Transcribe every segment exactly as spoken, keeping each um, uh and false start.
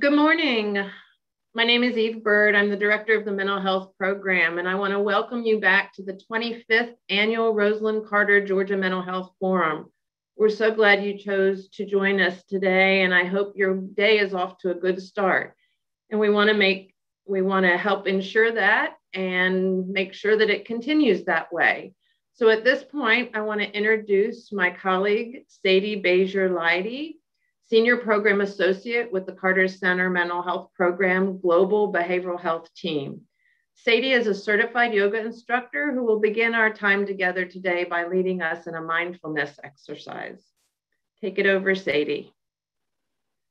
Good morning. My name is Eve Byrd. I'm the director of the mental health program, and I want to welcome you back to the twenty-fifth annual Rosalynn Carter Georgia Mental Health Forum. We're so glad you chose to join us today, and I hope your day is off to a good start. And we want to make, we want to help ensure that and make sure that it continues that way. So at this point, I want to introduce my colleague, Sadie Bezier-Lydie, Senior Program Associate with the Carter Center Mental Health Program Global Behavioral Health Team. Sadie is a certified yoga instructor who will begin our time together today by leading us in a mindfulness exercise. Take it over, Sadie.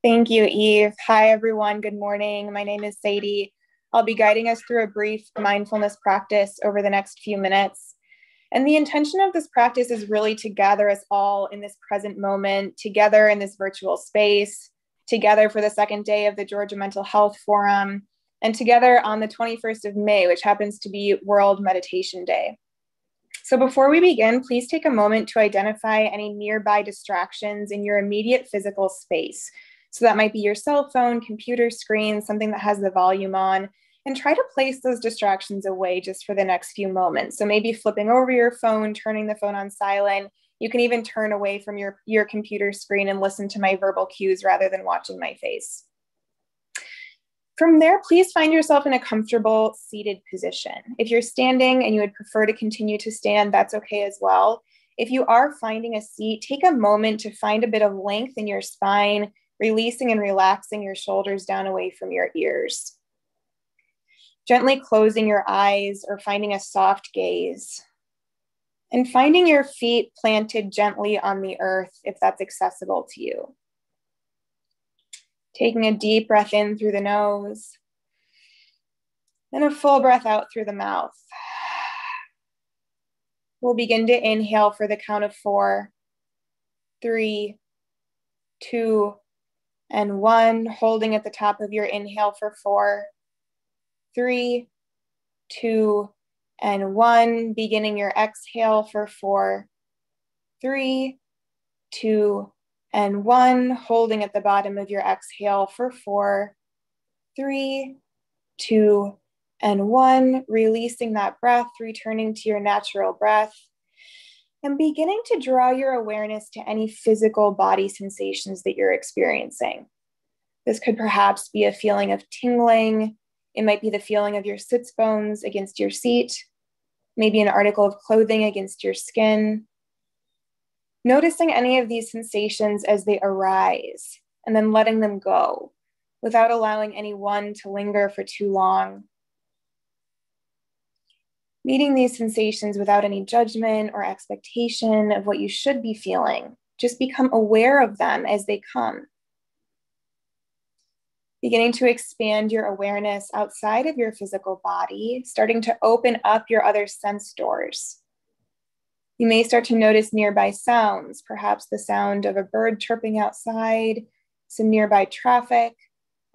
Thank you, Eve. Hi, everyone. Good morning. My name is Sadie. I'll be guiding us through a brief mindfulness practice over the next few minutes. And the intention of this practice is really to gather us all in this present moment, together in this virtual space, together for the second day of the Georgia Mental Health Forum, and together on the twenty-first of May, which happens to be World Meditation Day. So before we begin, please take a moment to identify any nearby distractions in your immediate physical space. So that might be your cell phone, computer screen, something that has the volume on, and try to place those distractions away just for the next few moments. So maybe flipping over your phone, turning the phone on silent. You can even turn away from your, your computer screen and listen to my verbal cues rather than watching my face. From there, please find yourself in a comfortable seated position. If you're standing and you would prefer to continue to stand, that's okay as well. If you are finding a seat, take a moment to find a bit of length in your spine, releasing and relaxing your shoulders down away from your ears. Gently closing your eyes or finding a soft gaze. And finding your feet planted gently on the earth if that's accessible to you. Taking a deep breath in through the nose and a full breath out through the mouth. We'll begin to inhale for the count of four, three, two, and one, holding at the top of your inhale for four, three, two, and one, beginning your exhale for four, three, two, and one, holding at the bottom of your exhale for four, three, two, and one, releasing that breath, returning to your natural breath, and beginning to draw your awareness to any physical body sensations that you're experiencing. This could perhaps be a feeling of tingling. It might be the feeling of your sits bones against your seat, maybe an article of clothing against your skin. Noticing any of these sensations as they arise and then letting them go without allowing any one to linger for too long. Meeting these sensations without any judgment or expectation of what you should be feeling. Just become aware of them as they come. Beginning to expand your awareness outside of your physical body, starting to open up your other sense doors. You may start to notice nearby sounds, perhaps the sound of a bird chirping outside, some nearby traffic,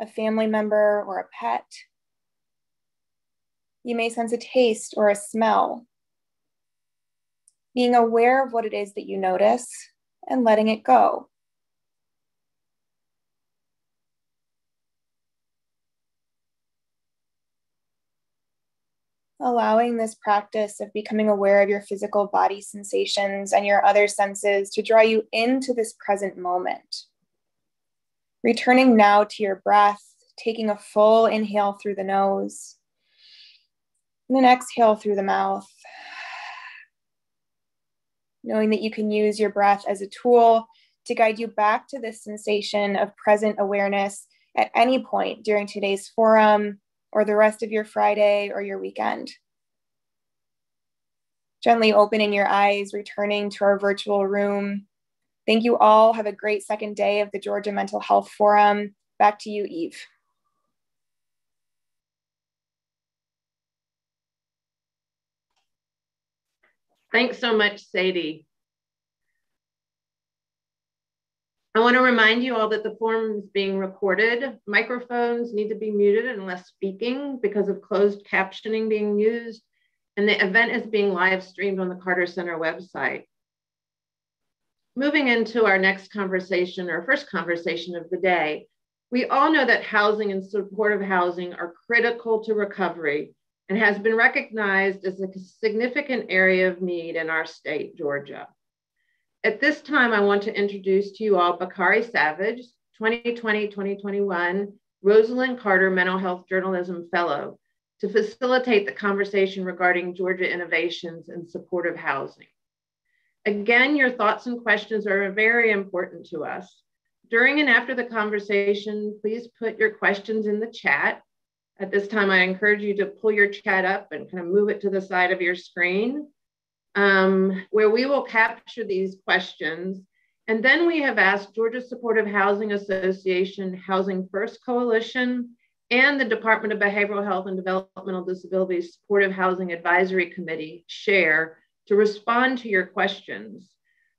a family member or a pet. You may sense a taste or a smell. Being aware of what it is that you notice and letting it go. Allowing this practice of becoming aware of your physical body sensations and your other senses to draw you into this present moment. Returning now to your breath, taking a full inhale through the nose and an exhale through the mouth. Knowing that you can use your breath as a tool to guide you back to this sensation of present awareness at any point during today's forum, or the rest of your Friday or your weekend. Gently opening your eyes, returning to our virtual room. Thank you all. Have a great second day of the Georgia Mental Health Forum. Back to you, Eve. Thanks so much, Sadie. I want to remind you all that the forum is being recorded. Microphones need to be muted unless speaking because of closed captioning being used, and the event is being live streamed on the Carter Center website. Moving into our next conversation or first conversation of the day, We all know that housing and supportive housing are critical to recovery and has been recognized as a significant area of need in our state, Georgia. At this time, I want to introduce to you all Bakari Sevage, twenty twenty to twenty twenty-one Rosalynn Carter Mental Health Journalism Fellow, to facilitate the conversation regarding Georgia innovations in supportive housing. Again, your thoughts and questions are very important to us. During and after the conversation, please put your questions in the chat. At this time, I encourage you to pull your chat up and kind of move it to the side of your screen, um, where we will capture these questions. And then we have asked Georgia Supportive Housing Association, Housing First Coalition, and the Department of Behavioral Health and Developmental Disabilities Supportive Housing Advisory Committee, SHARE, to respond to your questions.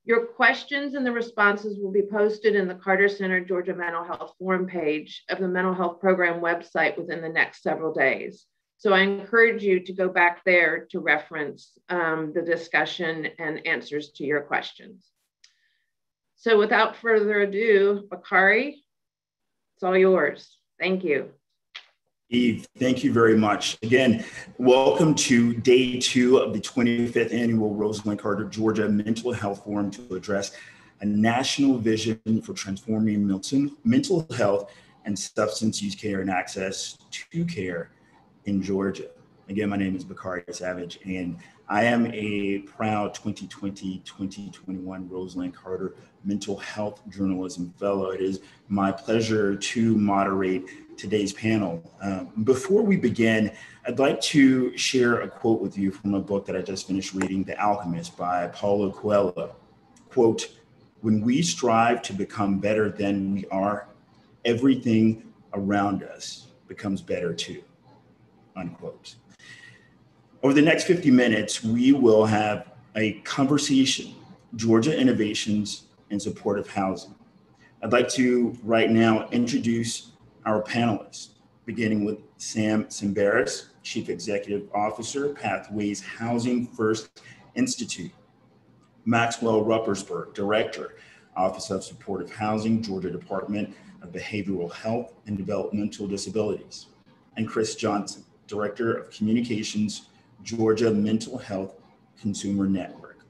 Your questions and the responses will be posted in the Carter Center Georgia Mental Health Forum page of the Mental Health Program website within the next several days. So I encourage you to go back there to reference um, the discussion and answers to your questions. So without further ado, Bakari, it's all yours. Thank you. Eve, thank you very much. Again, welcome to day two of the twenty-fifth annual Rosalynn Carter Georgia Mental Health Forum to address a national vision for transforming mental health and substance use care and access to care in Georgia. Again, my name is Bakari Sevage, and I am a proud twenty twenty to twenty twenty-one Rosalynn Carter Mental Health Journalism Fellow. It is my pleasure to moderate today's panel. Um, before we begin, I'd like to share a quote with you from a book that I just finished reading, The Alchemist by Paulo Coelho. Quote, "When we strive to become better than we are, everything around us becomes better too," unquote. Over the next fifty minutes, we will have a conversation, Georgia innovations in supportive housing. I'd like to right now introduce our panelists, beginning with Sam Tsemberis, Chief Executive Officer, Pathways Housing First Institute; Maxwell Ruppersburg, Director, Office of Supportive Housing, Georgia Department of Behavioral Health and Developmental Disabilities; and Chris Johnson, Director of Communications, Georgia Mental Health Consumer Network.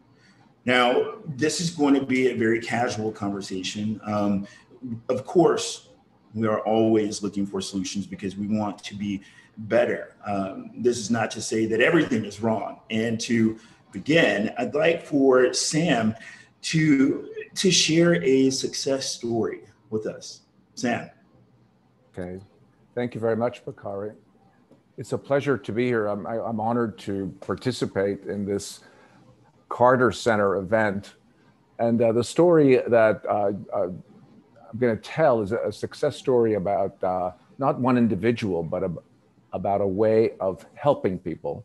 Now, this is going to be a very casual conversation. Um, of course, we are always looking for solutions because we want to be better. Um, this is not to say that everything is wrong. And to begin, I'd like for Sam to, to share a success story with us. Sam. Okay, thank you very much, Bakari. It's a pleasure to be here. I'm, I, I'm honored to participate in this Carter Center event. And uh, the story that uh, uh, I'm going to tell is a success story about uh, not one individual, but a, about a way of helping people.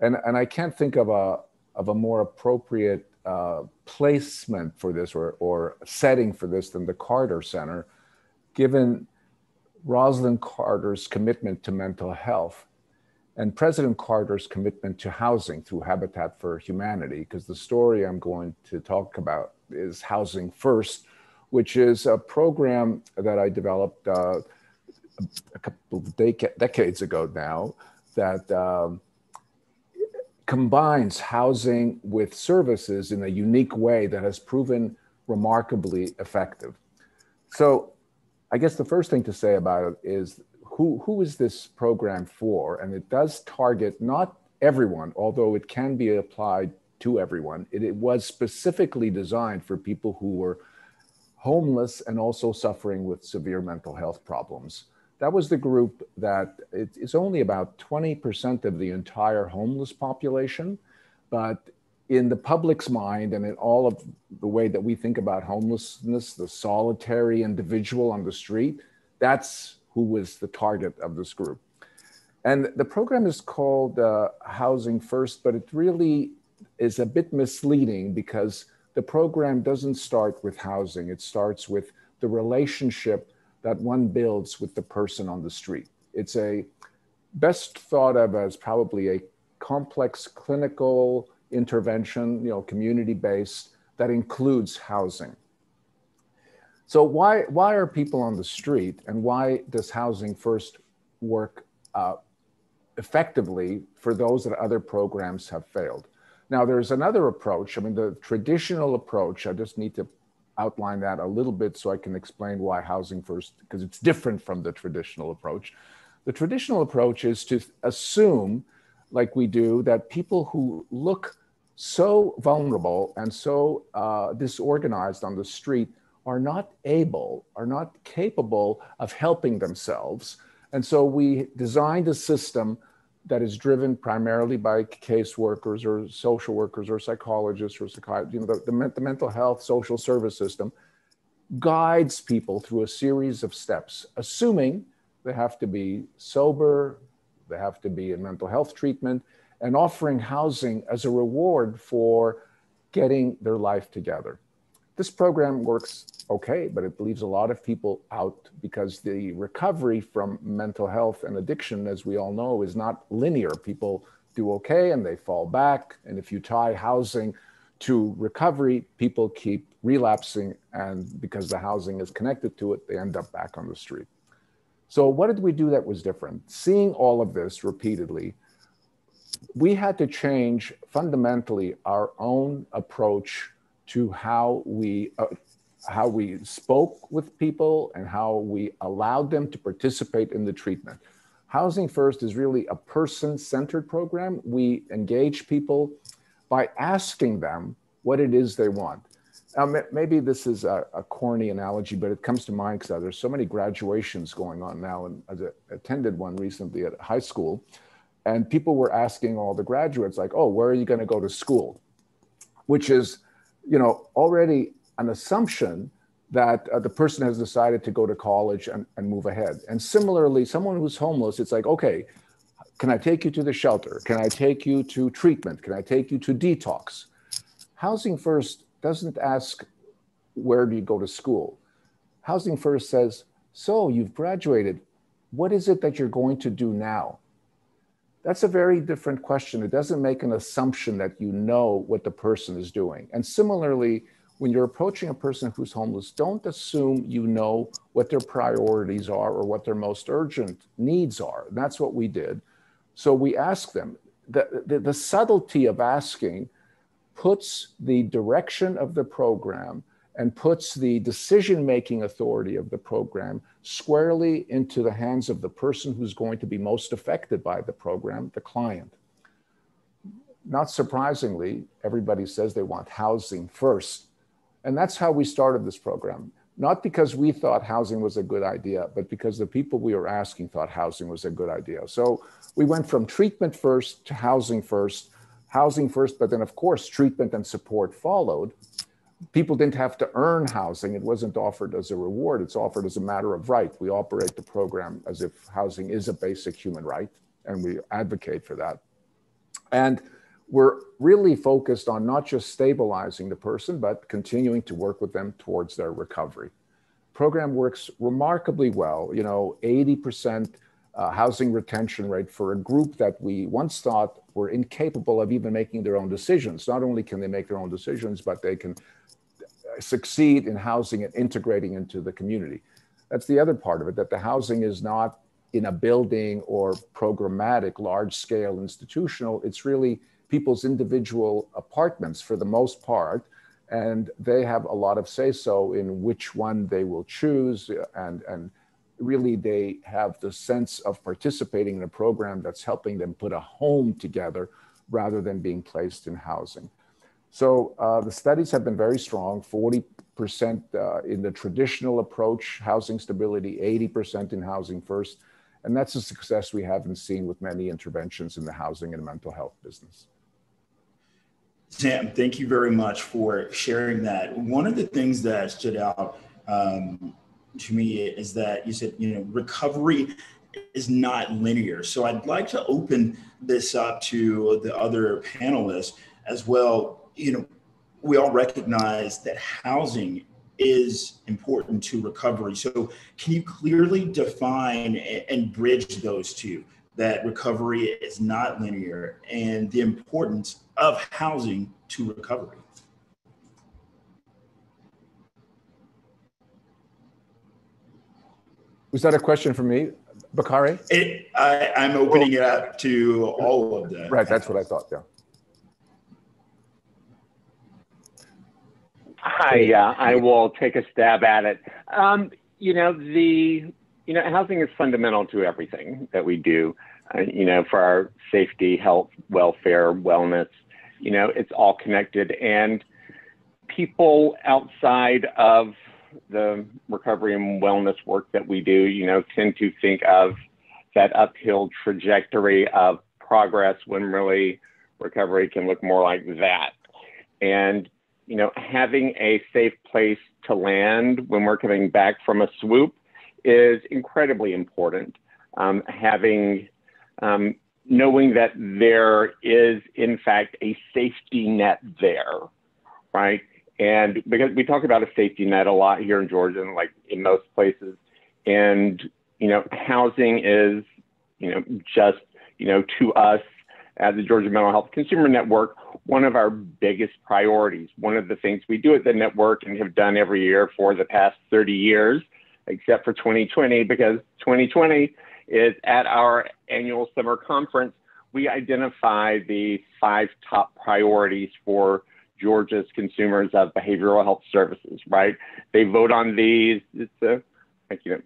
And, and I can't think of a, of a more appropriate uh, placement for this or, or setting for this than the Carter Center, given Rosalynn Carter's commitment to mental health and President Carter's commitment to housing through Habitat for Humanity, because the story I'm going to talk about is Housing First, which is a program that I developed uh, a couple of dec decades ago now that um, combines housing with services in a unique way that has proven remarkably effective. So I guess the first thing to say about it is who, who is this program for? And it does target not everyone, although it can be applied to everyone. It, it was specifically designed for people who were homeless and also suffering with severe mental health problems. That was the group that it, it's only about twenty percent of the entire homeless population, but in the public's mind and in all of the way that we think about homelessness, the solitary individual on the street, that's who was the target of this group. And the program is called uh, Housing First, but it really is a bit misleading because the program doesn't start with housing. It starts with the relationship that one builds with the person on the street. It's a best thought of as probably a complex clinical intervention, you know, community-based, that includes housing. So why, why are people on the street, and why does Housing First work uh, effectively for those that other programs have failed? Now, there's another approach. I mean, the traditional approach, I just need to outline that a little bit so I can explain why Housing First, because it's different from the traditional approach. The traditional approach is to assume, like we do, that people who look so vulnerable and so uh, disorganized on the street are not able, are not capable of helping themselves. And so we designed a system that is driven primarily by caseworkers or social workers or psychologists or psychiatrists. You know, the, the, the mental health social service system guides people through a series of steps, assuming they have to be sober, they have to be in mental health treatment, and offering housing as a reward for getting their life together. This program works okay, but it leaves a lot of people out because the recovery from mental health and addiction, as we all know, is not linear. People do okay and they fall back. And if you tie housing to recovery, people keep relapsing, and because the housing is connected to it, they end up back on the street. So what did we do that was different? Seeing all of this repeatedly, we had to change fundamentally our own approach to how we, uh, how we spoke with people and how we allowed them to participate in the treatment. Housing First is really a person-centered program. We engage people by asking them what it is they want. Um, maybe this is a, a corny analogy, but it comes to mind because there's so many graduations going on now, and I attended one recently at high school, and people were asking all the graduates, like, oh, where are you going to go to school? Which is, you know, already an assumption that uh, the person has decided to go to college and, and move ahead. And similarly, someone who's homeless, it's like, okay, can I take you to the shelter? Can I take you to treatment? Can I take you to detox? Housing First doesn't ask, where do you go to school? Housing First says, so you've graduated. What is it that you're going to do now? That's a very different question. It doesn't make an assumption that you know what the person is doing. And similarly, when you're approaching a person who's homeless, don't assume you know what their priorities are or what their most urgent needs are. And that's what we did. So we ask them. The, the, the subtlety of asking puts the direction of the program and puts the decision-making authority of the program squarely into the hands of the person who's going to be most affected by the program, the client. Not surprisingly, everybody says they want housing first. And that's how we started this program. Not because we thought housing was a good idea, but because the people we were asking thought housing was a good idea. So we went from treatment first to housing first, housing first, but then of course, treatment and support followed. People didn't have to earn housing. It wasn't offered as a reward. It's offered as a matter of right. We operate the program as if housing is a basic human right, and we advocate for that. And we're really focused on not just stabilizing the person, but continuing to work with them towards their recovery. Program works remarkably well. You know, eighty percent uh, housing retention rate for a group that we once thought were incapable of even making their own decisions. Not only can they make their own decisions, but they can succeed in housing and integrating into the community. That's the other part of it, that the housing is not in a building or programmatic, large-scale institutional. It's really people's individual apartments for the most part, and they have a lot of say-so in which one they will choose, and, and really they have the sense of participating in a program that's helping them put a home together rather than being placed in housing. So uh, the studies have been very strong, forty percent uh, in the traditional approach, housing stability, eighty percent in Housing First. And that's a success we haven't seen with many interventions in the housing and mental health business. Sam, thank you very much for sharing that. One of the things that stood out um, to me is that you said, you know, recovery is not linear. So I'd like to open this up to the other panelists as well. You know, we all recognize that housing is important to recovery. So can you clearly define and bridge those two, that recovery is not linear, and the importance of housing to recovery? Was that a question for me, Bakari? It, I, I'm opening it up to all of them. Right, that's what I thought, yeah. Hi, uh, I will take a stab at it. Um, you know, the, you know, housing is fundamental to everything that we do, uh, you know, for our safety, health, welfare, wellness, you know, it's all connected. And people outside of the recovery and wellness work that we do, you know, tend to think of that uphill trajectory of progress when really recovery can look more like that. And, you know, having a safe place to land when we're coming back from a swoop is incredibly important. Um, having, um, knowing that there is, in fact, a safety net there, right? And because we talk about a safety net a lot here in Georgia and like in most places, and, you know, housing is, you know, just, you know, to us as the Georgia Mental Health Consumer Network, one of our biggest priorities. One of the things we do at the network and have done every year for the past thirty years, except for twenty twenty, because twenty twenty is at our annual summer conference, we identify the five top priorities for Georgia's consumers of behavioral health services, right? They vote on these. It's a, like, you know,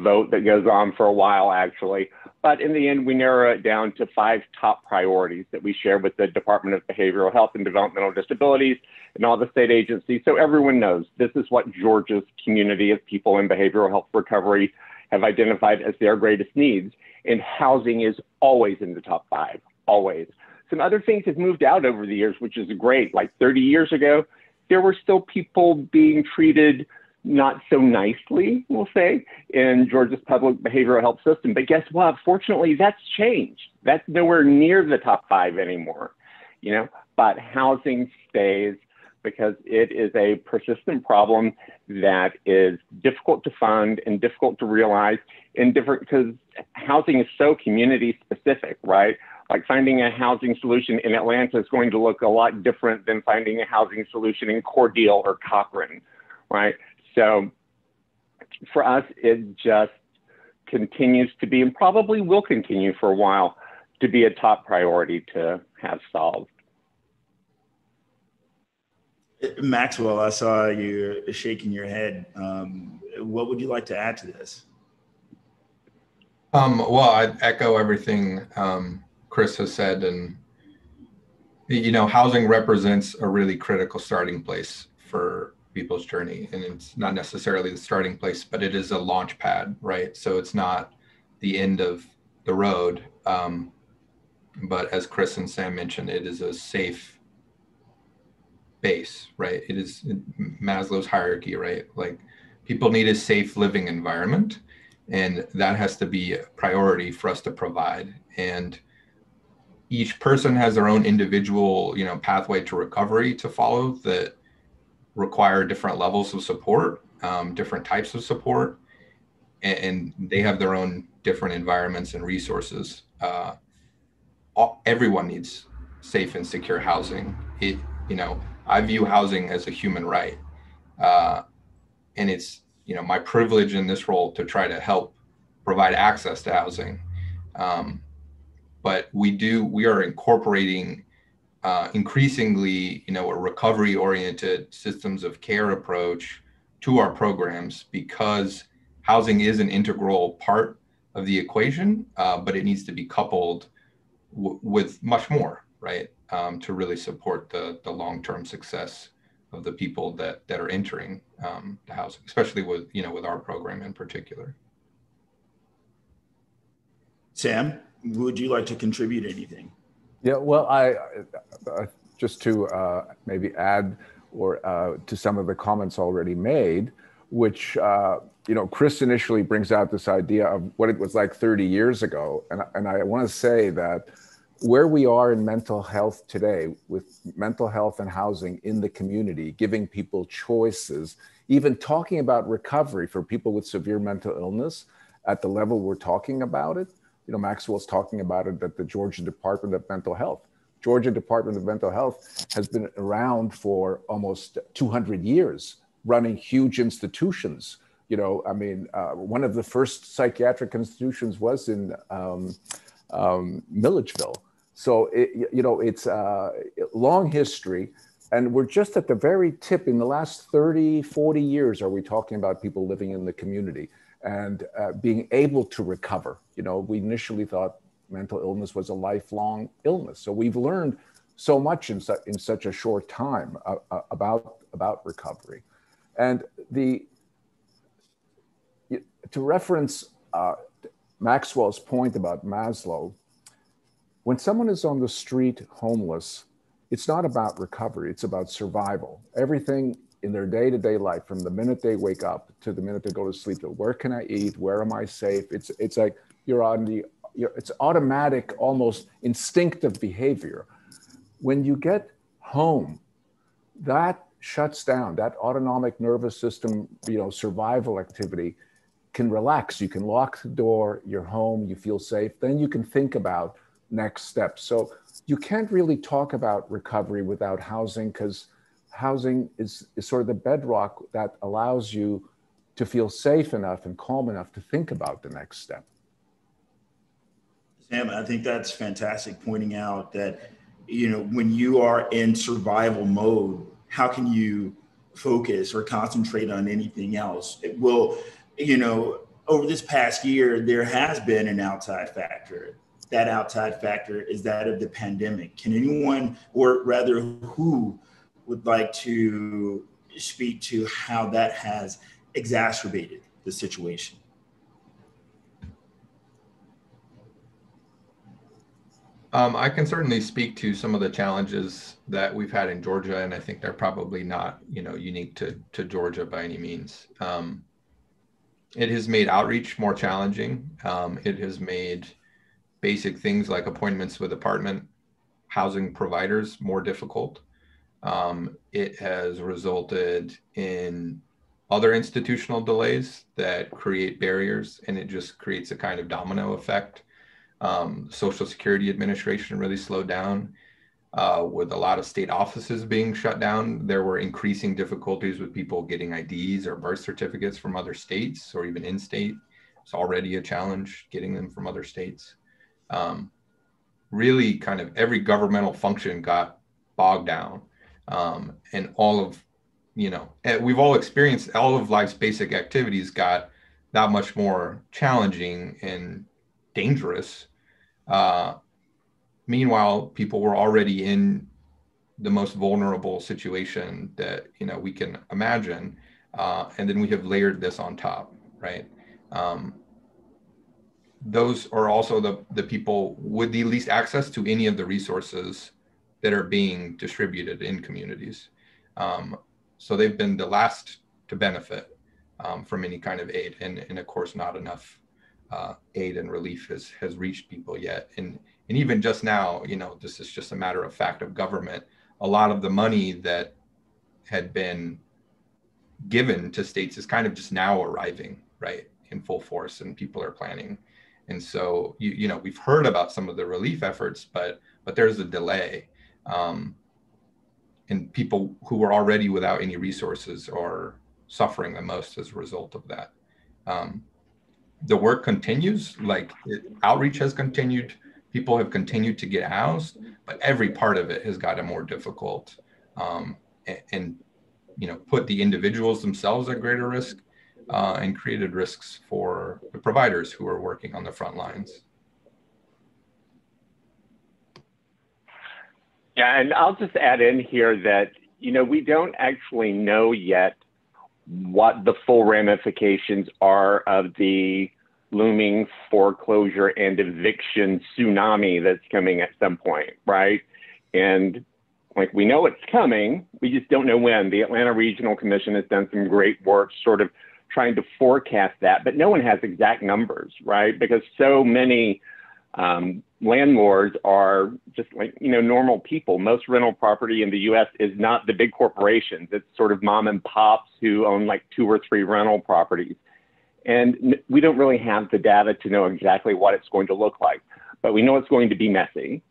vote that goes on for a while, actually. But in the end, we narrow it down to five top priorities that we share with the Department of Behavioral Health and Developmental Disabilities and all the state agencies. So everyone knows this is what Georgia's community of people in behavioral health recovery have identified as their greatest needs. And housing is always in the top five, always. Some other things have moved out over the years, which is great. Like thirty years ago, there were still people being treated not so nicely, we'll say, in Georgia's public behavioral health system. But guess what? Fortunately, that's changed. That's nowhere near the top five anymore, you know, but housing stays because it is a persistent problem that is difficult to fund and difficult to realize in different, because housing is so community specific, right? Like finding a housing solution in Atlanta is going to look a lot different than finding a housing solution in Cordele or Cochrane, right? So for us, it just continues to be, and probably will continue for a while, to be a top priority to have solved. Maxwell, I saw you shaking your head. Um, what would you like to add to this? Um, well, I echo everything um, Chris has said, and, you know, housing represents a really critical starting place for people's journey, and it's not necessarily the starting place, but it is a launch pad, right? So it's not the end of the road, um, but as Chris and Sam mentioned, it is a safe base, right? It is Maslow's hierarchy, right? Like, people need a safe living environment, and that has to be a priority for us to provide. And each person has their own individual, you know, pathway to recovery to follow that require different levels of support, um, different types of support, and, and they have their own different environments and resources. Uh, all, everyone needs safe and secure housing. It, you know, I view housing as a human right. Uh, and it's, you know, my privilege in this role to try to help provide access to housing. Um, But we do, we are incorporating uh, increasingly, you know, a recovery-oriented systems of care approach to our programs, because housing is an integral part of the equation, uh, but it needs to be coupled w with much more, right, um, to really support the, the long-term success of the people that, that are entering um, the housing, especially with, you know, with our program in particular. Sam? Would you like to contribute anything? Yeah, well, I, uh, just to uh, maybe add or uh, to some of the comments already made, which, uh, you know, Chris initially brings out this idea of what it was like thirty years ago. And, and I want to say that where we are in mental health today, with mental health and housing in the community, giving people choices, even talking about recovery for people with severe mental illness at the level we're talking about it, you know, Maxwell's talking about it, that the Georgia Department of Mental Health, Georgia Department of Mental Health has been around for almost two hundred years, running huge institutions you know, I mean, uh, one of the first psychiatric institutions was in um, um, Milledgeville. So, it, you know, it's a uh, long history, and we're just at the very tip. In the last thirty, forty years, are we talking about people living in the community and uh, being able to recover? You know, we initially thought mental illness was a lifelong illness. So we've learned so much in, su in such a short time uh, uh, about, about recovery. And the, to reference uh, Maxwell's point about Maslow, when someone is on the street homeless, it's not about recovery, it's about survival. Everything in their day-to-day life, from the minute they wake up to the minute they go to sleep, to where can I eat, where am I safe? It's, it's like you're on the, you're, it's automatic, almost instinctive behavior. When you get home, that shuts down. That autonomic nervous system, you know, survival activity can relax. You can lock the door, you're home, you feel safe. Then you can think about next steps. So you can't really talk about recovery without housing, because housing is, is sort of the bedrock that allows you to feel safe enough and calm enough to think about the next step. Sam, I think that's fantastic, pointing out that, you know, when you are in survival mode, how can you focus or concentrate on anything else? It will, you know, over this past year, there has been an outside factor. That outside factor is that of the pandemic. Can anyone, or rather who, would like to speak to how that has exacerbated the situation? Um, I can certainly speak to some of the challenges that we've had in Georgia, and I think they're probably not, you know, unique to, to Georgia by any means. Um, it has made outreach more challenging. Um, it has made basic things like appointments with apartment housing providers more difficult. Um, it has resulted in other institutional delays that create barriers, and it just creates a kind of domino effect. Um, Social Security Administration really slowed down uh, with a lot of state offices being shut down. There were increasing difficulties with people getting I Ds or birth certificates from other states, or even in-state. It's already a challenge getting them from other states. Um, really kind of every governmental function got bogged down, um, and all of, you know, we've all experienced all of life's basic activities got that much more challenging and dangerous. Uh, meanwhile, people were already in the most vulnerable situation that, you know, we can imagine. Uh, and then we have layered this on top, right? Um, those are also the, the people with the least access to any of the resources that are being distributed in communities. Um, so they've been the last to benefit um, from any kind of aid. And, and of course, not enough uh, aid and relief has, has reached people yet. And, and even just now, you know, this is just a matter of fact of government. A lot of the money that had been given to states is kind of just now arriving, right, in full force, and people are planning. And so, you, you know, we've heard about some of the relief efforts, but but there's a delay. Um, and people who are already without any resources are suffering the most as a result of that. Um, the work continues, like it, outreach has continued. People have continued to get housed, but every part of it has gotten more difficult, um, and, and, you know, put the individuals themselves at greater risk. Uh, and created risks for the providers who are working on the front lines. Yeah, and I'll just add in here that, you know, we don't actually know yet what the full ramifications are of the looming foreclosure and eviction tsunami that's coming at some point, right? And like, we know it's coming, we just don't know when. The Atlanta Regional Commission has done some great work sort of trying to forecast that, but no one has exact numbers, right? Because so many um, landlords are just like, you know, normal people. Most rental property in the U S is not the big corporations. It's sort of mom and pops who own like two or three rental properties. And we don't really have the data to know exactly what it's going to look like, but we know it's going to be messy,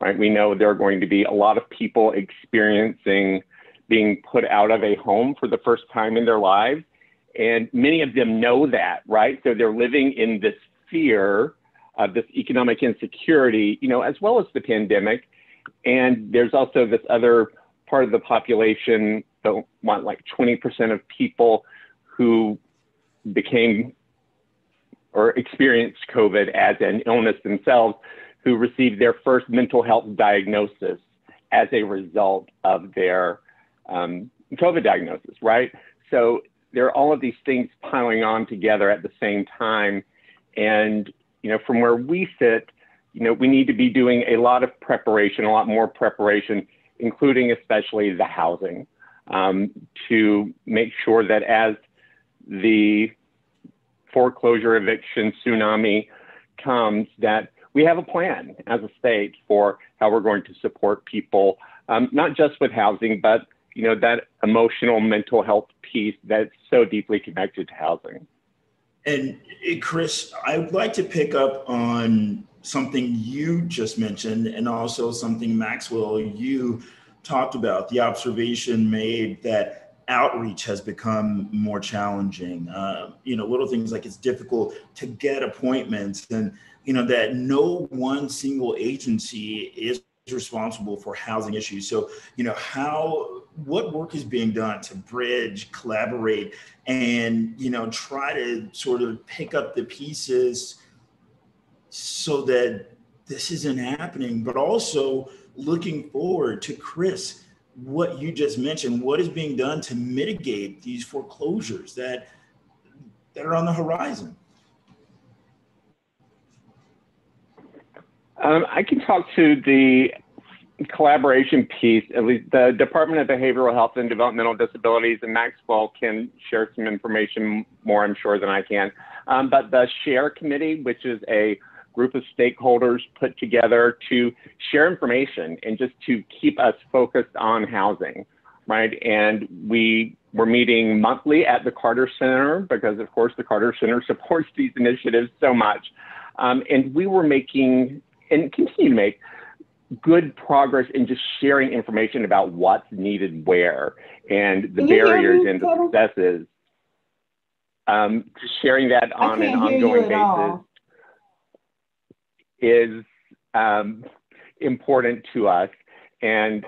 right? We know there are going to be a lot of people experiencing being put out of a home for the first time in their lives. And many of them know that, right? So they're living in this fear of this economic insecurity, you know, as well as the pandemic. And there's also this other part of the population, so like twenty percent of people who became or experienced COVID as an illness themselves, who received their first mental health diagnosis as a result of their um, COVID diagnosis, right? So there are all of these things piling on together at the same time. And, you know, from where we sit, you know, we need to be doing a lot of preparation, a lot more preparation, including especially the housing, um, to make sure that as the foreclosure, eviction, tsunami comes, that we have a plan as a state for how we're going to support people, um, not just with housing, but, you know, that emotional mental health piece that's so deeply connected to housing. And Chris, I would like to pick up on something you just mentioned, and also something, Maxwell, you talked about, the observation made that outreach has become more challenging. Uh, you know, little things like it's difficult to get appointments, and, you know, that no one single agency is responsible for housing issues. So, you know, how, what work is being done to bridge, collaborate, and, you know, try to sort of pick up the pieces so that this isn't happening, but also looking forward to, Chris, what you just mentioned, what is being done to mitigate these foreclosures that that are on the horizon? Um, I can talk to the collaboration piece. At least the Department of Behavioral Health and Developmental Disabilities, and Maxwell can share some information more, I'm sure, than I can. Um, but the SHARE committee, which is a group of stakeholders put together to share information and just to keep us focused on housing, right? And we were meeting monthly at the Carter Center because, of course, the Carter Center supports these initiatives so much. Um, and we were making, and continue to make, good progress in just sharing information about what's needed where, and the barriers and the successes. Um, sharing that on an ongoing basis is um, important to us. And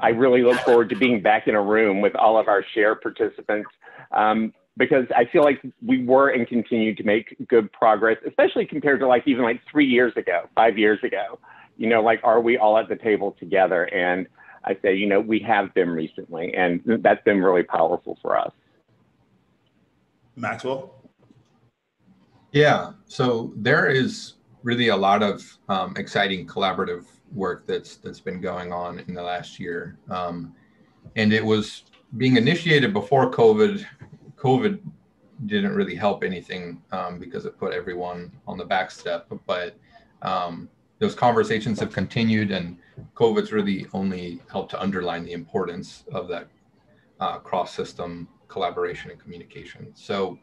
I really look forward to being back in a room with all of our SHARE participants, um, because I feel like we were and continue to make good progress, especially compared to like even like three years ago, five years ago. You know, like, are we all at the table together? And I say, you know, we have been recently, and that's been really powerful for us. Maxwell? Yeah, so there is really a lot of um, exciting collaborative work that's that's been going on in the last year. Um, and it was being initiated before COVID. COVID didn't really help anything um, because it put everyone on the back step. But um, those conversations have continued, and COVID's really only helped to underline the importance of that uh, cross-system collaboration and communication. So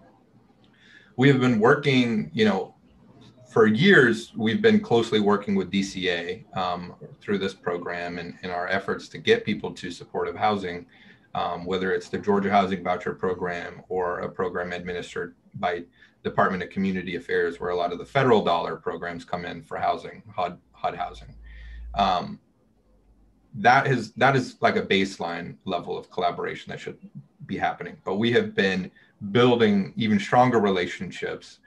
we have been working, you know, for years, we've been closely working with D C A um, through this program and in our efforts to get people to supportive housing, um, whether it's the Georgia Housing Voucher Program or a program administered by Department of Community Affairs, where a lot of the federal dollar programs come in for housing, H U D, H U D housing. Um, that is, that is like a baseline level of collaboration that should be happening. But we have been building even stronger relationships.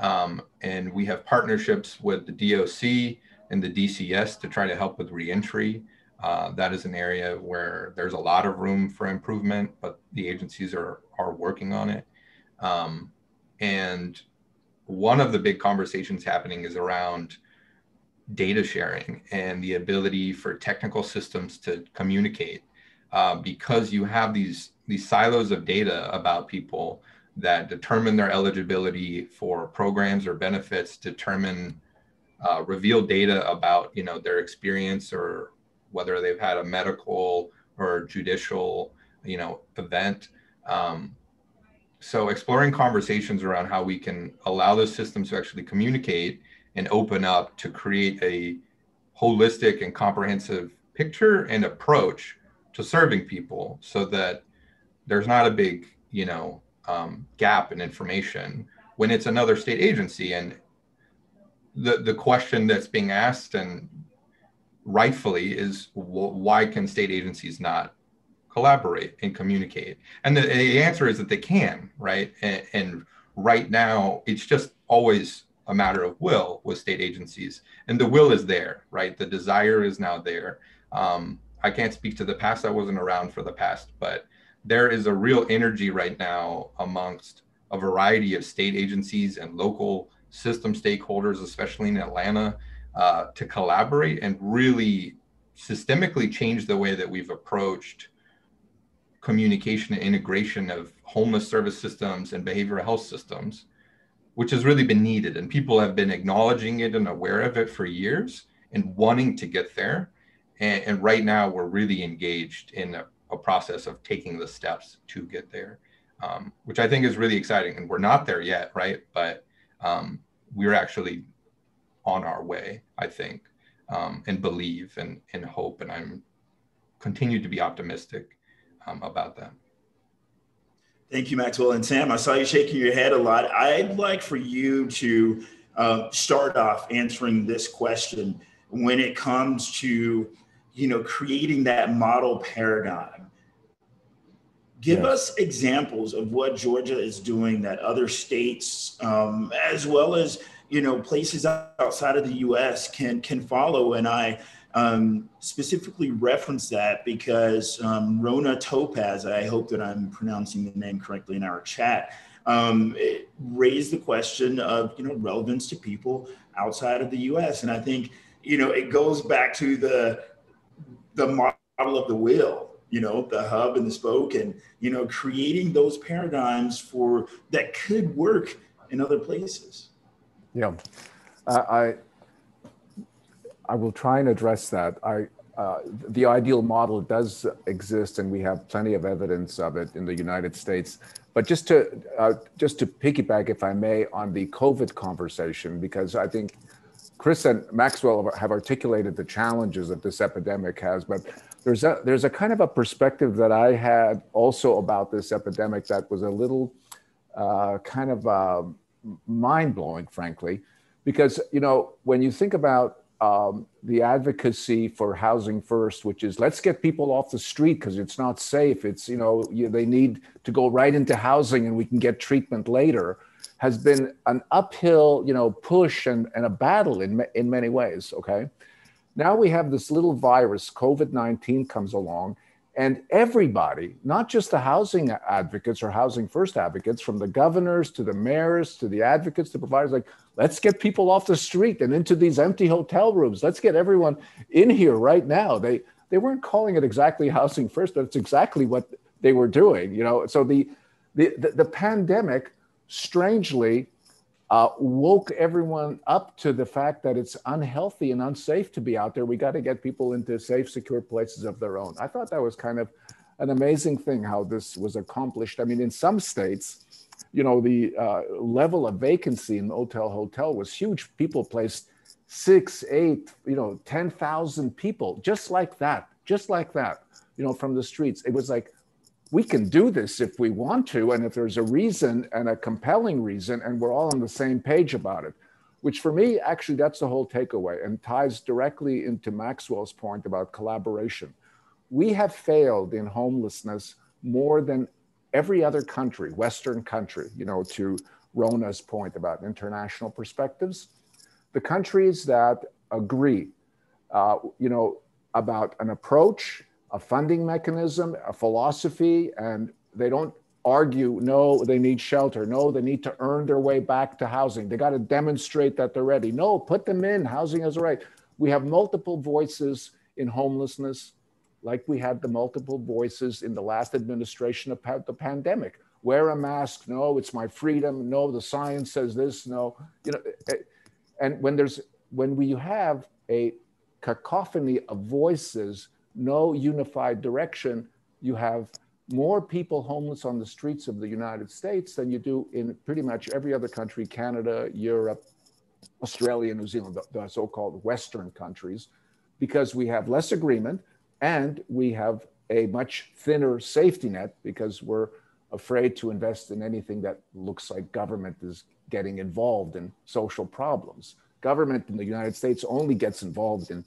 Um, and we have partnerships with the D O C and the D C S to try to help with reentry. Uh, that is an area where there's a lot of room for improvement, but the agencies are, are working on it. Um, and one of the big conversations happening is around data sharing and the ability for technical systems to communicate, uh, because you have these, these silos of data about people that determine their eligibility for programs or benefits, determine, uh, reveal data about, you know, their experience or whether they've had a medical or judicial, you know, event. Um, so exploring conversations around how we can allow those systems to actually communicate and open up to create a holistic and comprehensive picture and approach to serving people, so that there's not a big, you know, um, gap in information when it's another state agency. And the, the question that's being asked, and rightfully, is why can state agencies not collaborate and communicate? And the, the answer is that they can, right? And, and right now, it's just always a matter of will with state agencies. And the will is there, right? The desire is now there. Um, I can't speak to the past. I wasn't around for the past, but there is a real energy right now amongst a variety of state agencies and local system stakeholders, especially in Atlanta, uh, to collaborate and really systemically change the way that we've approached communication and integration of homeless service systems and behavioral health systems, which has really been needed. And people have been acknowledging it and aware of it for years and wanting to get there. And, and right now we're really engaged in a, a process of taking the steps to get there, um, which I think is really exciting. And we're not there yet, right? But um, we're actually on our way, I think, um, and believe and, and hope. And I'm continue to be optimistic um, about that. Thank you, Maxwell. And Sam, I saw you shaking your head a lot. I'd like for you to uh, start off answering this question when it comes to, you know, creating that model paradigm. Give yeah. us examples of what Georgia is doing that other states, um, as well as, you know, places outside of the U S can, can follow. And I Um, specifically reference that because um, Rona Topaz, I hope that I'm pronouncing the name correctly in our chat, um, it raised the question of, you know, relevance to people outside of the U S. And I think, you know, it goes back to the, the model of the wheel, you know, the hub and the spoke, and, you know, creating those paradigms for that could work in other places. Yeah, uh, I. I will try and address that. I, uh, the ideal model does exist, and we have plenty of evidence of it in the United States. But just to uh, just to piggyback, if I may, on the COVID conversation, because I think Chris and Maxwell have articulated the challenges that this epidemic has. But there's a there's a kind of a perspective that I had also about this epidemic that was a little uh, kind of uh, mind-blowing, frankly, because, you know, when you think about Um, the advocacy for Housing First, which is let's get people off the street because it's not safe. It's, you know, you, they need to go right into housing and we can get treatment later, has been an uphill, you know, push and, and a battle in, in many ways, okay? Now we have this little virus, COVID nineteen comes along, and everybody, not just the housing advocates or Housing First advocates, from the governors to the mayors to the advocates to providers, like, let's get people off the street and into these empty hotel rooms. Let's get everyone in here right now. They they weren't calling it exactly Housing First, but it's exactly what they were doing. You know, so the the the, the pandemic strangely uh, woke everyone up to the fact that it's unhealthy and unsafe to be out there. We got to get people into safe, secure places of their own. I thought that was kind of an amazing thing how this was accomplished. I mean, in some states, you know, the uh, level of vacancy in Motel Hotel was huge. People placed six, eight, you know, ten thousand people, just like that, just like that, you know, from the streets. It was like, we can do this if we want to, and if there's a reason and a compelling reason, and we're all on the same page about it, which for me, actually, that's the whole takeaway and ties directly into Maxwell's point about collaboration. We have failed in homelessness more than every other country, Western country, you know, to Rona's point about international perspectives. The countries that agree, uh, you know, about an approach, a funding mechanism, a philosophy, and they don't argue, no, they need shelter. No, they need to earn their way back to housing. They got to demonstrate that they're ready. No, put them in, housing is a right. We have multiple voices in homelessness, like we had the multiple voices in the last administration about the pandemic. Wear a mask, no, it's my freedom, no, the science says this, no. You know, and when there's, when we have a cacophony of voices, no unified direction, you have more people homeless on the streets of the United States than you do in pretty much every other country, Canada, Europe, Australia, New Zealand, the, the so-called Western countries, because we have less agreement. And we have a much thinner safety net because we're afraid to invest in anything that looks like government is getting involved in social problems. Government in the United States only gets involved in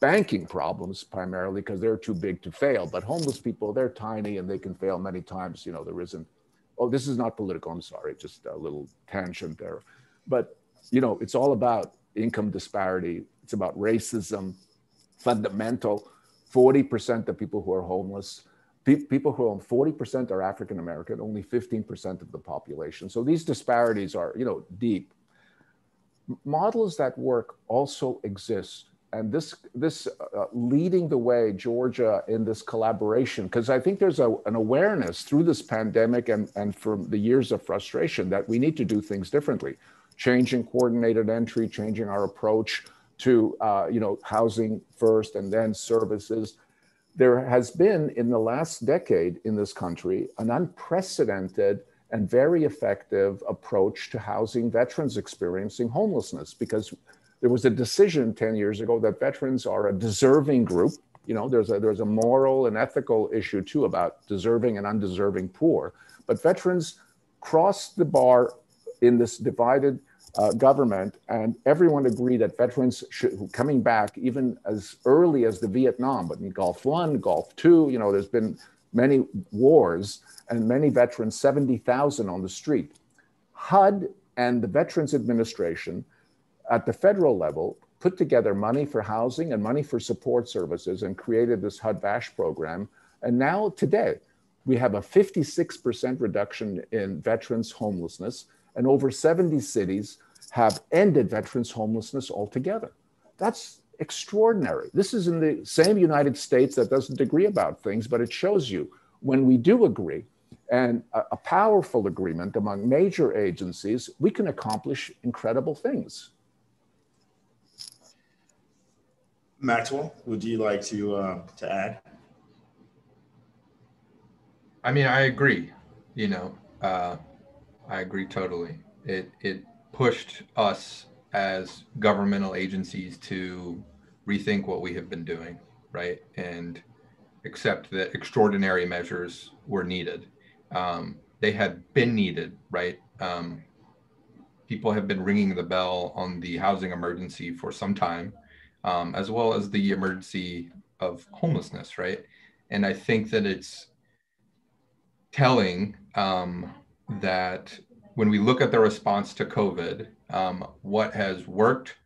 banking problems primarily because they're too big to fail. But homeless people, they're tiny and they can fail many times. You know, there isn't, oh, this is not political, I'm sorry, just a little tangent there. But, you know, it's all about income disparity. It's about racism, fundamental. forty percent of people who are homeless, pe people who own forty percent are African-American, only fifteen percent of the population. So these disparities are, you know, deep. Models that work also exist. And this, this uh, leading the way, Georgia, in this collaboration, because I think there's a, an awareness through this pandemic and, and from the years of frustration that we need to do things differently. Changing coordinated entry, changing our approach to uh, you know, housing first and then services. There has been in the last decade in this country an unprecedented and very effective approach to housing veterans experiencing homelessness, because there was a decision ten years ago that veterans are a deserving group. You know, there's a, there's a moral and ethical issue too about deserving and undeserving poor, but veterans crossed the bar in this divided uh, government, and everyone agreed that veterans should, coming back even as early as the Vietnam, but in Gulf one, Gulf two, you know, there's been many wars and many veterans, seventy thousand on the street. H U D and the Veterans Administration at the federal level put together money for housing and money for support services and created this H U D VASH program. And now today, we have a fifty-six percent reduction in veterans homelessness, and over seventy cities have ended veterans homelessness altogether. That's extraordinary. This is in the same United States that doesn't agree about things, but it shows you when we do agree, and a, a powerful agreement among major agencies, we can accomplish incredible things. Maxwell, would you like to, uh, to add? I mean, I agree, you know, uh, I agree totally. It, it pushed us as governmental agencies to rethink what we have been doing, right? And accept that extraordinary measures were needed. Um, they had been needed, right? Um, people have been ringing the bell on the housing emergency for some time, um, as well as the emergency of homelessness, right? And I think that it's telling, um, that when we look at the response to COVID, um, what has worked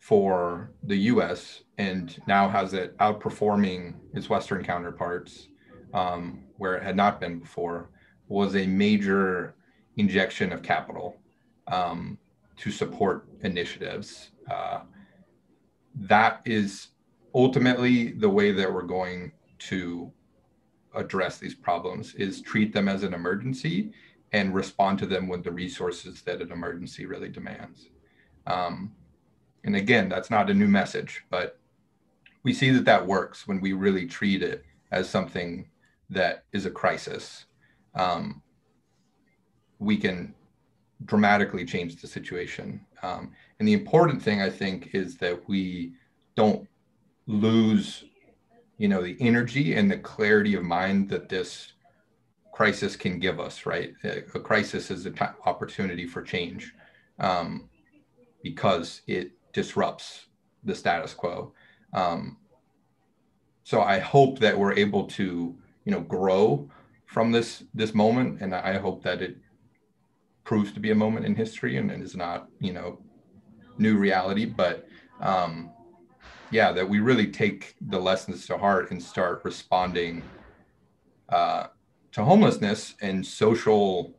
for the U S and now has it outperforming its Western counterparts, um, where it had not been before, was a major injection of capital um, to support initiatives. Uh, that is ultimately the way that we're going to address these problems, is treat them as an emergency and respond to them with the resources that an emergency really demands. Um, and again, that's not a new message, but we see that that works when we really treat it as something that is a crisis. Um, we can dramatically change the situation. Um, and the important thing, I think, is that we don't lose, you know, the energy and the clarity of mind that this crisis can give us, right? A crisis is an opportunity for change, um, because it disrupts the status quo. Um, so I hope that we're able to, you know, grow from this, this moment. And I hope that it proves to be a moment in history and, and is not, you know, new reality, but um, yeah, that we really take the lessons to heart and start responding uh, to homelessness and social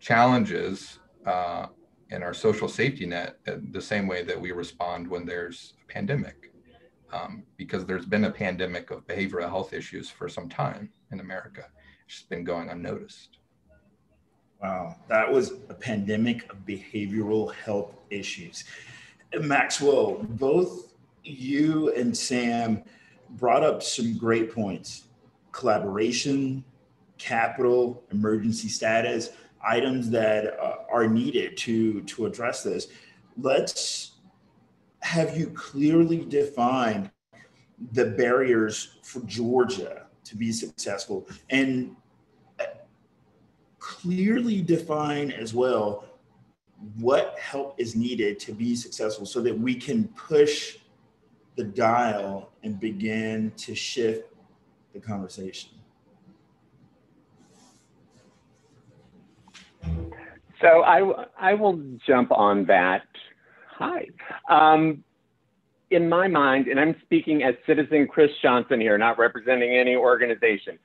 challenges uh, and our social safety net the same way that we respond when there's a pandemic, um, because there's been a pandemic of behavioral health issues for some time in America. It's just been going unnoticed. Wow, that was a pandemic of behavioral health issues. Maxwell, both you and Sam brought up some great points: collaboration, capital, emergency status, items that uh, are needed to, to address this. Let's have you clearly defined the barriers for Georgia to be successful. And clearly define as well what help is needed to be successful so that we can push the dial and begin to shift the conversation. So I, I will jump on that. Hi. Um, in my mind, and I'm speaking as citizen Chris Johnson here, not representing any organization,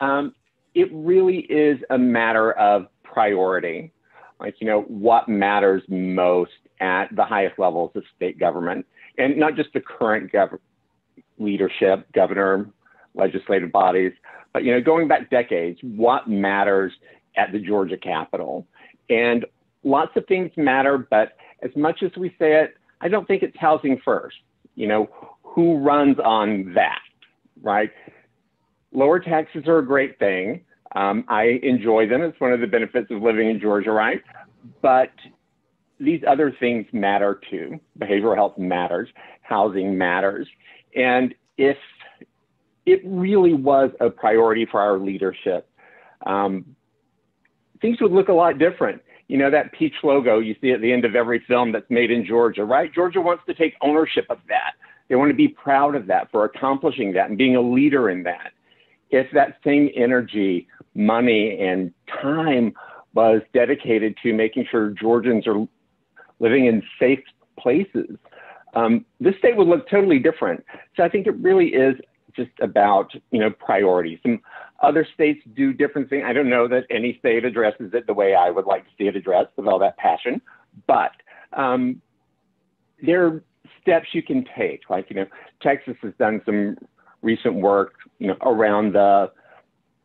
um, it really is a matter of priority. Like, you know, what matters most at the highest levels of state government, and not just the current gov- leadership, governor, legislative bodies, but, you know, going back decades, what matters at the Georgia Capitol? And lots of things matter, but as much as we say it, I don't think it's housing first. You know, who runs on that, right? Lower taxes are a great thing. Um, I enjoy them. It's one of the benefits of living in Georgia, right? But these other things matter too. Behavioral health matters, housing matters. And if it really was a priority for our leadership, um, things would look a lot different. You know, that peach logo you see at the end of every film that's made in Georgia, right? Georgia wants to take ownership of that. They want to be proud of that, for accomplishing that and being a leader in that. If that same energy, money, and time was dedicated to making sure Georgians are living in safe places, um, this state would look totally different. So I think it really is just about, you know, priorities. And other states do different things. I don't know that any state addresses it the way I would like to see it addressed with all that passion, but um, there are steps you can take. Like, you know, Texas has done some recent work, you know, around the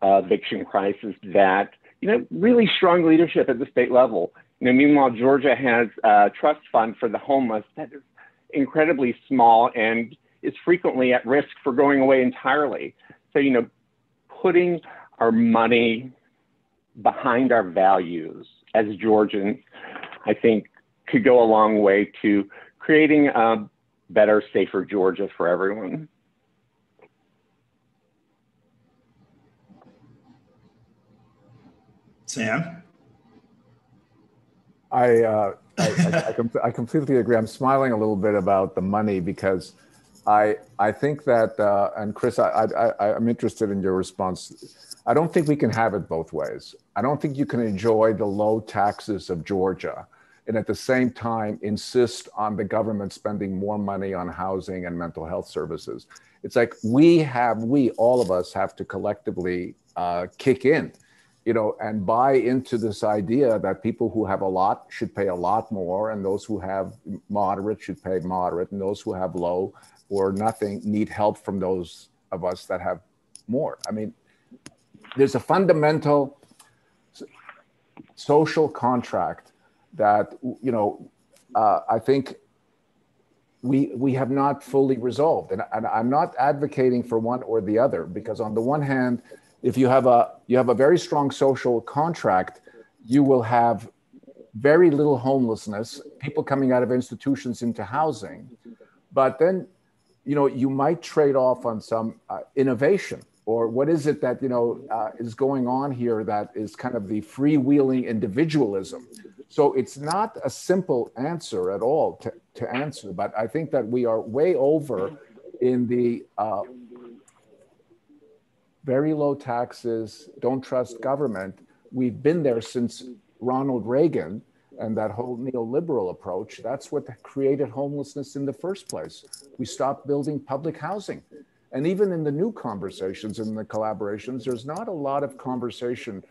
uh, eviction crisis that, you know, really strong leadership at the state level. You know, meanwhile, Georgia has a trust fund for the homeless that is incredibly small and is frequently at risk for going away entirely. So, you know, putting our money behind our values as Georgians, I think, could go a long way to creating a better, safer Georgia for everyone. Sam? I, uh, I, I, I, com I completely agree. I'm smiling a little bit about the money because I, I think that, uh, and Chris, I, I, I'm interested in your response. I don't think we can have it both ways. I don't think you can enjoy the low taxes of Georgia and at the same time insist on the government spending more money on housing and mental health services. It's like we have, we, all of us have to collectively uh, kick in, you know, and buy into this idea that people who have a lot should pay a lot more, and those who have moderate should pay moderate, and those who have low or nothing need help from those of us that have more. I mean, there's a fundamental social contract that, you know, uh, I think we, we have not fully resolved. And, and I'm not advocating for one or the other, because on the one hand, if you have a you have a very strong social contract, you will have very little homelessness, people coming out of institutions into housing, but then, you know, you might trade off on some uh, innovation, or what is it that, you know, uh, is going on here that is kind of the freewheeling individualism. So it's not a simple answer at all to, to answer, but I think that we are way over in the uh, very low taxes, don't trust government. We've been there since Ronald Reagan and that whole neoliberal approach. That's what created homelessness in the first place. We stopped building public housing. And even in the new conversations and the collaborations, there's not a lot of conversation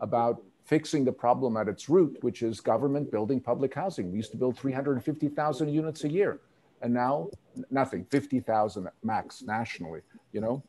about fixing the problem at its root, which is government building public housing. We used to build three hundred fifty thousand units a year, and now nothing, fifty thousand max nationally, you know?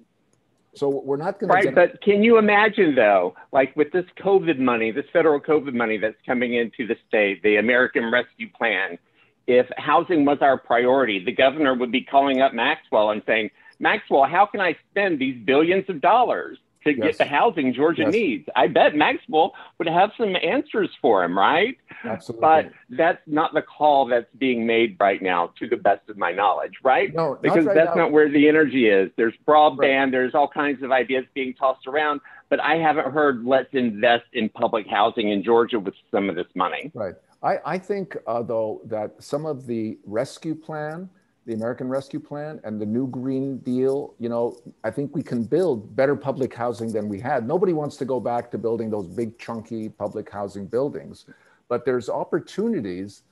So we're not going to right, but can you imagine, though, like with this COVID money, this federal COVID money that's coming into the state, the American Rescue Plan, if housing was our priority, the governor would be calling up Maxwell and saying, Maxwell, how can I spend these billions of dollars? to yes. get the housing Georgia yes. needs. I bet Maxwell would have some answers for him, right? Absolutely. But that's not the call that's being made right now, to the best of my knowledge, right? No, because right that's now. Not where the energy is. There's broadband, right. there's all kinds of ideas being tossed around, but I haven't heard let's invest in public housing in Georgia with some of this money. Right. I, I think, uh, though, that some of the rescue plan, the American Rescue Plan and the New Green Deal, you know, I think we can build better public housing than we had. Nobody wants to go back to building those big, chunky public housing buildings, but there's opportunities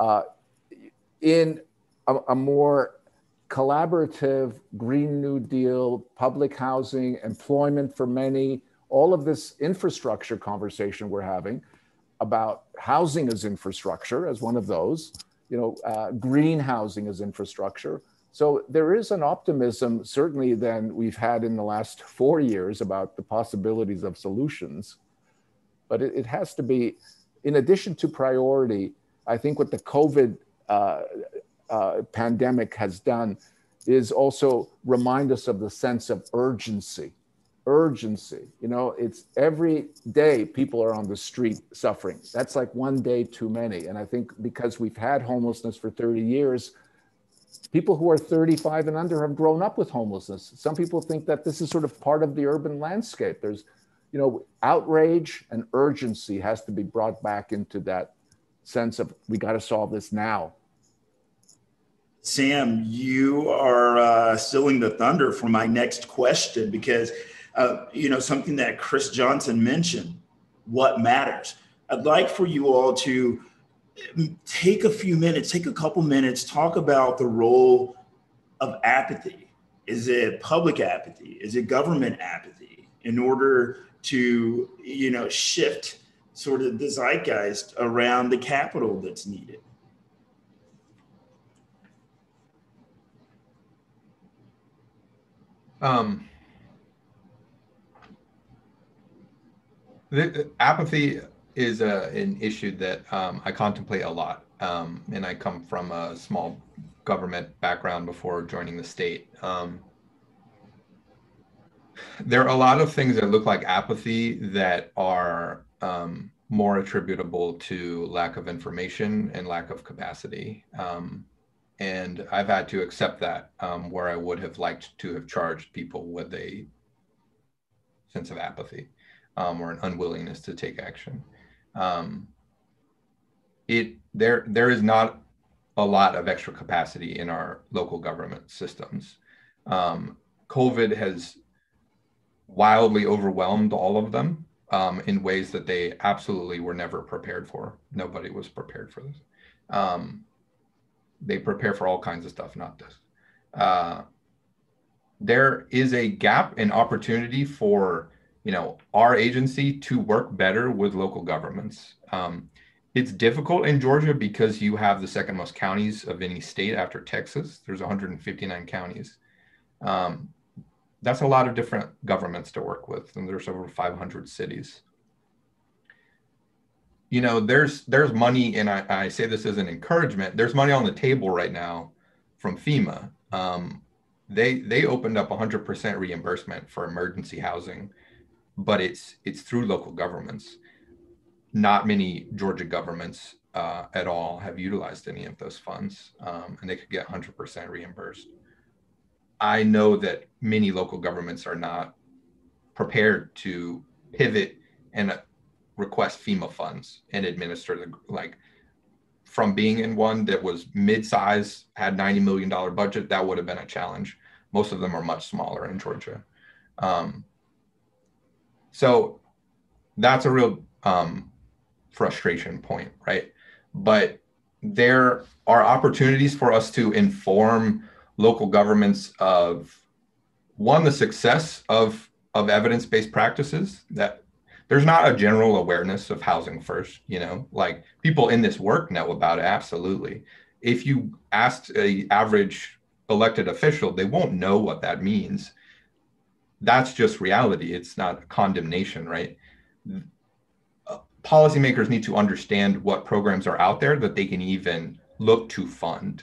uh, in a, a more collaborative Green New Deal, public housing, employment for many, all of this infrastructure conversation we're having about housing as infrastructure as one of those. You know, uh, green housing as infrastructure. So there is an optimism, certainly, than we've had in the last four years about the possibilities of solutions. But it, it has to be, in addition to priority, I think what the COVID uh, uh, pandemic has done is also remind us of the sense of urgency. Urgency, you know, it's every day people are on the street suffering. That's like one day too many. And I think because we've had homelessness for thirty years, people who are thirty-five and under have grown up with homelessness. Some people think that this is sort of part of the urban landscape. There's, you know, outrage and urgency has to be brought back into that sense of we got to solve this now. Sam, you are uh, stealing the thunder for my next question because Uh, you know, something that Chris Johnson mentioned, what matters. I'd like for you all to take a few minutes, take a couple minutes, talk about the role of apathy. Is it public apathy? Is it government apathy? In order to, you know, shift sort of the zeitgeist around the capital that's needed. Um. The apathy is uh, an issue that um, I contemplate a lot, um, and I come from a small government background before joining the state. Um, there are a lot of things that look like apathy that are um, more attributable to lack of information and lack of capacity. Um, and I've had to accept that um, where I would have liked to have charged people with a sense of apathy. Um, or an unwillingness to take action. Um, it there there is not a lot of extra capacity in our local government systems. Um, COVID has wildly overwhelmed all of them um, in ways that they absolutely were never prepared for. Nobody was prepared for this. Um, they prepare for all kinds of stuff, not this. Uh, there is a gap in opportunity for you know, our agency to work better with local governments. Um, it's difficult in Georgia because you have the second most counties of any state after Texas. There's one hundred fifty-nine counties. Um, that's a lot of different governments to work with. And there's over five hundred cities. You know, there's there's money, and I, I say this as an encouragement, there's money on the table right now from FEMA. Um, they, they opened up one hundred percent reimbursement for emergency housing, but it's it's through local governments. Not many Georgia governments uh, at all have utilized any of those funds, um, and they could get one hundred percent reimbursed. I know that many local governments are not prepared to pivot and request FEMA funds and administer the, like from being in one that was mid-size, had ninety million dollar budget, that would have been a challenge. Most of them are much smaller in Georgia. Um, So that's a real um, frustration point, right? But there are opportunities for us to inform local governments of, one, the success of, of evidence-based practices, that there's not a general awareness of housing first, you know, like people in this work know about it, absolutely. If you asked an average elected official, they won't know what that means. That's just reality. It's not a condemnation, right? Policymakers need to understand what programs are out there that they can even look to fund.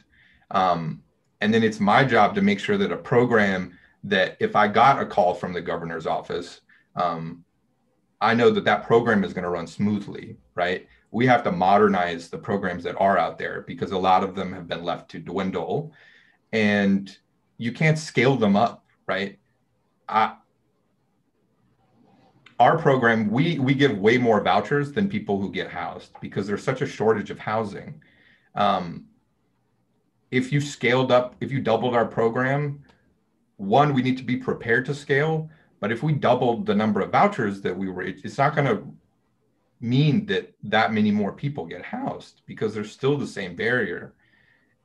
Um, and then it's my job to make sure that a program that if I got a call from the governor's office um, I know that that program is going to run smoothly, right? We have to modernize the programs that are out there because a lot of them have been left to dwindle and you can't scale them up, right? I, our program, we, we give way more vouchers than people who get housed because there's such a shortage of housing. Um, if you scaled up, if you doubled our program, one, we need to be prepared to scale. But if we doubled the number of vouchers that we were, it's not going to mean that that many more people get housed because there's still the same barrier.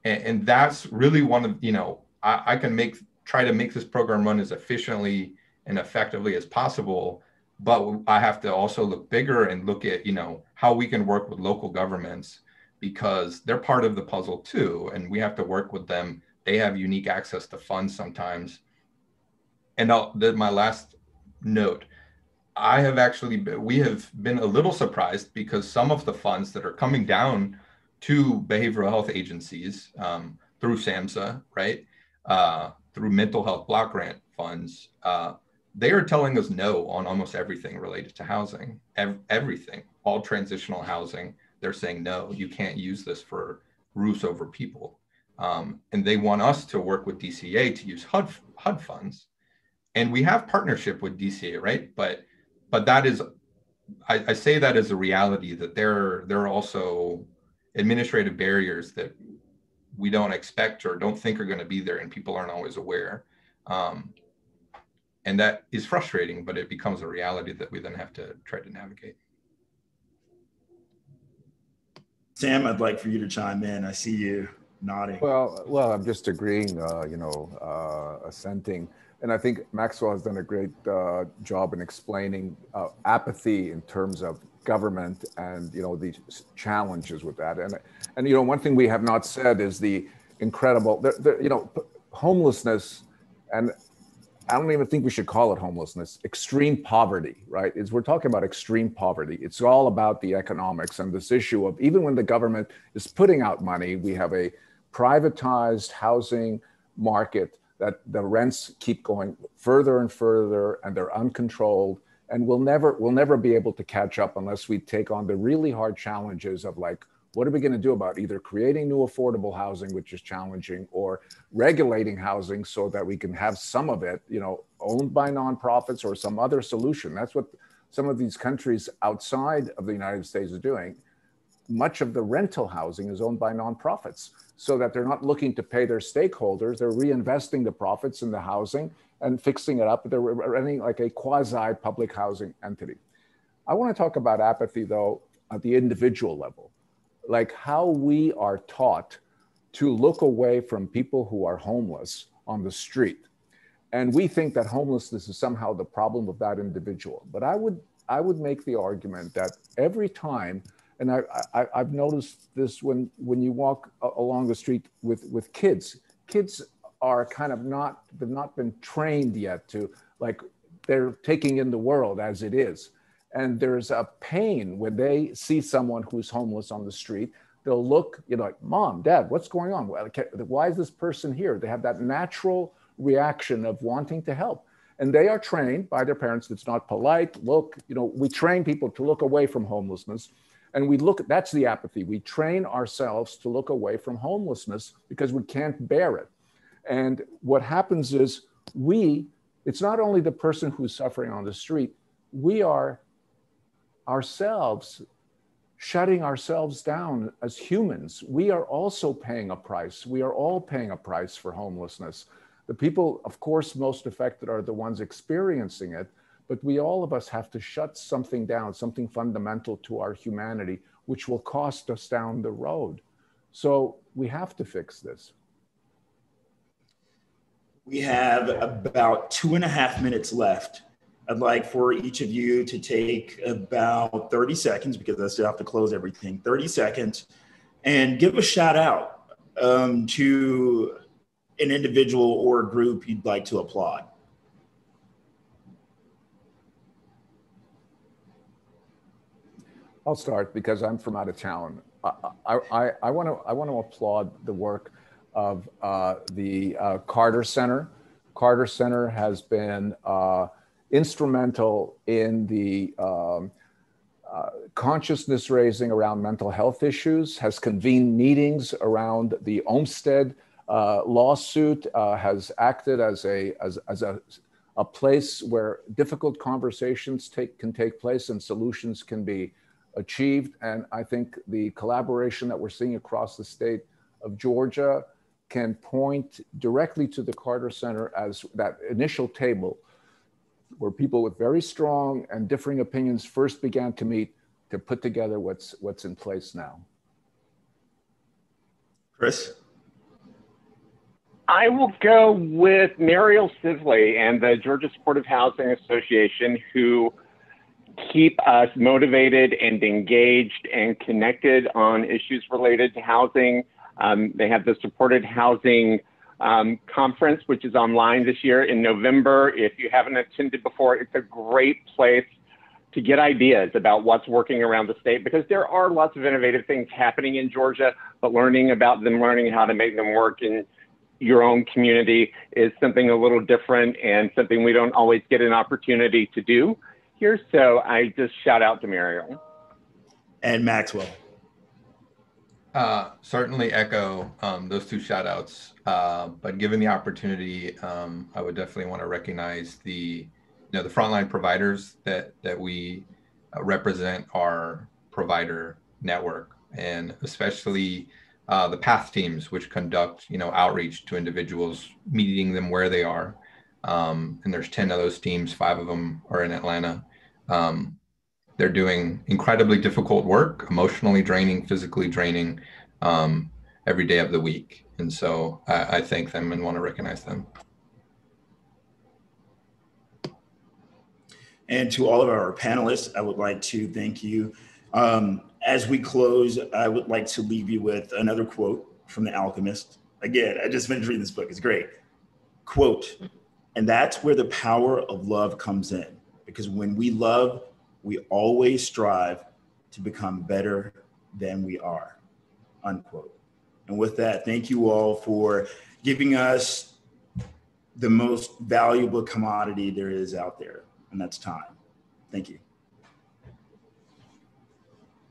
And, and that's really one of, you know, I, I can make, try to make this program run as efficiently and effectively as possible, but I have to also look bigger and look at, you know, how we can work with local governments because they're part of the puzzle too. And we have to work with them. They have unique access to funds sometimes. And I'll, the, my last note, I have actually, been, we have been a little surprised because some of the funds that are coming down to behavioral health agencies um, through SAMHSA, right, uh, through mental health block grant funds, uh, they are telling us no on almost everything related to housing, ev everything, all transitional housing. They're saying, no, you can't use this for roofs over people. Um, and they want us to work with D C A to use H U D, H U D funds. And we have partnership with D C A, right? But but that is, I, I say that as a reality that there, there are also administrative barriers that we don't expect or don't think are going to be there and people aren't always aware. Um, and that is frustrating, but it becomes a reality that we then have to try to navigate. Sam, I'd like for you to chime in. I see you nodding. Well, well, I'm just agreeing, uh, you know, uh, assenting. And I think Maxwell has done a great uh, job in explaining uh, apathy in terms of government and, you know, the challenges with that. And, and you know, one thing we have not said is the incredible, the, the, you know, homelessness, and I don't even think we should call it homelessness, extreme poverty, right? It's, we're talking about extreme poverty. It's all about the economics and this issue of even when the government is putting out money, we have a privatized housing market that the rents keep going further and further and they're uncontrolled and we'll never, we'll never be able to catch up unless we take on the really hard challenges of like, what are we gonna do about either creating new affordable housing, which is challenging, or regulating housing so that we can have some of it, you know, owned by nonprofits or some other solution. That's what some of these countries outside of the United States are doing. Much of the rental housing is owned by nonprofits so that they're not looking to pay their stakeholders. They're reinvesting the profits in the housing and fixing it up. They're running like a quasi public housing entity. I want to talk about apathy though, at the individual level, like how we are taught to look away from people who are homeless on the street. And we think that homelessness is somehow the problem of that individual. But I would, I would make the argument that every time, and I, I, I've noticed this when, when you walk along the street with, with kids. Kids are kind of not, they've not been trained yet to, like, they're taking in the world as it is. And there's a pain when they see someone who's homeless on the street. They'll look, you know, like, Mom, Dad, what's going on? Why is this person here? They have that natural reaction of wanting to help. And they are trained by their parents. It's not polite. Look, you know, we train people to look away from homelessness. And we look, that's the apathy. We train ourselves to look away from homelessness because we can't bear it. And what happens is we, it's not only the person who's suffering on the street, we are ourselves shutting ourselves down as humans. We are also paying a price. We are all paying a price for homelessness. The people, of course, most affected are the ones experiencing it. But we all of us have to shut something down, something fundamental to our humanity, which will cost us down the road. So we have to fix this. We have about two and a half minutes left. I'd like for each of you to take about thirty seconds, because I still have to close everything, thirty seconds, and give a shout out um, to an individual or a group you'd like to applaud. I'll start because I'm from out of town. I, I, I want to I want to applaud the work of uh, the uh, Carter Center. Carter Center has been uh, instrumental in the um, uh, consciousness raising around mental health issues, has convened meetings around the Olmstead uh, lawsuit, uh, has acted as a as, as a a place where difficult conversations take, can take place and solutions can be achieved. And I think the collaboration that we're seeing across the state of Georgia can point directly to the Carter Center as that initial table where people with very strong and differing opinions first began to meet to put together what's, what's in place now. Chris? I will go with Muriel Sivley and the Georgia Supportive Housing Association, who keep us motivated and engaged and connected on issues related to housing. Um, they have the Supported Housing um, Conference, which is online this year in November. If you haven't attended before, it's a great place to get ideas about what's working around the state, because there are lots of innovative things happening in Georgia, but learning about them, learning how to make them work in your own community is something a little different and something we don't always get an opportunity to do here. So I just shout out to Muriel. And Maxwell. Uh, certainly echo um, those two shout outs, uh, but given the opportunity, um, I would definitely want to recognize the, you know, the frontline providers that, that we represent, our provider network, and especially Uh, the PATH teams, which conduct, you know, outreach to individuals, meeting them where they are. Um, and there's ten of those teams, five of them are in Atlanta. Um, they're doing incredibly difficult work, emotionally draining, physically draining, um, every day of the week. And so I, I thank them and want to recognize them. And to all of our panelists, I would like to thank you. Um, As we close, I would like to leave you with another quote from The Alchemist. Again, I just finished reading this book, it's great. Quote, "And that's where the power of love comes in, because when we love, we always strive to become better than we are," unquote. And with that, thank you all for giving us the most valuable commodity there is out there, and that's time. Thank you.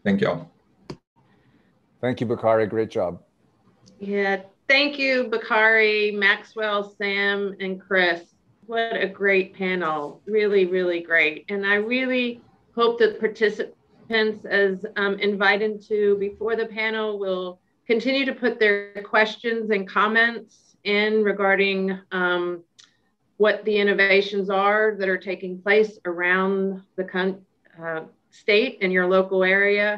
Thank you. Thank you, Bakari. Great job. Yeah, thank you, Bakari, Maxwell, Sam, and Chris. What a great panel. Really, really great. And I really hope that participants, as um, invited to before the panel, will continue to put their questions and comments in regarding um, what the innovations are that are taking place around the country. Uh, state and your local area,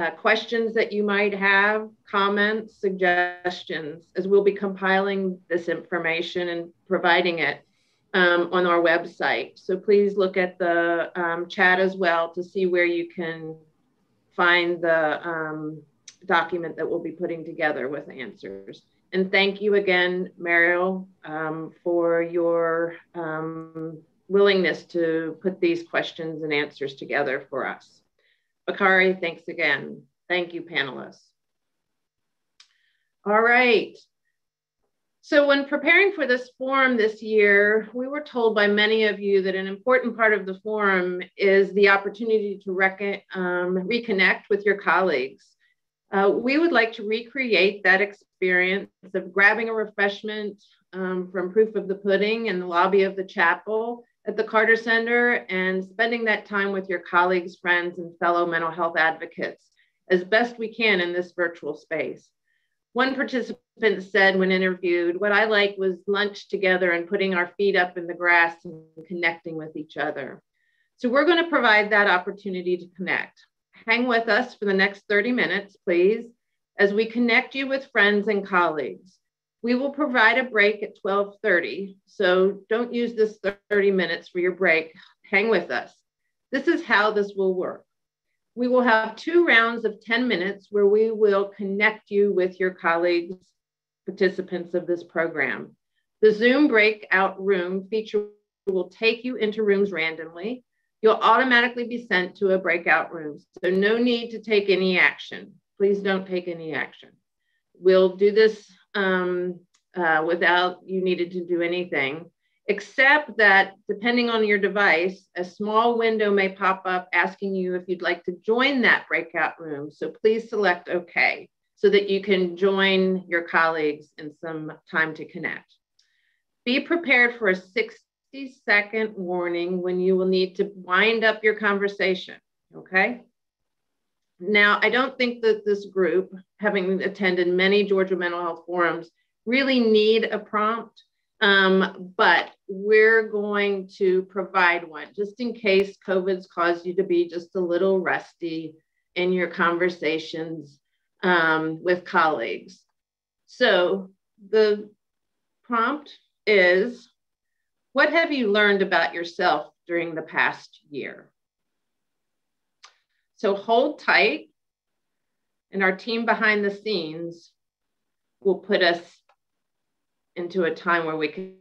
uh, questions that you might have, comments, suggestions, as we'll be compiling this information and providing it um, on our website. So please look at the um, chat as well to see where you can find the um, document that we'll be putting together with answers. And thank you again, Muriel, um, for your um, willingness to put these questions and answers together for us. Bakari, thanks again. Thank you, panelists. All right. So when preparing for this forum this year, we were told by many of you that an important part of the forum is the opportunity to recon- um, reconnect with your colleagues. Uh, we would like to recreate that experience of grabbing a refreshment um, from Proof of the Pudding in the lobby of the chapel at the Carter Center, and spending that time with your colleagues, friends, and fellow mental health advocates as best we can in this virtual space. One participant said when interviewed, "What I like was lunch together and putting our feet up in the grass and connecting with each other." So we're going to provide that opportunity to connect. Hang with us for the next thirty minutes, please, as we connect you with friends and colleagues. We will provide a break at twelve thirty, so don't use this thirty minutes for your break. Hang with us. This is how this will work. We will have two rounds of ten minutes where we will connect you with your colleagues, participants of this program. The Zoom breakout room feature will take you into rooms randomly. You'll automatically be sent to a breakout room, so no need to take any action. Please don't take any action. We'll do this Um, uh, without you needed to do anything, except that depending on your device, a small window may pop up asking you if you'd like to join that breakout room. So please select OK so that you can join your colleagues in some time to connect. Be prepared for a sixty second warning when you will need to wind up your conversation, okay? Now, I don't think that this group, having attended many Georgia Mental Health Forums, really need a prompt. Um, but we're going to provide one just in case COVID's caused you to be just a little rusty in your conversations um, with colleagues. So the prompt is, what have you learned about yourself during the past year? So hold tight, and our team behind the scenes will put us into a time where we can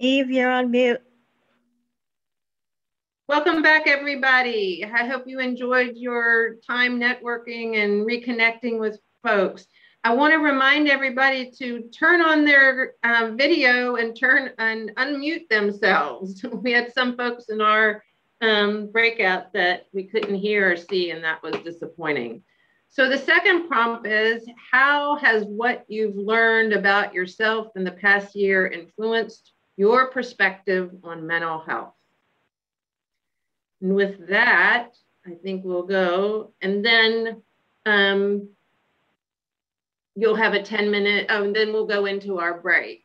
Eve, you're on mute. Welcome back, everybody. I hope you enjoyed your time networking and reconnecting with folks. I want to remind everybody to turn on their uh, video and turn and unmute themselves. We had some folks in our um, breakout that we couldn't hear or see, and that was disappointing. So the second prompt is, how has what you've learned about yourself in the past year influenced your perspective on mental health? And with that, I think we'll go, and then um, you'll have a ten minute, oh, and then we'll go into our break.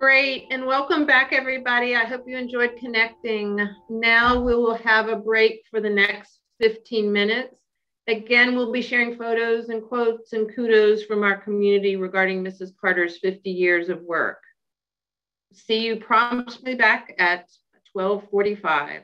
Great, and welcome back, everybody. I hope you enjoyed connecting. Now we will have a break for the next fifteen minutes. Again, we'll be sharing photos and quotes and kudos from our community regarding Missus Carter's fifty years of work. See you promptly back at twelve forty-five.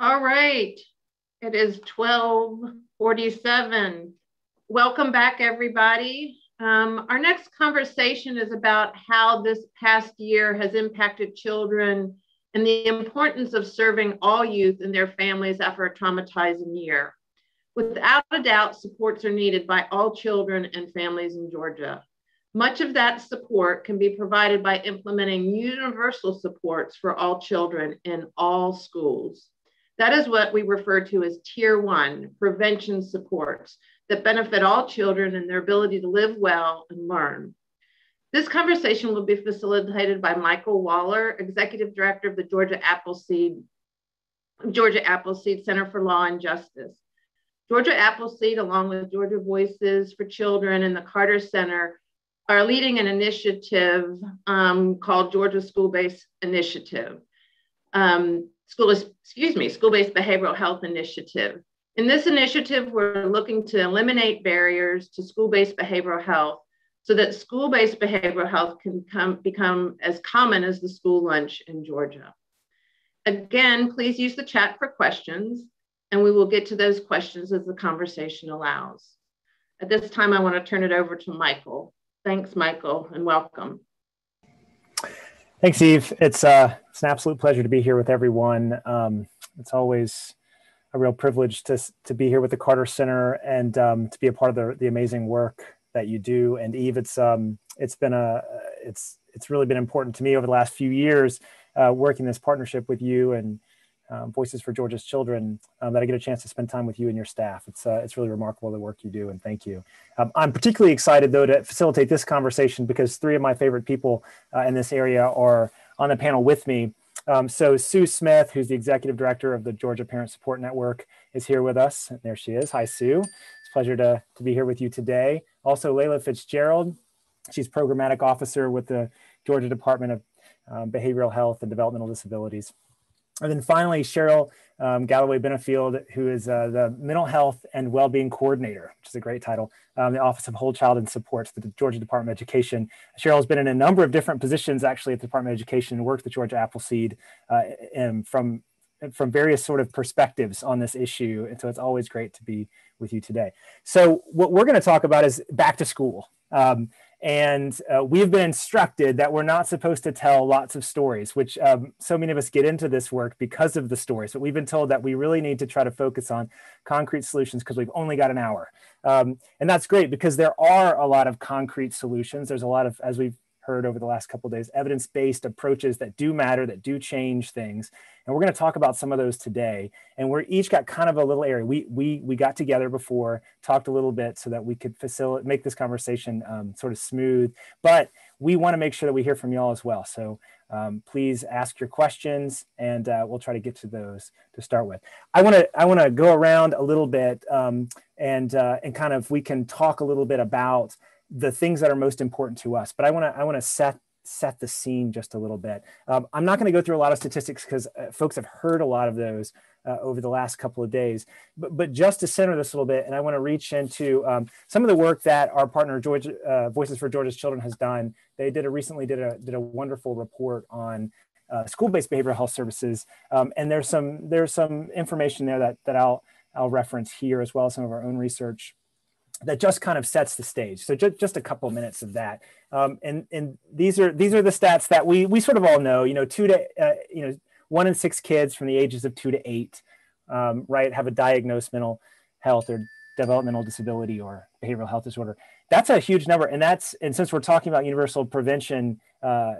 All right, it is twelve forty-seven. Welcome back, everybody. Um, our next conversation is about how this past year has impacted children and the importance of serving all youth and their families after a traumatizing year. Without a doubt, supports are needed by all children and families in Georgia. Much of that support can be provided by implementing universal supports for all children in all schools. That is what we refer to as tier one prevention supports that benefit all children and their ability to live well and learn. This conversation will be facilitated by Michael Waller, Executive Director of the Georgia Appleseed, Georgia Appleseed Center for Law and Justice. Georgia Appleseed, along with Georgia Voices for Children and the Carter Center, are leading an initiative um, called Georgia School-Based Initiative. Um, School, excuse me, School-Based Behavioral Health Initiative. In this initiative, we're looking to eliminate barriers to school-based behavioral health so that school-based behavioral health can come, become as common as the school lunch in Georgia. Again, please use the chat for questions, and we will get to those questions as the conversation allows. At this time, I want to turn it over to Michael. Thanks, Michael, and welcome. Thanks, Eve. It's, uh, it's an absolute pleasure to be here with everyone. Um, it's always a real privilege to, to be here with the Carter Center and um, to be a part of the, the amazing work that you do. And Eve, it's, um, it's, been a, it's, it's really been important to me over the last few years uh, working this partnership with you and um, Voices for Georgia's Children um, that I get a chance to spend time with you and your staff. It's, uh, it's really remarkable the work you do, and thank you. Um, I'm particularly excited though to facilitate this conversation because three of my favorite people uh, in this area are on the panel with me. Um, so Sue Smith, who's the Executive Director of the Georgia Parent Support Network, is here with us. And there she is. Hi, Sue. It's a pleasure to, to be here with you today. Also, Layla Fitzgerald. She's Programmatic Officer with the Georgia Department of um, Behavioral Health and Developmental Disabilities. And then finally, Cheryl um, Galloway-Benefield, who is uh, the Mental Health and Wellbeing Coordinator, which is a great title, um, the Office of Whole Child and Supports, the Georgia Department of Education. Cheryl's been in a number of different positions, actually, at the Department of Education, and worked with Georgia Appleseed uh, and from, from various sort of perspectives on this issue. And so it's always great to be with you today. So what we're going to talk about is back to school. Um, And uh, we've been instructed that we're not supposed to tell lots of stories, which um, so many of us get into this work because of the stories. But we've been told that we really need to try to focus on concrete solutions because we've only got an hour. Um, and that's great because there are a lot of concrete solutions. There's a lot of, as we've heard over the last couple of days, evidence-based approaches that do matter, that do change things. And we're going to talk about some of those today. And we're each got kind of a little area. We, we, we got together before, talked a little bit so that we could facilitate, make this conversation um, sort of smooth, but we want to make sure that we hear from y'all as well. So um, please ask your questions and uh, we'll try to get to those to start with. I want to, I want to go around a little bit um, and, uh, and kind of, we can talk a little bit about the things that are most important to us, but I want to, I want to set set the scene just a little bit. Um, I'm not going to go through a lot of statistics because uh, folks have heard a lot of those uh, over the last couple of days, but, but just to center this a little bit, and I want to reach into um, some of the work that our partner Georgia, uh, Voices for Georgia's Children has done. They did a recently did a, did a wonderful report on uh, school-based behavioral health services. Um, and there's some, there's some information there that, that I'll, I'll reference here, as well as some of our own research that just kind of sets the stage. So just, just a couple minutes of that. Um, and, and these are, these are the stats that we, we sort of all know, you know, two to, uh, you know, one in six kids from the ages of two to eight, um, right, have a diagnosed mental health or developmental disability or behavioral health disorder. That's a huge number. And that's, and since we're talking about universal prevention uh,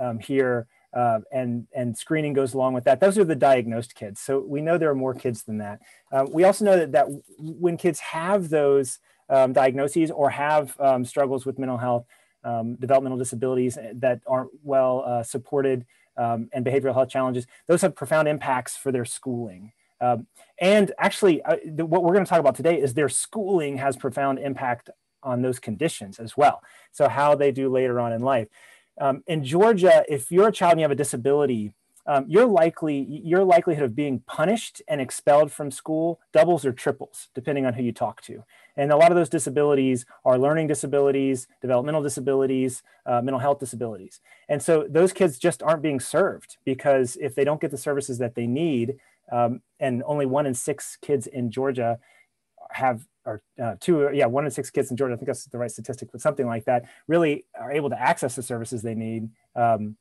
um, here, Uh, and, and screening goes along with that. Those are the diagnosed kids. So we know there are more kids than that. Uh, we also know that, that when kids have those um, diagnoses or have um, struggles with mental health, um, developmental disabilities that aren't well uh, supported um, and behavioral health challenges, those have profound impacts for their schooling. Um, and actually uh, the, what we're gonna talk about today is their schooling has profound impact on those conditions as well. So how they do later on in life. Um, in Georgia, if you're a child and you have a disability, um, you're likely, your likelihood of being punished and expelled from school doubles or triples, depending on who you talk to. And a lot of those disabilities are learning disabilities, developmental disabilities, uh, mental health disabilities. And so those kids just aren't being served because if they don't get the services that they need, um, and only one in six kids in Georgia have or uh, two, yeah, one in six kids in Georgia, I think that's the right statistic, but something like that, really are able to access the services they need, um,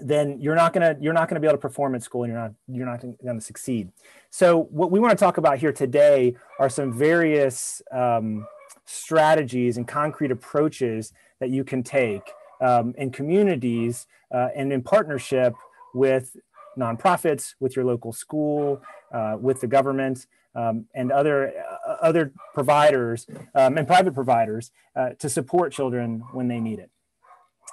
then you're not gonna you're not gonna be able to perform at school, and you're not you're not gonna succeed. So what we want to talk about here today are some various um, strategies and concrete approaches that you can take um, in communities uh, and in partnership with nonprofits, with your local school, uh, with the government. Um, and other uh, other providers um, and private providers uh, to support children when they need it.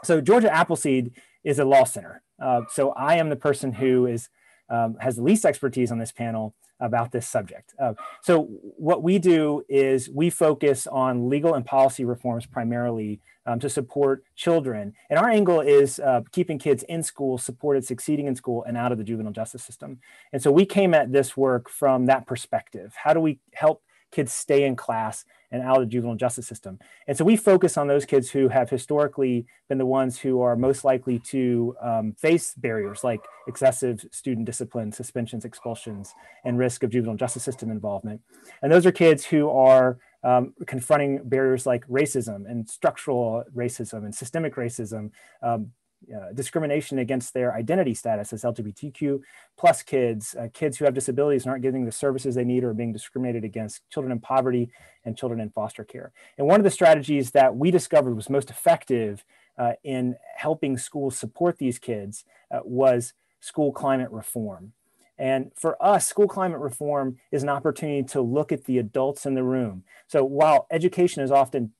So Georgia Appleseed is a law center. Uh, so I am the person who is um, has the least expertise on this panel about this subject. Uh, so what we do is we focus on legal and policy reforms primarily um, to support children. And our angle is uh, keeping kids in school, supported, succeeding in school, and out of the juvenile justice system. And so we came at this work from that perspective. How do we help kids stay in class and out of the juvenile justice system? And so we focus on those kids who have historically been the ones who are most likely to um, face barriers like excessive student discipline, suspensions, expulsions, and risk of juvenile justice system involvement. And those are kids who are um, confronting barriers like racism and structural racism and systemic racism, um, Uh, discrimination against their identity status as L G B T Q plus kids, uh, kids who have disabilities and aren't getting the services they need or are being discriminated against, children in poverty and children in foster care. And one of the strategies that we discovered was most effective uh, in helping schools support these kids uh, was school climate reform. And for us, school climate reform is an opportunity to look at the adults in the room. So while education is often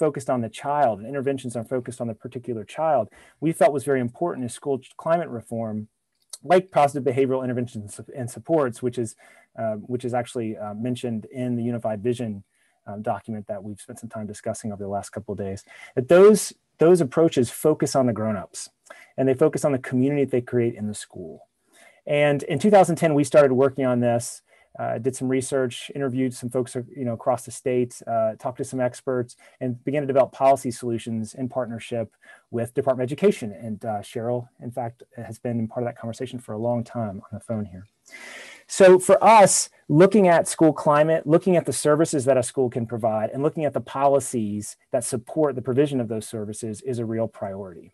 focused on the child and interventions are focused on the particular child, we felt was very important is school climate reform, like positive behavioral interventions and supports, which is, uh, which is actually uh, mentioned in the Unified Vision um, document that we've spent some time discussing over the last couple of days. That those, those approaches focus on the grownups and they focus on the community that they create in the school. And in two thousand ten, we started working on this uh, did some research, interviewed some folks, you know, across the state, uh, talked to some experts, and began to develop policy solutions in partnership with Department of Education. And uh, Cheryl, in fact, has been part of that conversation for a long time on the phone here. So for us, looking at school climate, looking at the services that a school can provide, and looking at the policies that support the provision of those services is a real priority.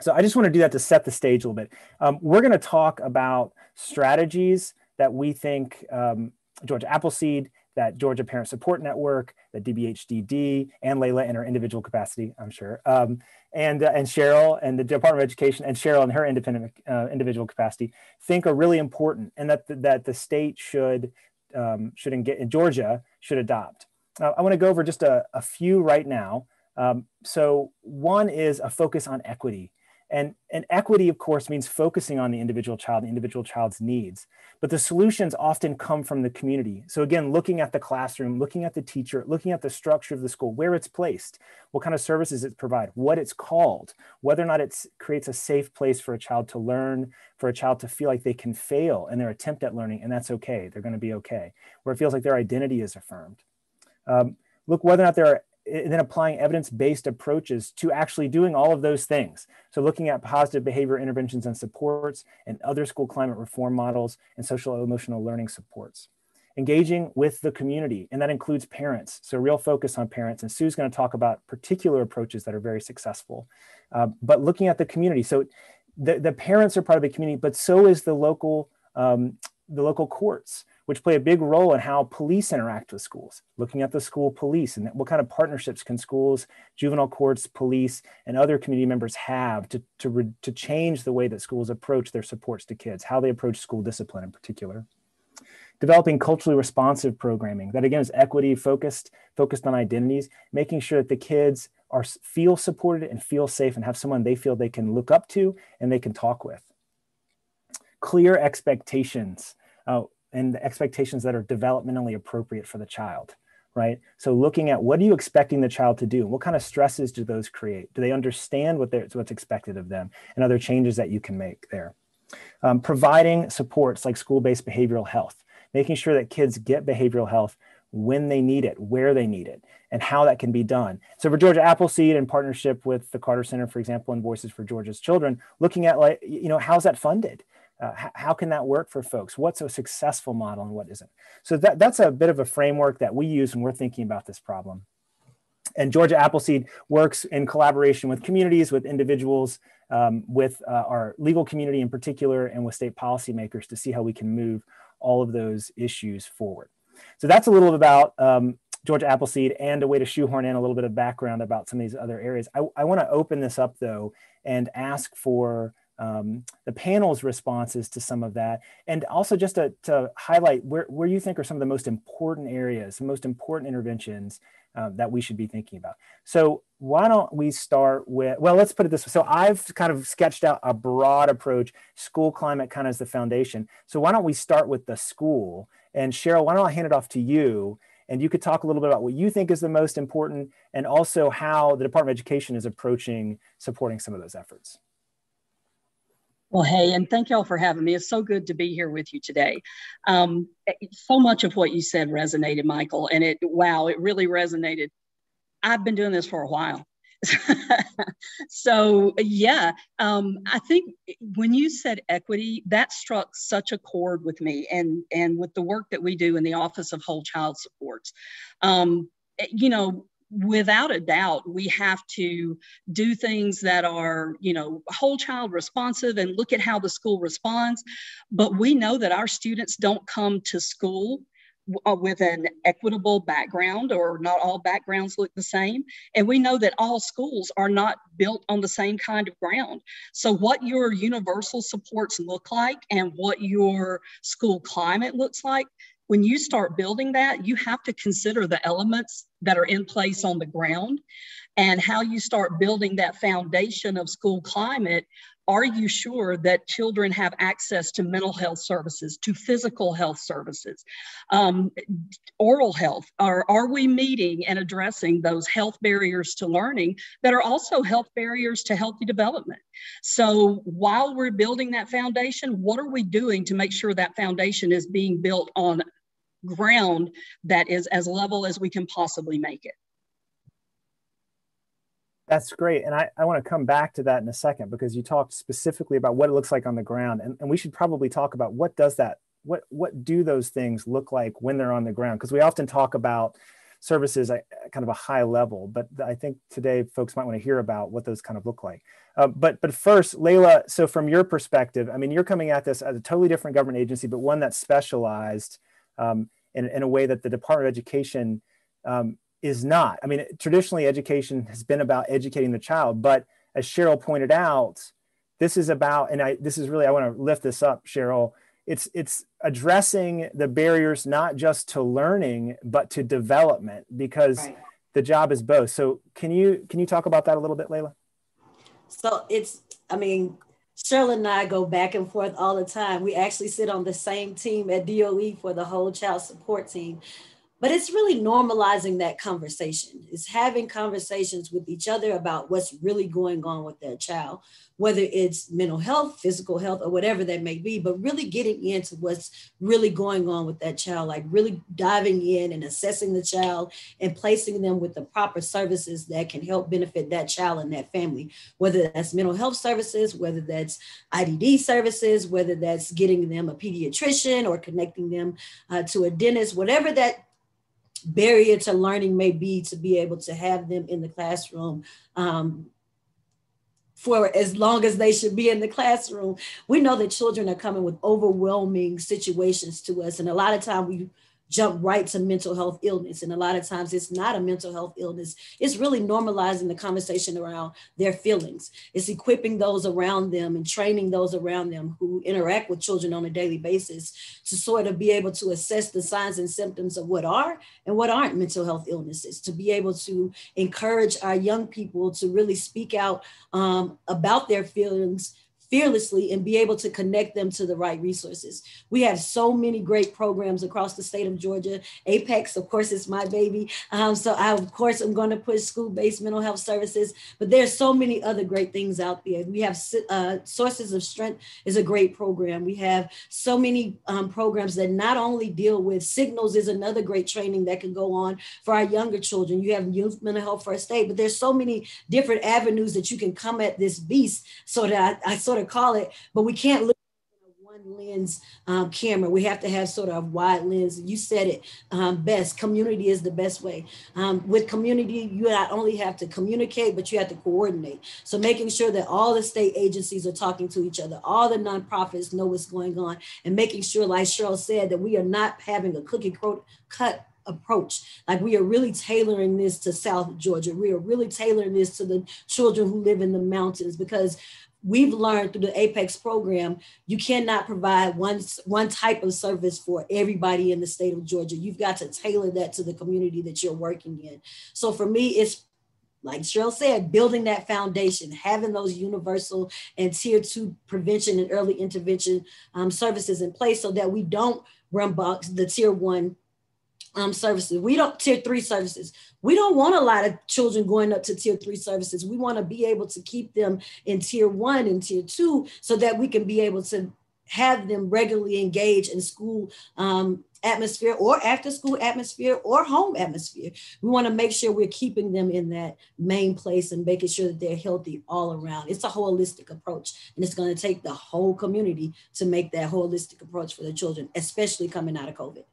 So I just want to do that to set the stage a little bit. Um, we're going to talk about strategies that we think um, Georgia Appleseed, that Georgia Parent Support Network, that D B H D D, and Layla in her individual capacity, I'm sure, um, and, uh, and Cheryl and the Department of Education, and Cheryl in her independent uh, individual capacity, think are really important, and that the, that the state should, um, should engage, in Georgia should adopt. Now, I want to go over just a, a few right now. Um, so one is a focus on equity. And, and equity, of course, means focusing on the individual child, the individual child's needs. But the solutions often come from the community. So again, looking at the classroom, looking at the teacher, looking at the structure of the school, where it's placed, what kind of services it provides, what it's called, whether or not it creates a safe place for a child to learn, for a child to feel like they can fail in their attempt at learning, and that's okay, they're gonna be okay, where it feels like their identity is affirmed. Um, look, whether or not there are and then applying evidence-based approaches to actually doing all of those things. So looking at positive behavior interventions and supports and other school climate reform models and social emotional learning supports. Engaging with the community, and that includes parents. So real focus on parents, and Sue's gonna talk about particular approaches that are very successful, uh, but looking at the community. So the, the parents are part of the community, but so is the local, um, the local courts, which play a big role in how police interact with schools, looking at the school police and what kind of partnerships can schools, juvenile courts, police, and other community members have to, to, to change the way that schools approach their supports to kids, how they approach school discipline in particular. Developing culturally responsive programming that, again, is equity focused, focused on identities, making sure that the kids are, feel supported and feel safe and have someone they feel they can look up to and they can talk with. Clear expectations. Uh, and the expectations that are developmentally appropriate for the child, right? So looking at what are you expecting the child to do? What kind of stresses do those create? Do they understand what what's expected of them, and other changes that you can make there? Um, providing supports like school-based behavioral health, making sure that kids get behavioral health when they need it, where they need it, and how that can be done. So for Georgia Appleseed, in partnership with the Carter Center, for example, and Voices for Georgia's Children, looking at, like, you know, how's that funded? Uh, how can that work for folks? What's a successful model and what isn't? So that, that's a bit of a framework that we use when we're thinking about this problem. And Georgia Appleseed works in collaboration with communities, with individuals, um, with uh, our legal community in particular, and with state policymakers to see how we can move all of those issues forward. So that's a little about um, Georgia Appleseed, and a way to shoehorn in a little bit of background about some of these other areas. I, I wanna open this up though and ask for Um, the panel's responses to some of that. And also just to, to highlight where, where you think are some of the most important areas, the most important interventions uh, that we should be thinking about. So why don't we start with, well, let's put it this way. So I've kind of sketched out a broad approach, school climate kind of as the foundation. So why don't we start with the school? And Cheryl, why don't I hand it off to you? And you could talk a little bit about what you think is the most important, and also how the Department of Education is approaching supporting some of those efforts. Well, hey, and thank y'all for having me. It's so good to be here with you today. Um, so much of what you said resonated, Michael, and it, wow, it really resonated. I've been doing this for a while. So yeah, um, I think when you said equity, that struck such a chord with me, and, and with the work that we do in the Office of Whole Child Supports. Um, you know, without a doubt, we have to do things that are, you know, whole child responsive and look at how the school responds. But we know that our students don't come to school with an equitable background, or not all backgrounds look the same. And we know that all schools are not built on the same kind of ground. So what your universal supports look like and what your school climate looks like, when you start building that, you have to consider the elements that are in place on the ground. and how you start building that foundation of school climate. Are you sure that children have access to mental health services, to physical health services, um, oral health? Or are we meeting and addressing those health barriers to learning that are also health barriers to healthy development? So while we're building that foundation, what are we doing to make sure that foundation is being built on ground that is as level as we can possibly make it? That's great. And I, I want to come back to that in a second, because you talked specifically about what it looks like on the ground. And, and we should probably talk about what does that, what, what do those things look like when they're on the ground? Because we often talk about services at kind of a high level, but I think today folks might want to hear about what those kind of look like. Uh, but, but first, Layla, so from your perspective, I mean, you're coming at this as a totally different government agency, but one that's specialized um, in, in a way that the Department of Education um, is not. I mean, traditionally, education has been about educating the child, but as Cheryl pointed out, this is about, and I, this is really, I want to lift this up, Cheryl, it's, it's addressing the barriers, not just to learning, but to development, because right. the job is both. So can you, can you talk about that a little bit, Layla? So it's, I mean, Cheryl and I go back and forth all the time. We actually sit on the same team at D O E for the whole child support team. But it's really normalizing that conversation. It's having conversations with each other about what's really going on with their child, whether it's mental health, physical health, or whatever that may be, but really getting into what's really going on with that child, like really diving in and assessing the child and placing them with the proper services that can help benefit that child and that family, whether that's mental health services, whether that's I D D services, whether that's getting them a pediatrician or connecting them uh, to a dentist, whatever that barrier to learning may be, to be able to have them in the classroom um, for as long as they should be in the classroom. We know that children are coming with overwhelming situations to us. And a lot of time we jump right to mental health illness. And a lot of times it's not a mental health illness. It's really normalizing the conversation around their feelings. It's equipping those around them and training those around them who interact with children on a daily basis to sort of be able to assess the signs and symptoms of what are and what aren't mental health illnesses, to be able to encourage our young people to really speak out um, about their feelings fearlessly and be able to connect them to the right resources. We have so many great programs across the state of Georgia. APEX, of course, is my baby. Um, so I, of course, I'm going to push school-based mental health services, but there's so many other great things out there. We have uh, Sources of Strength is a great program. We have so many um, programs that not only deal with signals, is another great training that can go on for our younger children. You have Youth Mental Health First Aid, but there's so many different avenues that you can come at this beast. So that I, I sort of call it, but we can't look at one lens um, camera. We have to have sort of a wide lens. You said it um, best. Community is the best way. Um, with community, you not only have to communicate, but you have to coordinate. So making sure that all the state agencies are talking to each other, all the nonprofits know what's going on, and making sure, like Cheryl said, that we are not having a cookie cut approach. Like we are really tailoring this to South Georgia. We are really tailoring this to the children who live in the mountains, because we've learned through the APEX program, you cannot provide one, one type of service for everybody in the state of Georgia. You've got to tailor that to the community that you're working in. So for me, it's like Cheryl said, building that foundation, having ththose universal and tier two prevention and early intervention um, services in place so that we don't run box the tier one Um, services. We don't tier three services. We don't want a lot of children going up to tier three services. We want to be able to keep them in tier one and tier two so that we can be able to have them regularly engage in school um, atmosphere or after school atmosphere or home atmosphere. We want to make sure we're keeping them in that main place and making sure that they're healthy all around. It's a holistic approach, and it's going to take the whole community to make that holistic approach for the children, especially coming out of COVID.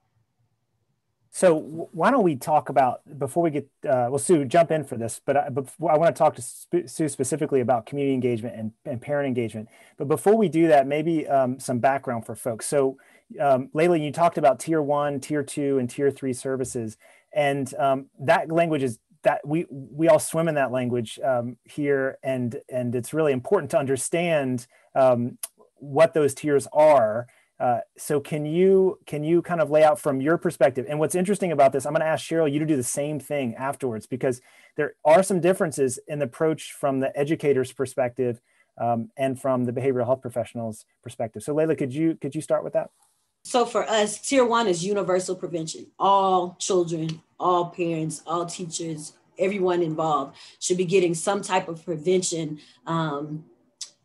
So why don't we talk about, before we get, uh, well, Sue, jump in for this, but I, before, I want to talk to sp Sue specifically about community engagement and, and parent engagement. But before we do that, maybe um, some background for folks. So um, Layla, you talked about tier one, tier two, and tier three services. And um, that language is that we, we all swim in that language um, here. And, and it's really important to understand um, what those tiers are. Uh, so can you can you kind of lay out from your perspective? And what's interesting about this, I'm going to ask Cheryl you to do the same thing afterwards, because there are some differences in the approach from the educator's perspective um, and from the behavioral health professional's perspective. So Layla, could you could you start with that? So for us, tier one is universal prevention. All children, all parents, all teachers, everyone involved should be getting some type of prevention um,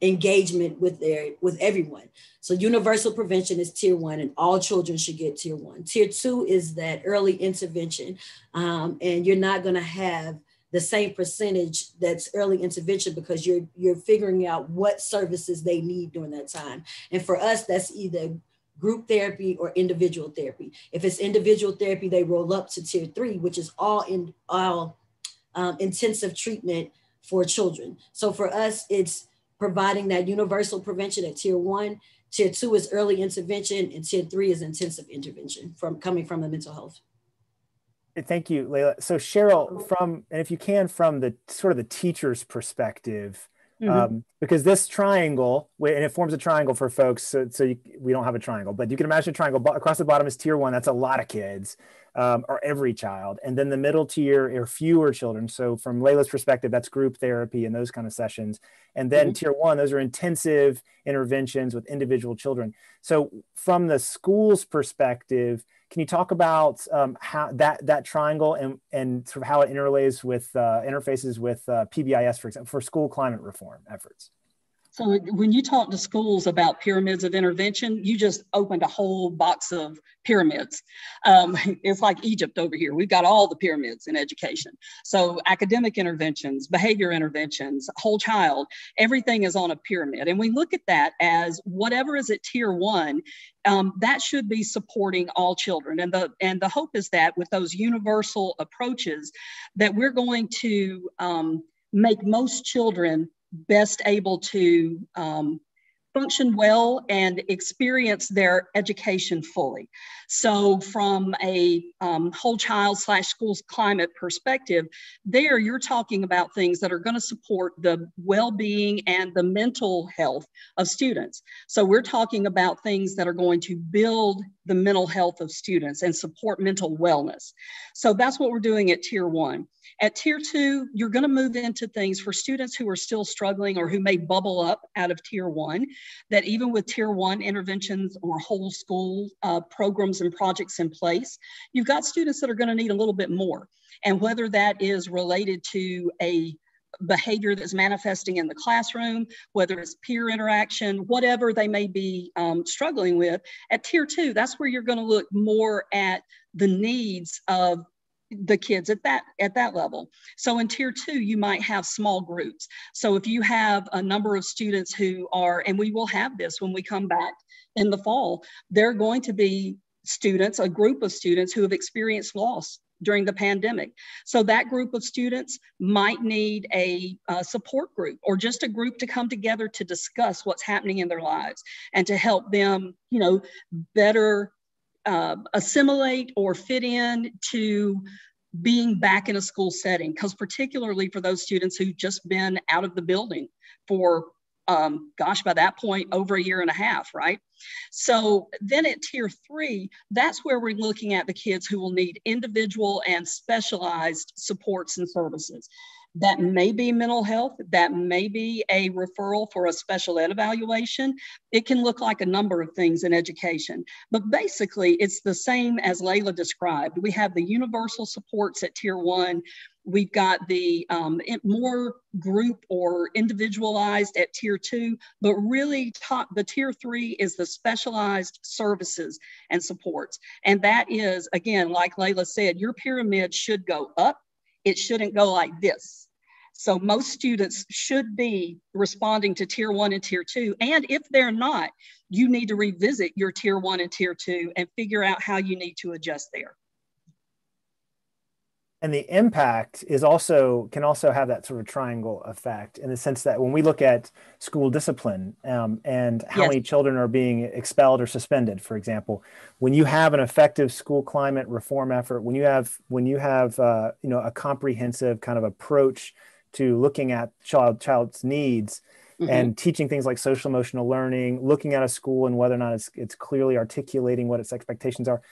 engagement with their with everyone. So universal prevention is tier one, and all children should get tier one. Tier two is that early intervention, um, and you're not going to have the same percentage that's early intervention because you're you're figuring out what services they need during that time. And for us, that's either group therapy or individual therapy. If it's individual therapy, they roll up to tier three, which is all in all um, intensive treatment for children. So for us, it's providing that universal prevention at tier one, tier two is early intervention, and tier three is intensive intervention from coming from the mental health. Thank you, Layla. So Cheryl, from, and if you can, from the sort of the teacher's perspective, mm-hmm. um, because this triangle, and it forms a triangle for folks, so, so you, we don't have a triangle, but you can imagine a triangle, across the bottom is tier one, that's a lot of kids, um, or every child, and then the middle tier are fewer children. So from Layla's perspective, that's group therapy and those kind of sessions. And then mm-hmm. tier one, those are intensive interventions with individual children. So from the school's perspective, can you talk about um, how that that triangle and and sort of how it interlays with uh, interfaces with uh, P B I S, for example, for school climate reform efforts? So when you talk to schools about pyramids of intervention, you just opened a whole box of pyramids. Um, it's like Egypt over here. We've got all the pyramids in education. So academic interventions, behavior interventions, whole child, everything is on a pyramid. And we look at that as whatever is at tier one, Um, that should be supporting all children. And the, and the hope is that with those universal approaches that we're going to um, make most children best able to um, function well and experience their education fully. So from a um, whole child slash school climate perspective, there you're talking about things that are going to support the well-being and the mental health of students. So we're talking about things that are going to build the mental health of students and support mental wellness. So that's what we're doing at tier one. At tier two, you're going to move into things for students who are still struggling or who may bubble up out of tier one, that even with tier one interventions or whole school uh, programs and projects in place, you've got students that are going to need a little bit more. And whether that is related to a behavior that's manifesting in the classroom, whether it's peer interaction, whatever they may be um, struggling with, at tier two, that's where you're going to look more at the needs of the kids at that at that level. So in tier two, you might have small groups. So if you have a number of students who are, and we will have this when we come back in the fall, there are going to be students, a group of students who have experienced loss during the pandemic. So that group of students might need a, a support group or just a group to come together to discuss what's happening in their lives and to help them, you know, better uh, assimilate or fit in to being back in a school setting. Because particularly for those students who've just been out of the building for Um, gosh, by that point, over a year and a half, right? So then at tier three, that's where we're looking at the kids who will need individual and specialized supports and services. That may be mental health, that may be a referral for a special ed evaluation. It can look like a number of things in education, but basically it's the same as Layla described. We have the universal supports at tier one. We've got the um, more group or individualized at tier two, but really top, the tier three is the specialized services and supports. And that is, again, like Layla said, your pyramid should go up. It shouldn't go like this. So most students should be responding to tier one and tier two. And if they're not, you need to revisit your tier one and tier two and figure out how you need to adjust there. And the impact is also, can also have that sort of triangle effect in the sense that when we look at school discipline um, and how yes. many children are being expelled or suspended, for example, when you have an effective school climate reform effort, when you have, when you have, uh, you know, a comprehensive kind of approach to looking at child child's needs, Mm-hmm. And teaching things like social emotional learning, looking at a school and whether or not it's, it's clearly articulating what its expectations are,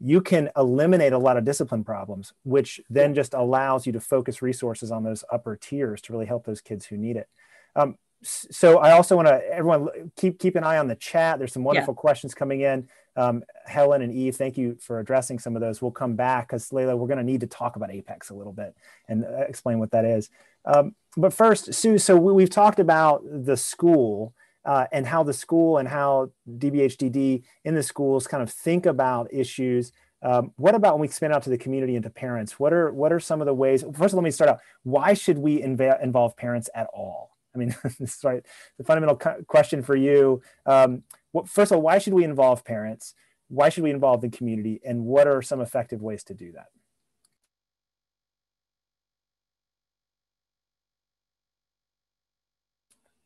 you can eliminate a lot of discipline problems, which then just allows you to focus resources on those upper tiers to really help those kids who need it. Um, so I also want to, everyone, keep keep an eye on the chat. There's some wonderful yeah. questions coming in. Um, Helen and Eve, thank you for addressing some of those. We'll come back because, Layla, we're going to need to talk about APEX a little bit and uh, explain what that is. Um, but first, Sue, so we, we've talked about the school uh, and how the school and how D B H D D in the schools kind of think about issues. Um, what about when we expand out to the community and to parents? What are, what are some of the ways? First of all, let me start out. Why should we inv- involve parents at all? I mean, this is right, the fundamental question for you. Um, what, first of all, why should we involve parents? Why should we involve the community? And what are some effective ways to do that?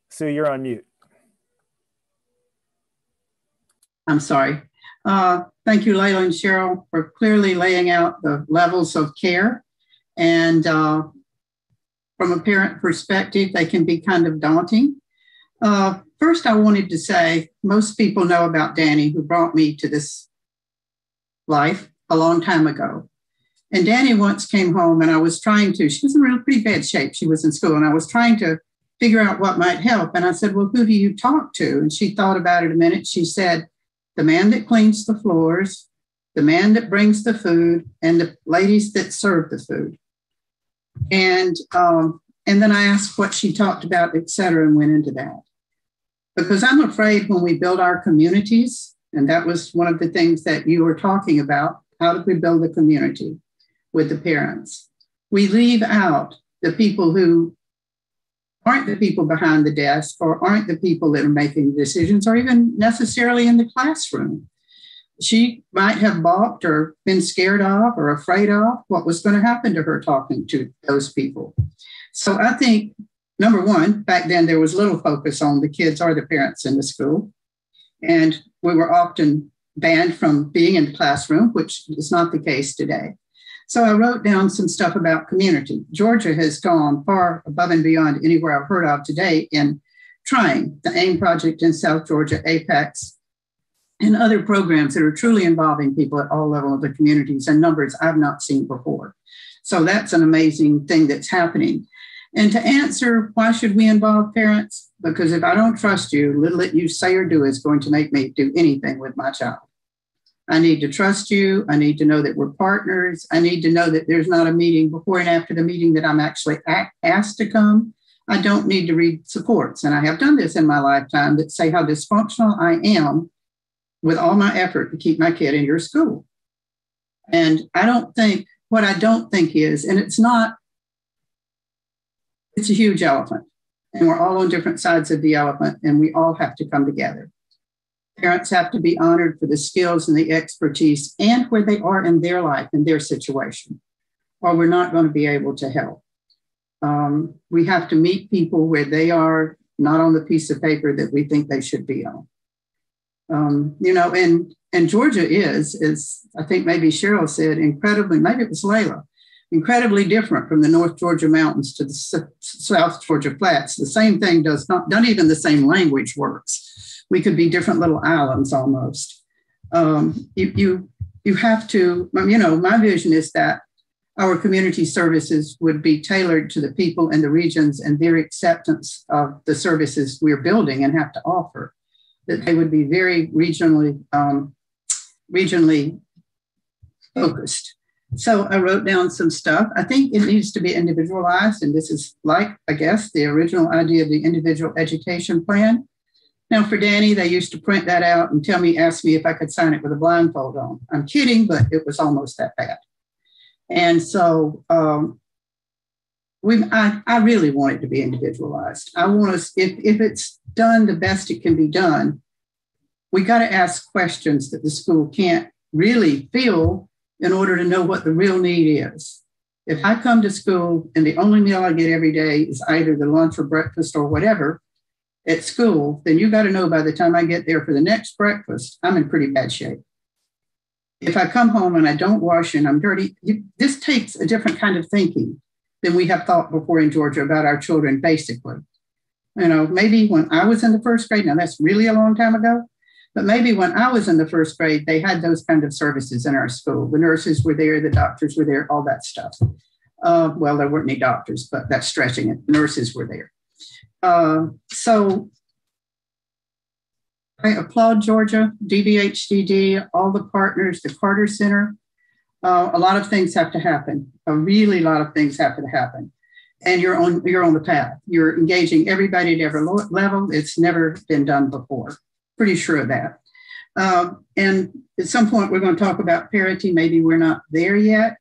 Sue, you're on mute. I'm sorry. Uh, thank you, Layla and Cheryl, for clearly laying out the levels of care. And uh, from a parent perspective, they can be kind of daunting. Uh, first, I wanted to say, most people know about Danny, who brought me to this life a long time ago. And Danny once came home and I was trying to, she was in real pretty bad shape. She was in school and I was trying to figure out what might help. And I said, well, who do you talk to? And she thought about it a minute. She said, the man that cleans the floors, the man that brings the food, and the ladies that serve the food. And um, and then I asked what she talked about, et cetera, and went into that. Because I'm afraid when we build our communities, and that was one of the things that you were talking about, how do we build a community with the parents? We leave out the people who aren't the people behind the desk or aren't the people that are making decisions or even necessarily in the classroom. She might have balked or been scared of or afraid of what was going to happen to her talking to those people. So I think, number one, back then there was little focus on the kids or the parents in the school. And we were often banned from being in the classroom, which is not the case today. So I wrote down some stuff about community. Georgia has gone far above and beyond anywhere I've heard of today in trying the AIM project in South Georgia, APEX, and other programs that are truly involving people at all levels of the communities and numbers I've not seen before. So that's an amazing thing that's happening. And to answer, why should we involve parents? Because if I don't trust you, little that you say or do is going to make me do anything with my child. I need to trust you. I need to know that we're partners. I need to know that there's not a meeting before and after the meeting that I'm actually asked to come. I don't need to read supports. And I have done this in my lifetime that say how dysfunctional I am with all my effort to keep my kid in your school. And I don't think, what I don't think is, and it's not, it's a huge elephant and we're all on different sides of the elephant and we all have to come together. Parents have to be honored for the skills and the expertise and where they are in their life and their situation, or we're not going to be able to help. Um, we have to meet people where they are, not on the piece of paper that we think they should be on. Um, you know, and, and Georgia is, is, I think maybe Cheryl said, incredibly, maybe it was Layla, incredibly different from the North Georgia mountains to the South Georgia flats. The same thing does not, not even the same language works. We could be different little islands almost. Um, you, you, you have to, you know, my vision is that our community services would be tailored to the people in the regions and their acceptance of the services we're building and have to offer. That they would be very regionally, um, regionally focused. So I wrote down some stuff. I think it needs to be individualized. And this is like, I guess, the original idea of the individual education plan. Now for Danny, they used to print that out and tell me, ask me if I could sign it with a blindfold on. I'm kidding, but it was almost that bad. And so um, we, I, I really want it to be individualized. I want us, if, if it's done the best it can be done, we got to ask questions that the school can't really feel in order to know what the real need is. If I come to school and the only meal I get every day is either the lunch or breakfast or whatever at school, then you got to know by the time I get there for the next breakfast, I'm in pretty bad shape. If I come home and I don't wash and I'm dirty, you, this takes a different kind of thinking than we have thought before in Georgia about our children, basically. you know, maybe when I was in the first grade, now that's really a long time ago, but maybe when I was in the first grade, they had those kind of services in our school. The nurses were there, the doctors were there, all that stuff. Uh, well, there weren't any doctors, but that's stretching it. Nurses were there. Uh, so I applaud Georgia, D B H D D, all the partners, the Carter Center. Uh, a lot of things have to happen. A really lot of things have to happen. And you're on, you're on the path. You're engaging everybody at every level. It's never been done before. Pretty sure of that. Uh, and at some point, we're going to talk about parity. Maybe we're not there yet.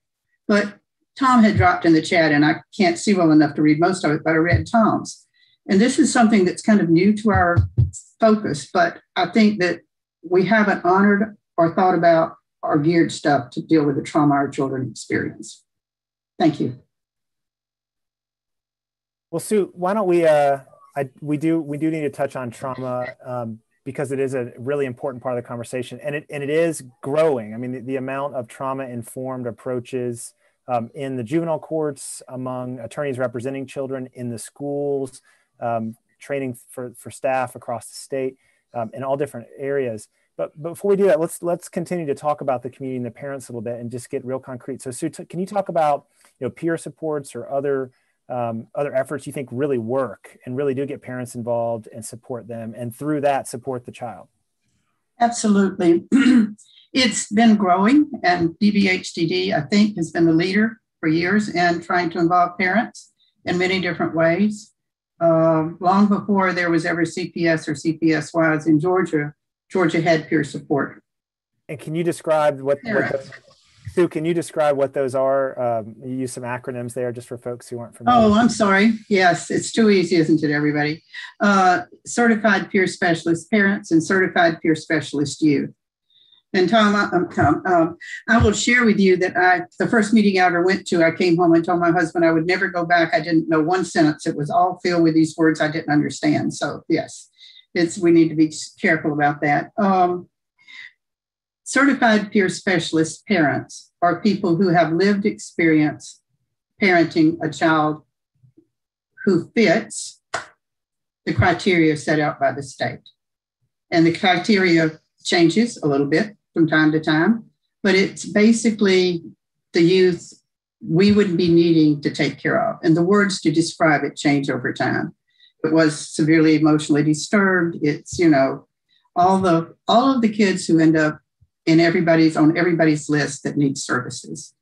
But Tom had dropped in the chat, and I can't see well enough to read most of it, but I read Tom's. And this is something that's kind of new to our focus, but I think that we haven't honored or thought about or geared stuff to deal with the trauma our children experience. Thank you. Well, Sue, why don't we, uh, I, we do we do need to touch on trauma um, because it is a really important part of the conversation, and it, and it is growing. I mean, the, the amount of trauma-informed approaches um, in the juvenile courts, among attorneys representing children, in the schools, um, training for, for staff across the state, um, in all different areas. But before we do that, let's let's continue to talk about the community and the parents a little bit and just get real concrete. So, Sue, can you talk about, you know, peer supports or other um, other efforts you think really work and really do get parents involved and support them, and through that support the child? Absolutely. It's been growing, and D B H D D, I think, has been the leader for years in trying to involve parents in many different ways. Uh, long before there was ever C P S or C P S Ys in Georgia, Georgia had peer support. And can you describe what, what those, Sue, can you describe what those are? Um, you use some acronyms there just for folks who aren't familiar. Oh, I'm sorry. Yes, it's too easy, isn't it, everybody? Uh, certified peer specialist parents and certified peer specialist youth. And Tom, I, um, Tom um, I will share with you that I, the first meeting I ever went to, I came home and told my husband I would never go back. I didn't know one sentence. It was all filled with these words I didn't understand. So yes. It's, we need to be careful about that. Um, certified peer specialist parents are people who have lived experience parenting a child who fits the criteria set out by the state. And the criteria changes a little bit from time to time, but it's basically the youth we would be needing to take care of. And the words to describe it change over time. It was severely emotionally disturbed. It's, you know, all the all of the kids who end up in everybody's on everybody's list that need services.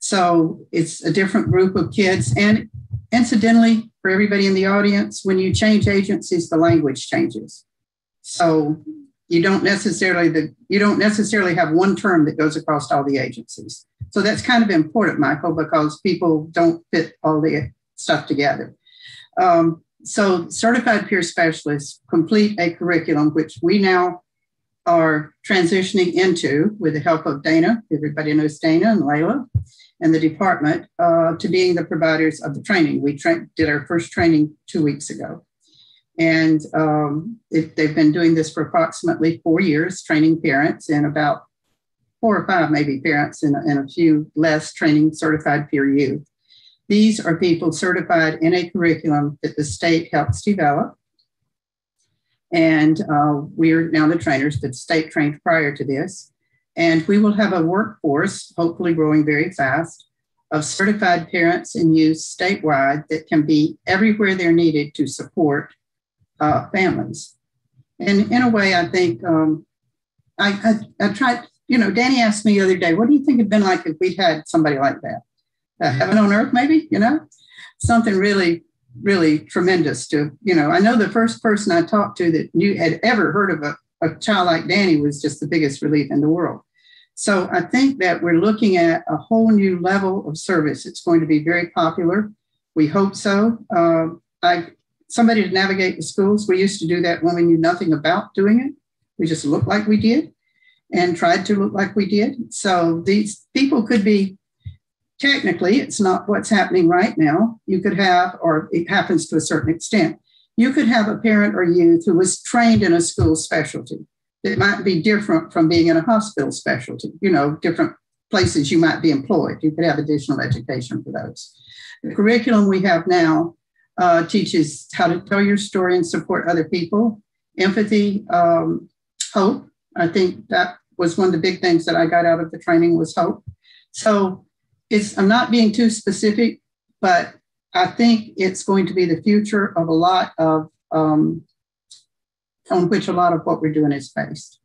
So it's a different group of kids. And incidentally, for everybody in the audience, when you change agencies, the language changes. So you don't necessarily the you don't necessarily have one term that goes across all the agencies. So that's kind of important, Michael, because people don't fit all the stuff together. Um, So certified peer specialists complete a curriculum, which we now are transitioning into with the help of Dana. Everybody knows Dana and Layla and the department uh, to being the providers of the training. We tra did our first training two weeks ago. And um, it, they've been doing this for approximately four years, training parents and about four or five maybe parents and, and a few less training certified peer youth. These are people certified in a curriculum that the state helps develop. And uh, we're now the trainers that the state trained prior to this. And we will have a workforce, hopefully growing very fast, of certified parents and youth statewide that can be everywhere they're needed to support uh, families. And in a way, I think, um, I, I, I tried, you know, Danny asked me the other day, what do you think it'd been like if we'd had somebody like that? Uh, heaven on earth, maybe, you know, something really, really tremendous to, you know, I know the first person I talked to that knew had ever heard of a, a child like Danny was just the biggest relief in the world. So I think that we're looking at a whole new level of service. It's going to be very popular. We hope so. Uh, I, somebody to navigate the schools. We used to do that when we knew nothing about doing it. We just looked like we did and tried to look like we did. So these people could be, technically, it's not what's happening right now. You could have, or it happens to a certain extent, you could have a parent or youth who was trained in a school specialty that might be different from being in a hospital specialty, you know, different places you might be employed. You could have additional education for those. The curriculum we have now uh, teaches how to tell your story and support other people, empathy, um, hope. I think that was one of the big things that I got out of the training was hope. So it's, I'm not being too specific, but I think it's going to be the future of a lot of, um, on which a lot of what we're doing is based.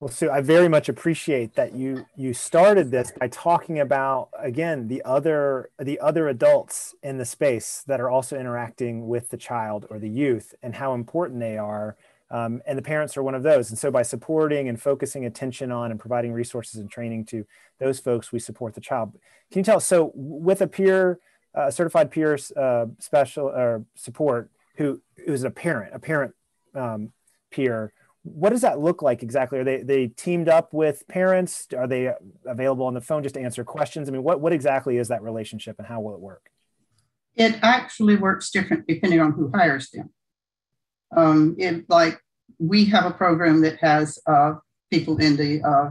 Well, Sue, I very much appreciate that you you started this by talking about, again, the other the other adults in the space that are also interacting with the child or the youth and how important they are. Um, and the parents are one of those. And so by supporting and focusing attention on and providing resources and training to those folks, we support the child. Can you tell us, so with a peer, uh, certified peer uh, special or support who is a parent, a parent um, peer, what does that look like exactly? Are they, they teamed up with parents? Are they available on the phone just to answer questions? I mean, what, what exactly is that relationship and how will it work? It actually works different depending on who hires them. Um, it, like we have a program that has uh, people in the uh,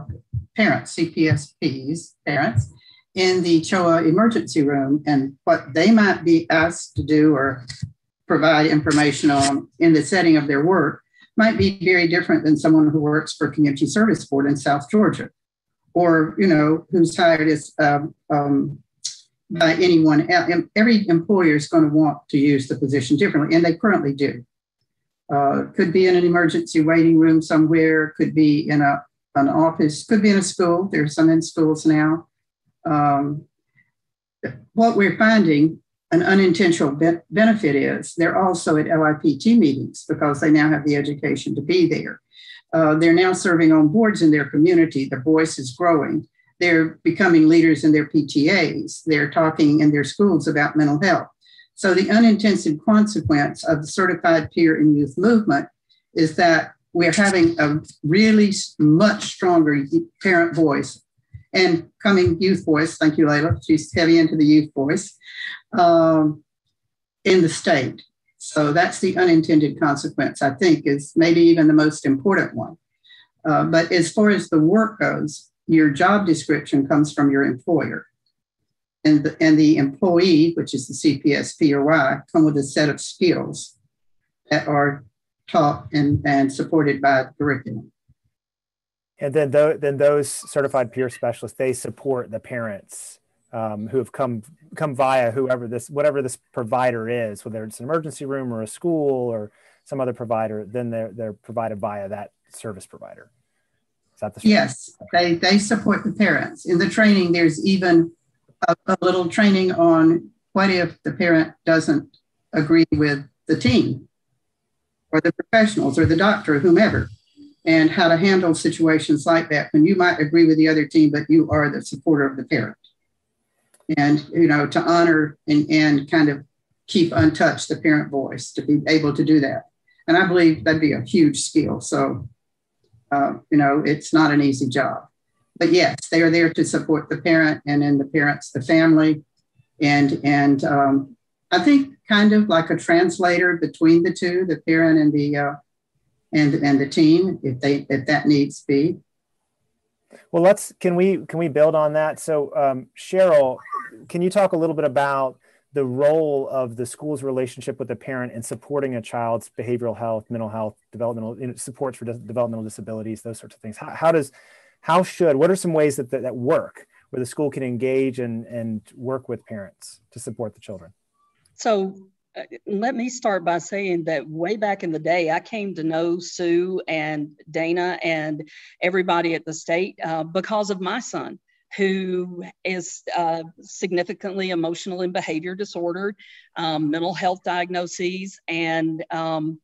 parents, C P S Ps, parents, in the C H O A emergency room, and what they might be asked to do or provide information on in the setting of their work might be very different than someone who works for Community Service Board in South Georgia, or, you know, who's hired as um, um, by anyone else. Every employer is going to want to use the position differently, and they currently do. Uh, could be in an emergency waiting room somewhere, could be in a, an office, could be in a school. There are some in schools now. Um, what we're finding, an unintentional be benefit is they're also at L I P T meetings because they now have the education to be there. Uh, they're now serving on boards in their community. Their voice is growing. They're becoming leaders in their P T As. They're talking in their schools about mental health. So the unintended consequence of the certified peer and youth movement is that we're having a really much stronger parent voice and coming youth voice. Thank you, Layla. She's heavy into the youth voice um, in the state. So that's the unintended consequence, I think, is maybe even the most important one. Uh, but as far as the work goes, your job description comes from your employer. And the, and the employee, which is the C P S P or Y, come with a set of skills that are taught and, and supported by the curriculum. And then, th then those certified peer specialists, they support the parents um, who have come come via whoever this, whatever this provider is, whether it's an emergency room or a school or some other provider, then they're, they're provided via that service provider. Is that the story? Yes, they, they support the parents. In the training, there's even a little training on what if the parent doesn't agree with the team or the professionals or the doctor or whomever, and how to handle situations like that when you might agree with the other team, but you are the supporter of the parent. And, you know, to honor and, and kind of keep untouched the parent voice, to be able to do that. And I believe that'd be a huge skill. So, uh, you know, it's not an easy job. But yes, they are there to support the parent and then the parents, the family. And, and um, I think kind of like a translator between the two, the parent and the, uh, and, and the team, if, they, if that needs be. Well, let's, can we, can we build on that? So um, Cheryl, can you talk a little bit about the role of the school's relationship with the parent in supporting a child's behavioral health, mental health, developmental you know, supports for developmental disabilities, those sorts of things? How, how does How should, what are some ways that, that, that work where the school can engage and, and work with parents to support the children? So uh, let me start by saying that way back in the day, I came to know Sue and Dana and everybody at the state uh, because of my son, who is uh, significantly emotional and behavior disordered, um, mental health diagnoses. And um,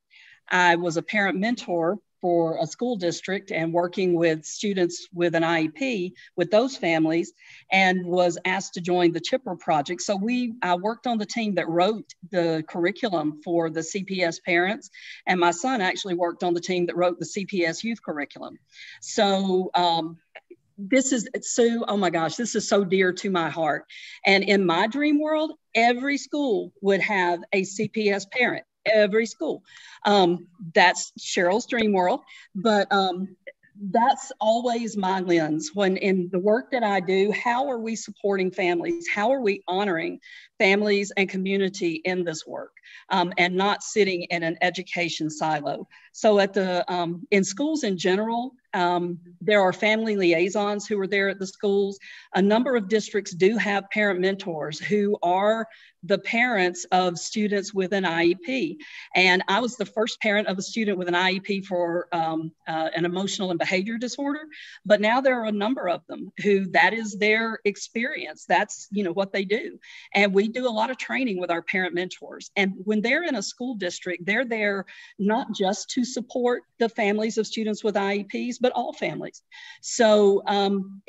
I was a parent mentor for a school district and working with students with an I E P with those families, and was asked to join the CHIPRA project. So we, I worked on the team that wrote the curriculum for the C P S parents, and my son actually worked on the team that wrote the C P S youth curriculum. So um, this is, Sue, oh my gosh, this is so dear to my heart. And in my dream world, every school would have a C P S parent. Every school. Um, that's Cheryl's dream world. But um, that's always my lens when in the work that I do. How are we supporting families? How are we honoring families and community in this work, um, and not sitting in an education silo? So at the um, in schools in general, um, there are family liaisons who are there at the schools. A number of districts do have parent mentors who are the parents of students with an I E P. And I was the first parent of a student with an I E P for um, uh, an emotional and behavior disorder. But now there are a number of them who that is their experience. That's, you know, what they do. And we do a lot of training with our parent mentors. And when they're in a school district, they're there not just to support the families of students with I E Ps, but all families. So um,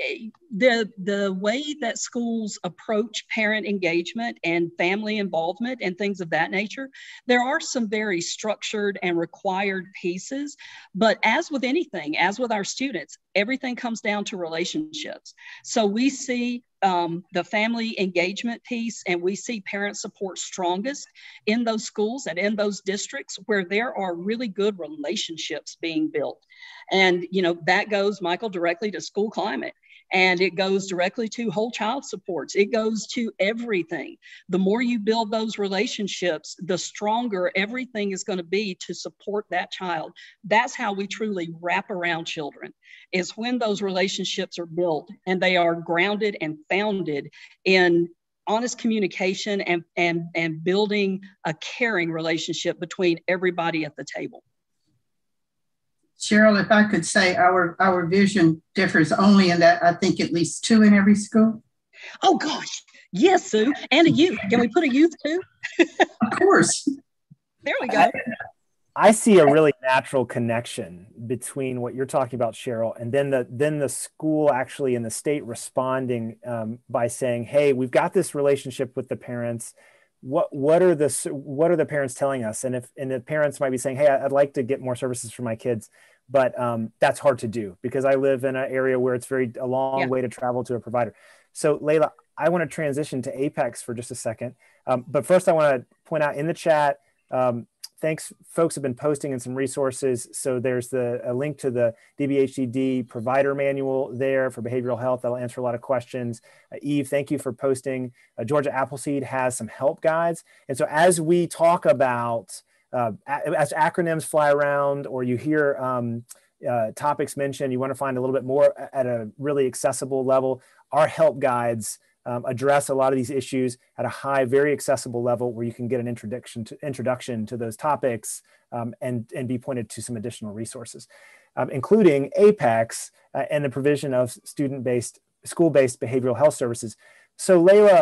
the, the way that schools approach parent engagement and family involvement and things of that nature, there are some very structured and required pieces, but as with anything, as with our students, everything comes down to relationships. So we see um, the family engagement piece, and we see parent support strongest in those schools and in those districts where there are really good relationships being built. And, you know, that goes, Michael, directly to school climate. And it goes directly to whole child supports. It goes to everything. The more you build those relationships, the stronger everything is going to be to support that child. That's how we truly wrap around children, is when those relationships are built and they are grounded and founded in honest communication and, and, and building a caring relationship between everybody at the table. Cheryl, if I could say our, our vision differs only in that I think at least two in every school. Oh, gosh. Yes, Sue. And a youth. Can we put a youth too? Of course. There we go. I, I see a really natural connection between what you're talking about, Cheryl, and then the, then the school actually in the state responding um, by saying, hey, we've got this relationship with the parents. What what are the what are the parents telling us? And if and the parents might be saying, hey, I'd like to get more services for my kids, but um, that's hard to do because I live in an area where it's very a long yeah. way to travel to a provider. So Layla, I want to transition to APEX for just a second, um, but first I want to point out in the chat, um, thanks, folks have been posting in some resources. So there's the a link to the D B H D D provider manual there for behavioral health. That'll answer a lot of questions. Uh, Eve, thank you for posting. Uh, Georgia Appleseed has some help guides. And so as we talk about, uh, as acronyms fly around or you hear um, uh, topics mentioned, you want to find a little bit more at a really accessible level, our help guides Um, address a lot of these issues at a high, very accessible level where you can get an introduction to, introduction to those topics um, and, and be pointed to some additional resources, um, including APEX uh, and the provision of student-based, school-based behavioral health services. So Layla,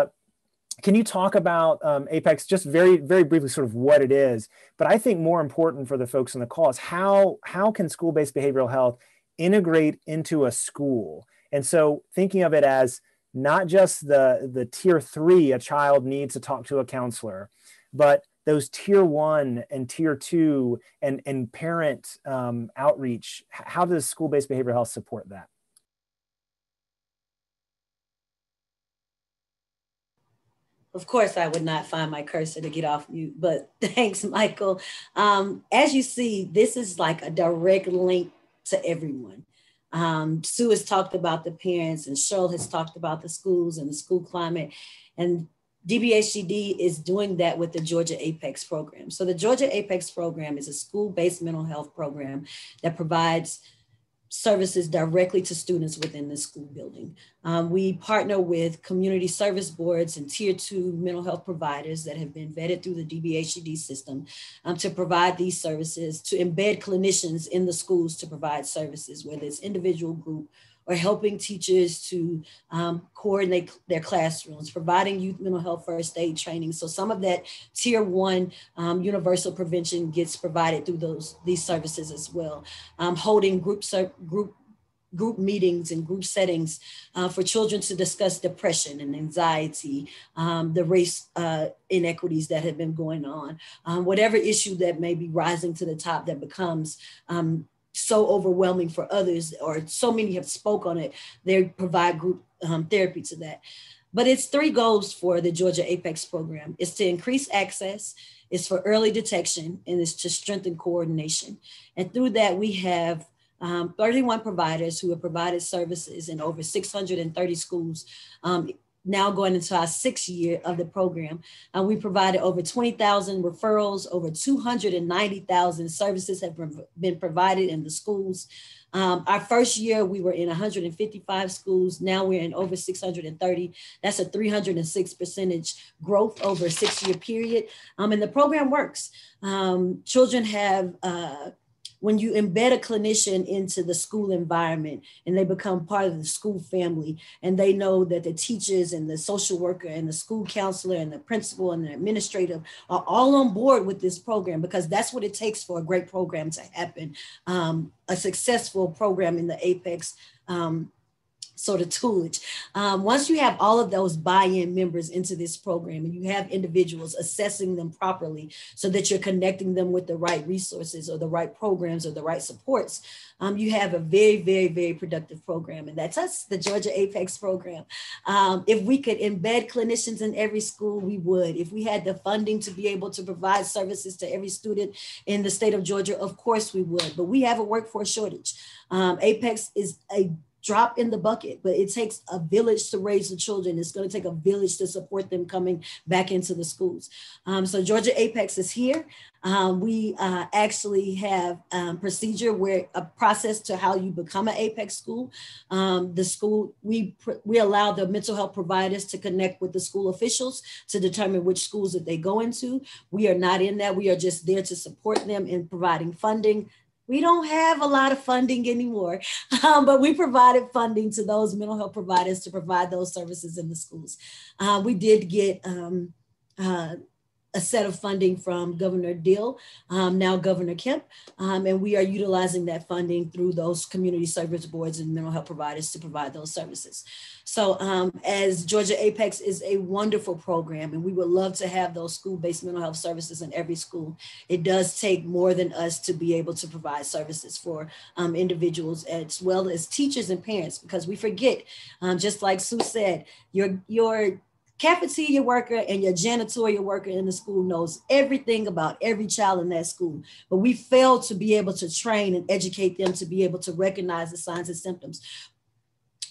can you talk about um, APEX just very, very briefly, sort of what it is? But I think more important for the folks on the call is how, how can school-based behavioral health integrate into a school? And so thinking of it as not just the, the tier three, a child needs to talk to a counselor, but those tier one and tier two and, and parent um, outreach, how does school-based behavioral health support that? Of course, I would not find my cursor to get off mute, but thanks, Michael. Um, as you see, this is like a direct link to everyone. Um, Sue has talked about the parents, and Cheryl has talked about the schools and the school climate, and D B H D D is doing that with the Georgia APEX program. So the Georgia APEX program is a school-based mental health program that provides services directly to students within the school building. Um, we partner with community service boards and tier two mental health providers that have been vetted through the D B H D D system um, to provide these services, to embed clinicians in the schools to provide services, whether it's individual, group, or helping teachers to um, coordinate their classrooms, providing youth mental health first aid training. So some of that tier one um, universal prevention gets provided through those these services as well. Um, holding group, group, group meetings and group settings uh, for children to discuss depression and anxiety, um, the race uh, inequities that have been going on, um, whatever issue that may be rising to the top that becomes um, so overwhelming for others, or so many have spoke on it, they provide group um, therapy to that. But it's three goals for the Georgia APEX program. It's to increase access, it's for early detection, and it's to strengthen coordination. And through that, we have um, thirty-one providers who have provided services in over six hundred thirty schools, um, now going into our sixth year of the program. Uh, we provided over twenty thousand referrals, over two hundred ninety thousand services have been provided in the schools. Um, our first year, we were in one hundred fifty-five schools. Now we're in over six hundred thirty. That's a three hundred six percent growth over a six-year period. Um, and the program works. Um, children have, uh, when you embed a clinician into the school environment and they become part of the school family, and they know that the teachers and the social worker and the school counselor and the principal and the administrator are all on board with this program, because that's what it takes for a great program to happen. Um, a successful program in the APEX um, sort of toolage. Um, once you have all of those buy-in members into this program, and you have individuals assessing them properly so that you're connecting them with the right resources or the right programs or the right supports, um, you have a very, very, very productive program. And that's us, the Georgia APEX program. Um, if we could embed clinicians in every school, we would. If we had the funding to be able to provide services to every student in the state of Georgia, of course we would, but we have a workforce shortage. Um, APEX is a drop in the bucket, but it takes a village to raise the children. It's going to take a village to support them coming back into the schools. Um, so Georgia APEX is here. Um, we uh, actually have a um, procedure where a process to how you become an APEX school. Um, the school, we, we allow the mental health providers to connect with the school officials to determine which schools that they go into. We are not in that. We are just there to support them in providing funding. We don't have a lot of funding anymore, um, but we provided funding to those mental health providers to provide those services in the schools. Uh, we did get um, uh, a set of funding from Governor Deal, um, now Governor Kemp, um, and we are utilizing that funding through those community service boards and mental health providers to provide those services. So um, as Georgia APEX is a wonderful program, and we would love to have those school-based mental health services in every school, it does take more than us to be able to provide services for um, individuals as well as teachers and parents, because we forget, um, just like Sue said, your, your cafeteria worker and your janitorial worker in the school knows everything about every child in that school, but we fail to be able to train and educate them to be able to recognize the signs and symptoms.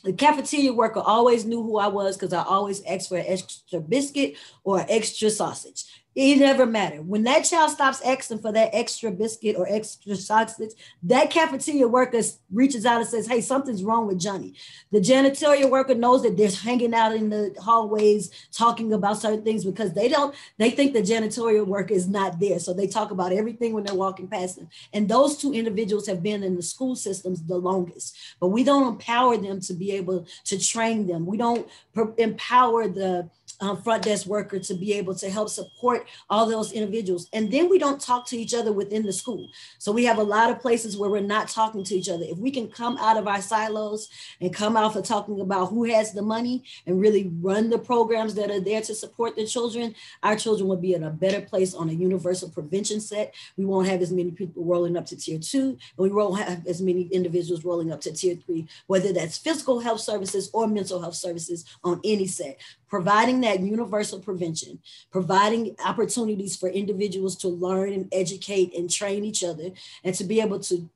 The cafeteria worker always knew who I was because I always asked for an extra biscuit or an extra sausage. It never mattered. When that child stops asking for that extra biscuit or extra sausage, that cafeteria worker reaches out and says, hey, something's wrong with Johnny. The janitorial worker knows that they're hanging out in the hallways talking about certain things because they don't, they think the janitorial worker is not there. So they talk about everything when they're walking past them. And those two individuals have been in the school systems the longest, but we don't empower them to be able to train them. We don't empower the um, front desk worker to be able to help support all those individuals. And then we don't talk to each other within the school. So we have a lot of places where we're not talking to each other. If we can come out of our silos and come out for talking about who has the money and really run the programs that are there to support the children, our children will be in a better place on a universal prevention set. We won't have as many people rolling up to tier two, and we won't have as many individuals rolling up to tier three, whether that's physical health services or mental health services on any set. Providing that universal prevention, providing opportunities for individuals to learn and educate and train each other, and to be able to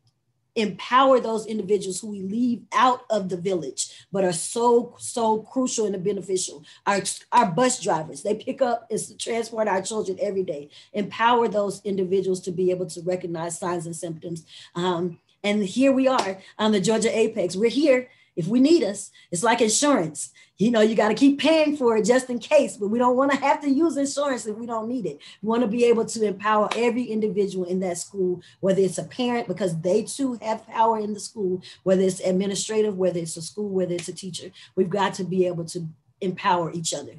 empower those individuals who we leave out of the village, but are so, so crucial and beneficial. Our, our bus drivers, they pick up and transport our children every day. Empower those individuals to be able to recognize signs and symptoms. Um, and here we are on the Georgia APEX. We're here. If we need us, it's like insurance. You know, you got to keep paying for it just in case, but we don't want to have to use insurance if we don't need it. We want to be able to empower every individual in that school, whether it's a parent, because they too have power in the school, whether it's administrative, whether it's a school, whether it's a teacher. We've got to be able to empower each other.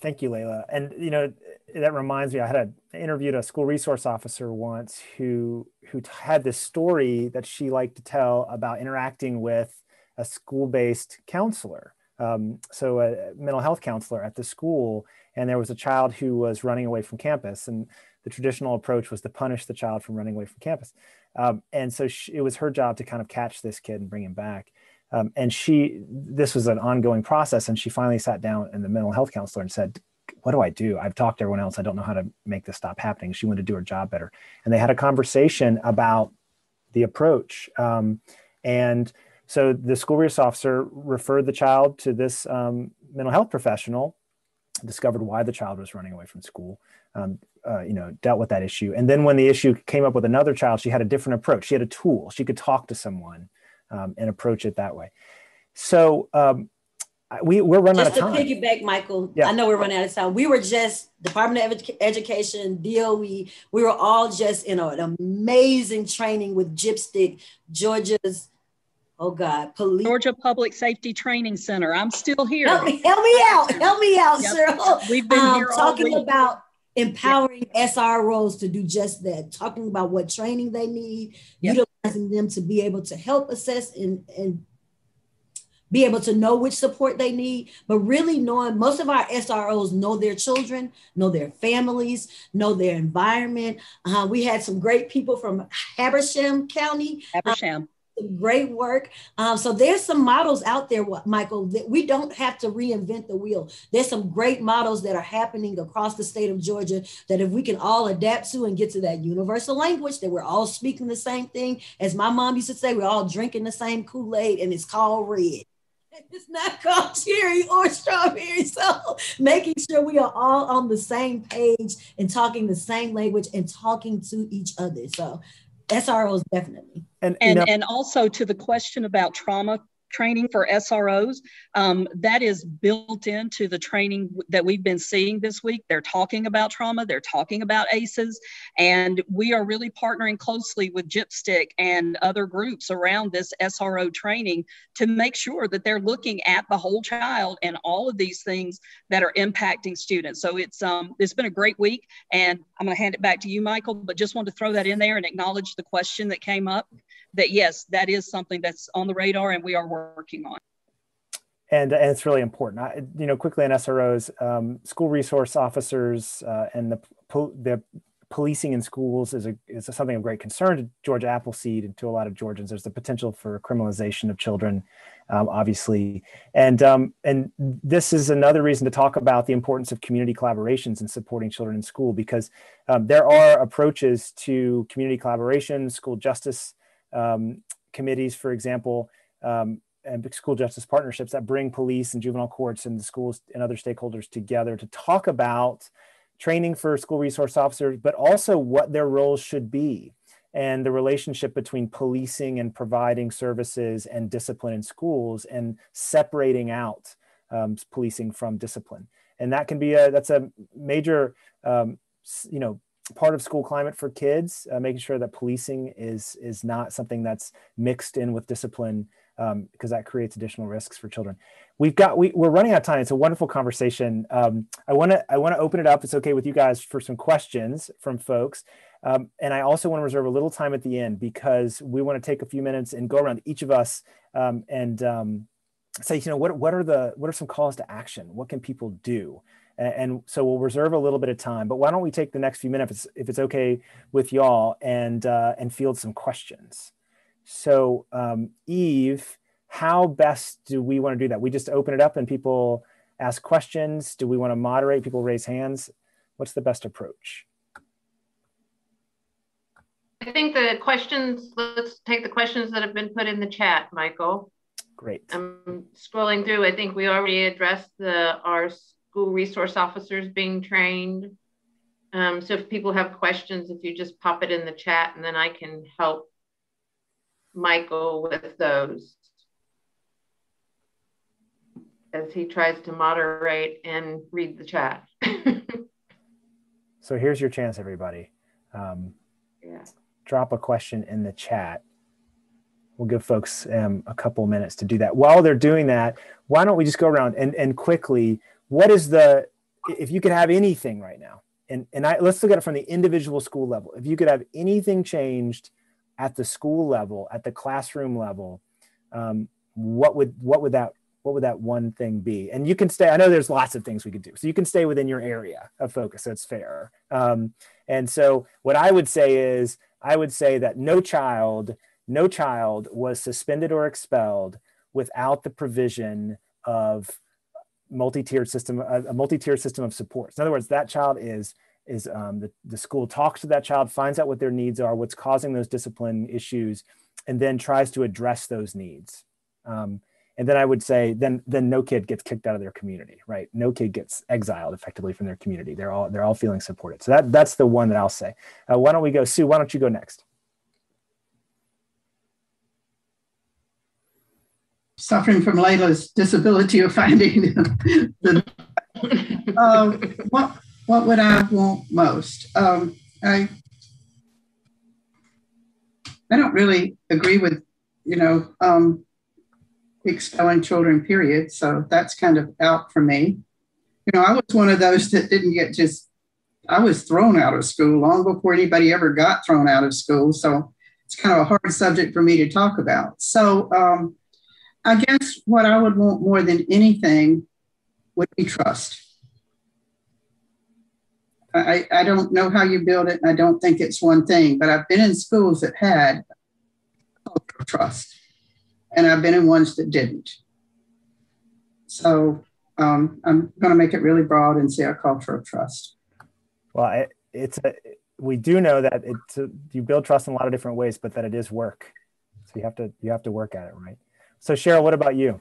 Thank you, Layla. And, you know, that reminds me, I had a, I interviewed a school resource officer once who, who had this story that she liked to tell about interacting with a school-based counselor. Um, so a mental health counselor at the school, and there was a child who was running away from campus. And the traditional approach was to punish the child from running away from campus. Um, and so she, it was her job to kind of catch this kid and bring him back. Um, and she, this was an ongoing process, and she finally sat down and the mental health counselor and said, what do I do? I've talked to everyone else. I don't know how to make this stop happening. She wanted to do her job better. And they had a conversation about the approach. Um, and so the school resource officer referred the child to this um, mental health professional, discovered why the child was running away from school, um, uh, you know, dealt with that issue. And then when the issue came up with another child, she had a different approach. She had a tool. She could talk to someone um, and approach it that way. So um, we, we're running out of time. Just to piggyback, Michael, yeah. I know we're running out of time. We were just, Department of Edu- Education, D O E, we were all just in an amazing training with Gypstick, Georgia's, oh God, police. Georgia Public Safety Training Center. I'm still here. Help me, help me out. Help me out, yep. Cheryl. We've been um, here talking all week. about empowering yep. S R Os to do just that, talking about what training they need, yep. utilizing them to be able to help assess and, and be able to know which support they need, but really knowing most of our S R Os know their children, know their families, know their environment. Uh, we had some great people from Habersham County. Habersham. Um, Great work. Um, so there's some models out there, Michael, that we don't have to reinvent the wheel. There's some great models that are happening across the state of Georgia that if we can all adapt to and get to that universal language, that we're all speaking the same thing. As my mom used to say, we're all drinking the same Kool-Aid and it's called red. It's not called cherry or strawberry. So making sure we are all on the same page and talking the same language and talking to each other. So S R Os definitely. And, and, you know, and also to the question about trauma training for S R Os, um, that is built into the training that we've been seeing this week. They're talking about trauma, they're talking about A C Es, and we are really partnering closely with Gypstick and other groups around this S R O training to make sure that they're looking at the whole child and all of these things that are impacting students. So it's um, it's been a great week, and I'm gonna hand it back to you, Michael, but just wanted to throw that in there and acknowledge the question that came up, that yes, that is something that's on the radar and we are working working on. And, and it's really important. I, you know, quickly on S R Os, um, school resource officers uh, and the, po the policing in schools is, a, is a something of great concern to Georgia Appleseed and to a lot of Georgians. There's the potential for criminalization of children, um, obviously. And, um, and this is another reason to talk about the importance of community collaborations and supporting children in school, because um, there are approaches to community collaboration, school justice um, committees, for example, um, and school justice partnerships that bring police and juvenile courts and the schools and other stakeholders together to talk about training for school resource officers, but also what their roles should be and the relationship between policing and providing services and discipline in schools and separating out um, policing from discipline. And that can be a, that's a major, um, you know, part of school climate for kids, uh, making sure that policing is, is not something that's mixed in with discipline, Um, because that creates additional risks for children. We've got, we, we're running out of time. It's a wonderful conversation. Um, I want to I want to open it up, it's okay with you guys, for some questions from folks. Um, and I also want to reserve a little time at the end because we want to take a few minutes and go around each of us um, and um, say, you know, what, what are the, what are some calls to action? What can people do? And, and so we'll reserve a little bit of time, but why don't we take the next few minutes if it's, if it's okay with y'all and, uh, and field some questions. So um, Eve, how best do we want to do that? We just open it up and people ask questions. Do we want to moderate? People raise hands. What's the best approach? I think the questions, let's take the questions that have been put in the chat, Michael. Great. I'm scrolling through. I think we already addressed the our school resource officers being trained. Um, so if people have questions, if you just pop it in the chat and then I can help Michael with those as he tries to moderate and read the chat. So here's your chance, everybody. Um, yeah. Drop a question in the chat. We'll give folks um, a couple minutes to do that. While they're doing that, why don't we just go around and, and quickly, what is the, if you could have anything right now, and, and I, let's look at it from the individual school level. If you could have anything changed at the school level, at the classroom level, um, what would what would that what would that one thing be? And you can stay. I know there's lots of things we could do, so you can stay within your area of focus. That's fair. Um, and so, what I would say is, I would say that no child, no child was suspended or expelled without the provision of multi-tiered system, a multi-tiered system of supports. In other words, that child is is um, the, the school talks to that child, finds out what their needs are, what's causing those discipline issues, and then tries to address those needs. Um, and then I would say, then then no kid gets kicked out of their community, right? No kid gets exiled effectively from their community. They're all they're all feeling supported. So that that's the one that I'll say. Uh, why don't we go, Sue? Why don't you go next? Suffering from Layla's disability of finding the, um, what what would I want most? Um, I I don't really agree with you know. Um, expelling children, period. So that's kind of out for me. You know, I was one of those that didn't get just, I was thrown out of school long before anybody ever got thrown out of school. So it's kind of a hard subject for me to talk about. So um, I guess what I would want more than anything would be trust. I, I don't know how you build it. I don't think it's one thing, but I've been in schools that had culture of trust. And I've been in ones that didn't. So um, I'm going to make it really broad and say a culture of trust. Well, it, it's a, we do know that it's a, you build trust in a lot of different ways, but that it is work. So you have to you have to work at it, right? So Cheryl, what about you?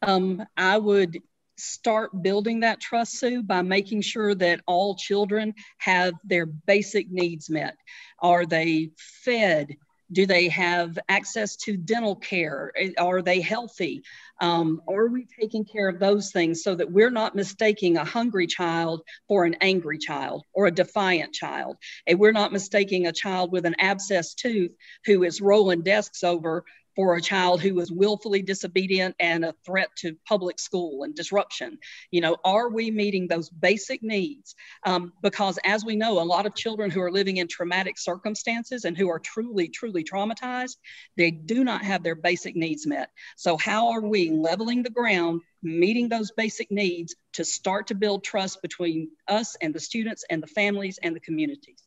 Um, I would start building that trust, Sue, by making sure that all children have their basic needs met. Are they fed? Do they have access to dental care? Are they healthy? Um, are we taking care of those things so that we're not mistaking a hungry child for an angry child or a defiant child? And we're not mistaking a child with an abscessed tooth who is rolling desks over for a child who is willfully disobedient and a threat to public school and disruption. You know, are we meeting those basic needs? Um, because as we know, a lot of children who are living in traumatic circumstances and who are truly, truly traumatized, they do not have their basic needs met. So how are we leveling the ground, meeting those basic needs to start to build trust between us and the students and the families and the communities?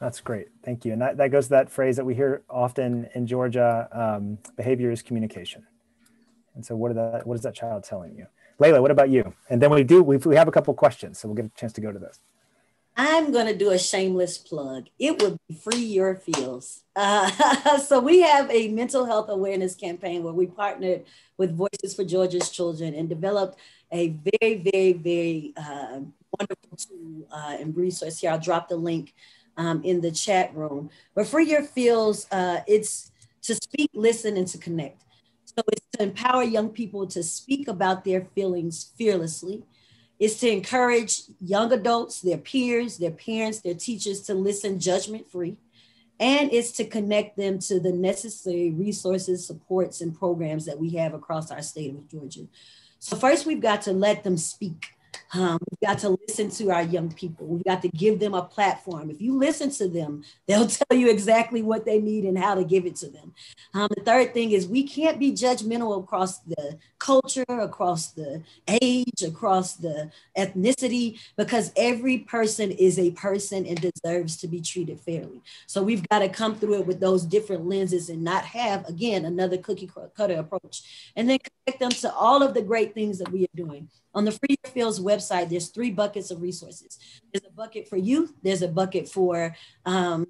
That's great. Thank you. And that, that goes to that phrase that we hear often in Georgia, um, behavior is communication. And so what, are that, what is that child telling you? Layla, what about you? And then we do, we, we have a couple questions, so we'll get a chance to go to those. I'm going to do a shameless plug. It would be Free Your Feels. Uh, so we have a mental health awareness campaign where we partnered with Voices for Georgia's Children and developed a very, very, very uh, wonderful tool uh, and resource here. I'll drop the link Um, in the chat room. But Free Your Feels, uh, it's to speak, listen, and to connect. So it's to empower young people to speak about their feelings fearlessly. It's to encourage young adults, their peers, their parents, their teachers to listen judgment-free. And it's to connect them to the necessary resources, supports, and programs that we have across our state of Georgia. So first, we've got to let them speak. Um, we've got to listen to our young people. We've got to give them a platform. If you listen to them, they'll tell you exactly what they need and how to give it to them. Um, the third thing is we can't be judgmental across the culture, across the age, across the ethnicity, because every person is a person and deserves to be treated fairly. So we've got to come through it with those different lenses and not have, again, another cookie cutter approach. And then connect them to all of the great things that we are doing. On the Free Your Feels website, there's three buckets of resources. There's a bucket for youth, there's a bucket for um,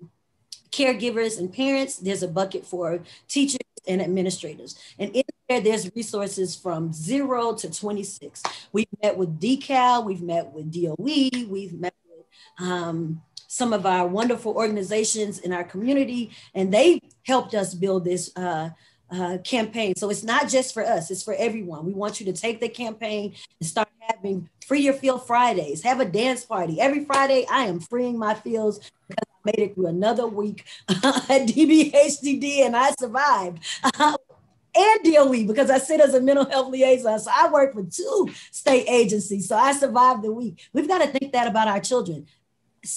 caregivers and parents, there's a bucket for teachers and administrators. And in there, there's resources from zero to twenty-six. We've met with D C A L, we've met with D O E, we've met with um, some of our wonderful organizations in our community, and they helped us build this uh, Uh, campaign. So it's not just for us, it's for everyone. We want you to take the campaign and start having Free Your Feel Fridays, have a dance party. Every Friday, I am freeing my feels because I made it through another week at D B H D D and I survived. Uh, and D O E because I sit as a mental health liaison. So I work for two state agencies. So I survived the week. We've got to think that about our children.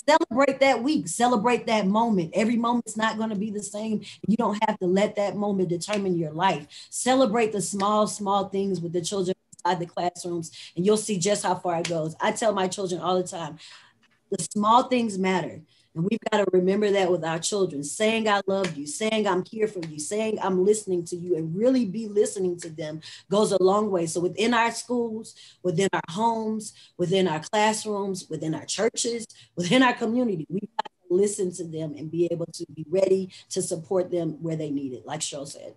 Celebrate that week, celebrate that moment. Every moment's not going to be the same. You don't have to let that moment determine your life. Celebrate the small, small things with the children inside the classrooms, and you'll see just how far it goes. I tell my children all the time, the small things matter. And we've got to remember that with our children, saying I love you, saying I'm here for you, saying I'm listening to you, and really be listening to them goes a long way. So within our schools, within our homes, within our classrooms, within our churches, within our community, we've got to listen to them and be able to be ready to support them where they need it, like Cheryl said.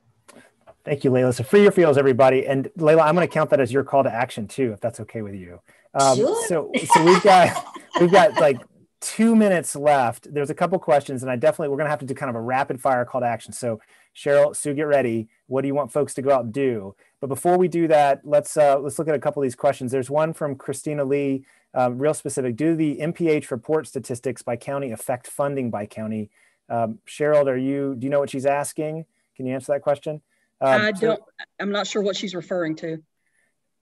Thank you, Layla. So Free Your Feels, everybody. And Layla, I'm going to count that as your call to action too, if that's okay with you. Um, sure. So, so we've got, we've got like two minutes left. There's a couple questions, and I definitely, we're going to have to do kind of a rapid fire call to action. So Cheryl, Sue, get ready. What do you want folks to go out and do? But before we do that, let's, uh, let's look at a couple of these questions. There's one from Christina Lee, um, real specific. Do the M P H report statistics by county affect funding by county? Um, Cheryl, are you, do you know what she's asking? Can you answer that question? Um, I don't, I'm not sure what she's referring to.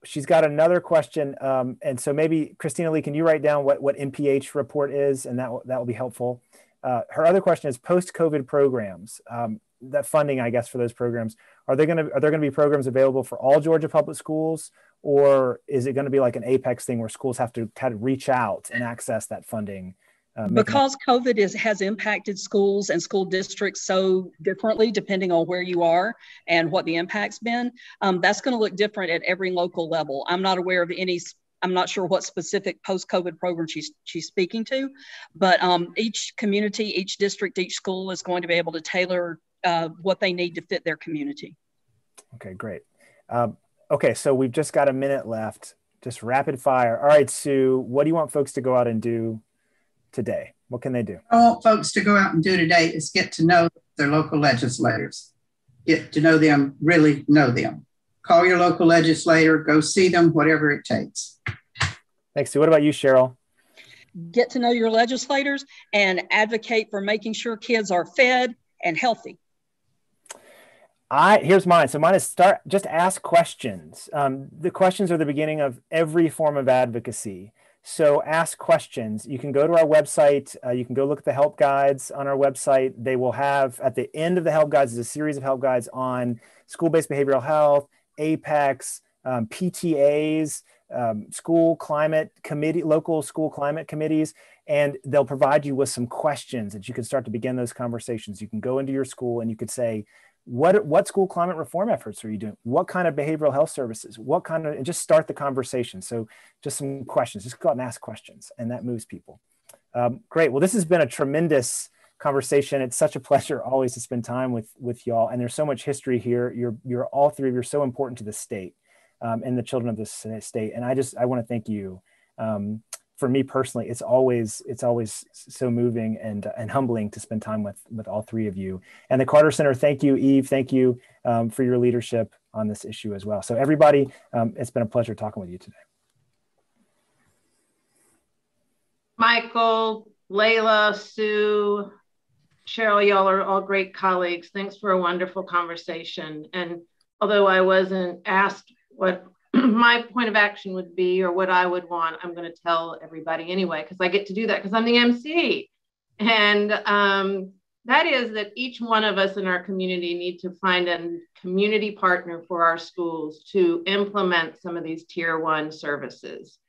She's got another question. Um, and so maybe Christina Lee, can you write down what, what M P H report is? And that, that will be helpful. Uh, her other question is post-COVID programs, um, that funding, I guess, for those programs. Are they going to, are there going to be programs available for all Georgia public schools, or is it going to be like an APEX thing where schools have to kind of reach out and access that funding? Uh, because COVID is, has impacted schools and school districts so differently depending on where you are and what the impact's been, um, that's going to look different at every local level. I'm not aware of any, I'm not sure what specific post-COVID program she's, she's speaking to, but um, each community, each district, each school is going to be able to tailor uh, what they need to fit their community. Okay, great. Um, okay, so we've just got a minute left. Just rapid fire. All right, Sue, what do you want folks to go out and do today? What can they do? I want folks to go out and do today is get to know their local legislators. Get to know them, really know them. Call your local legislator, go see them, whatever it takes. Thanks. So what about you, Cheryl? Get to know your legislators and advocate for making sure kids are fed and healthy. I, here's mine. So mine is start, just ask questions. Um, the questions are the beginning of every form of advocacy. So ask questions. You can go to our website. Uh, you can go look at the help guides on our website. They will have, at the end of the help guides, is a series of help guides on school-based behavioral health, APEX, um, P T As, um, school climate committee, local school climate committees, and they'll provide you with some questions that you can start to begin those conversations. You can go into your school and you could say, What, what school climate reform efforts are you doing? What kind of behavioral health services? What kind of, and just start the conversation. So just some questions, just go out and ask questions, and that moves people. Um, great, well, this has been a tremendous conversation. It's such a pleasure always to spend time with, with y'all. And there's so much history here. You're, you're all three of you are so important to the state um, and the children of this state. And I just, I wanna thank you. Um, for me personally, it's always it's always so moving and and humbling to spend time with with all three of you. And the Carter Center, thank you, Eve, thank you um, for your leadership on this issue as well. So everybody, um, it's been a pleasure talking with you today. Michael, Layla, Sue, Cheryl, y'all are all great colleagues. Thanks for a wonderful conversation. And although I wasn't asked what my point of action would be, or what I would want, I'm going to tell everybody anyway, because I get to do that because I'm the M C. And um, that is that each one of us in our community need to find a community partner for our schools to implement some of these tier one services.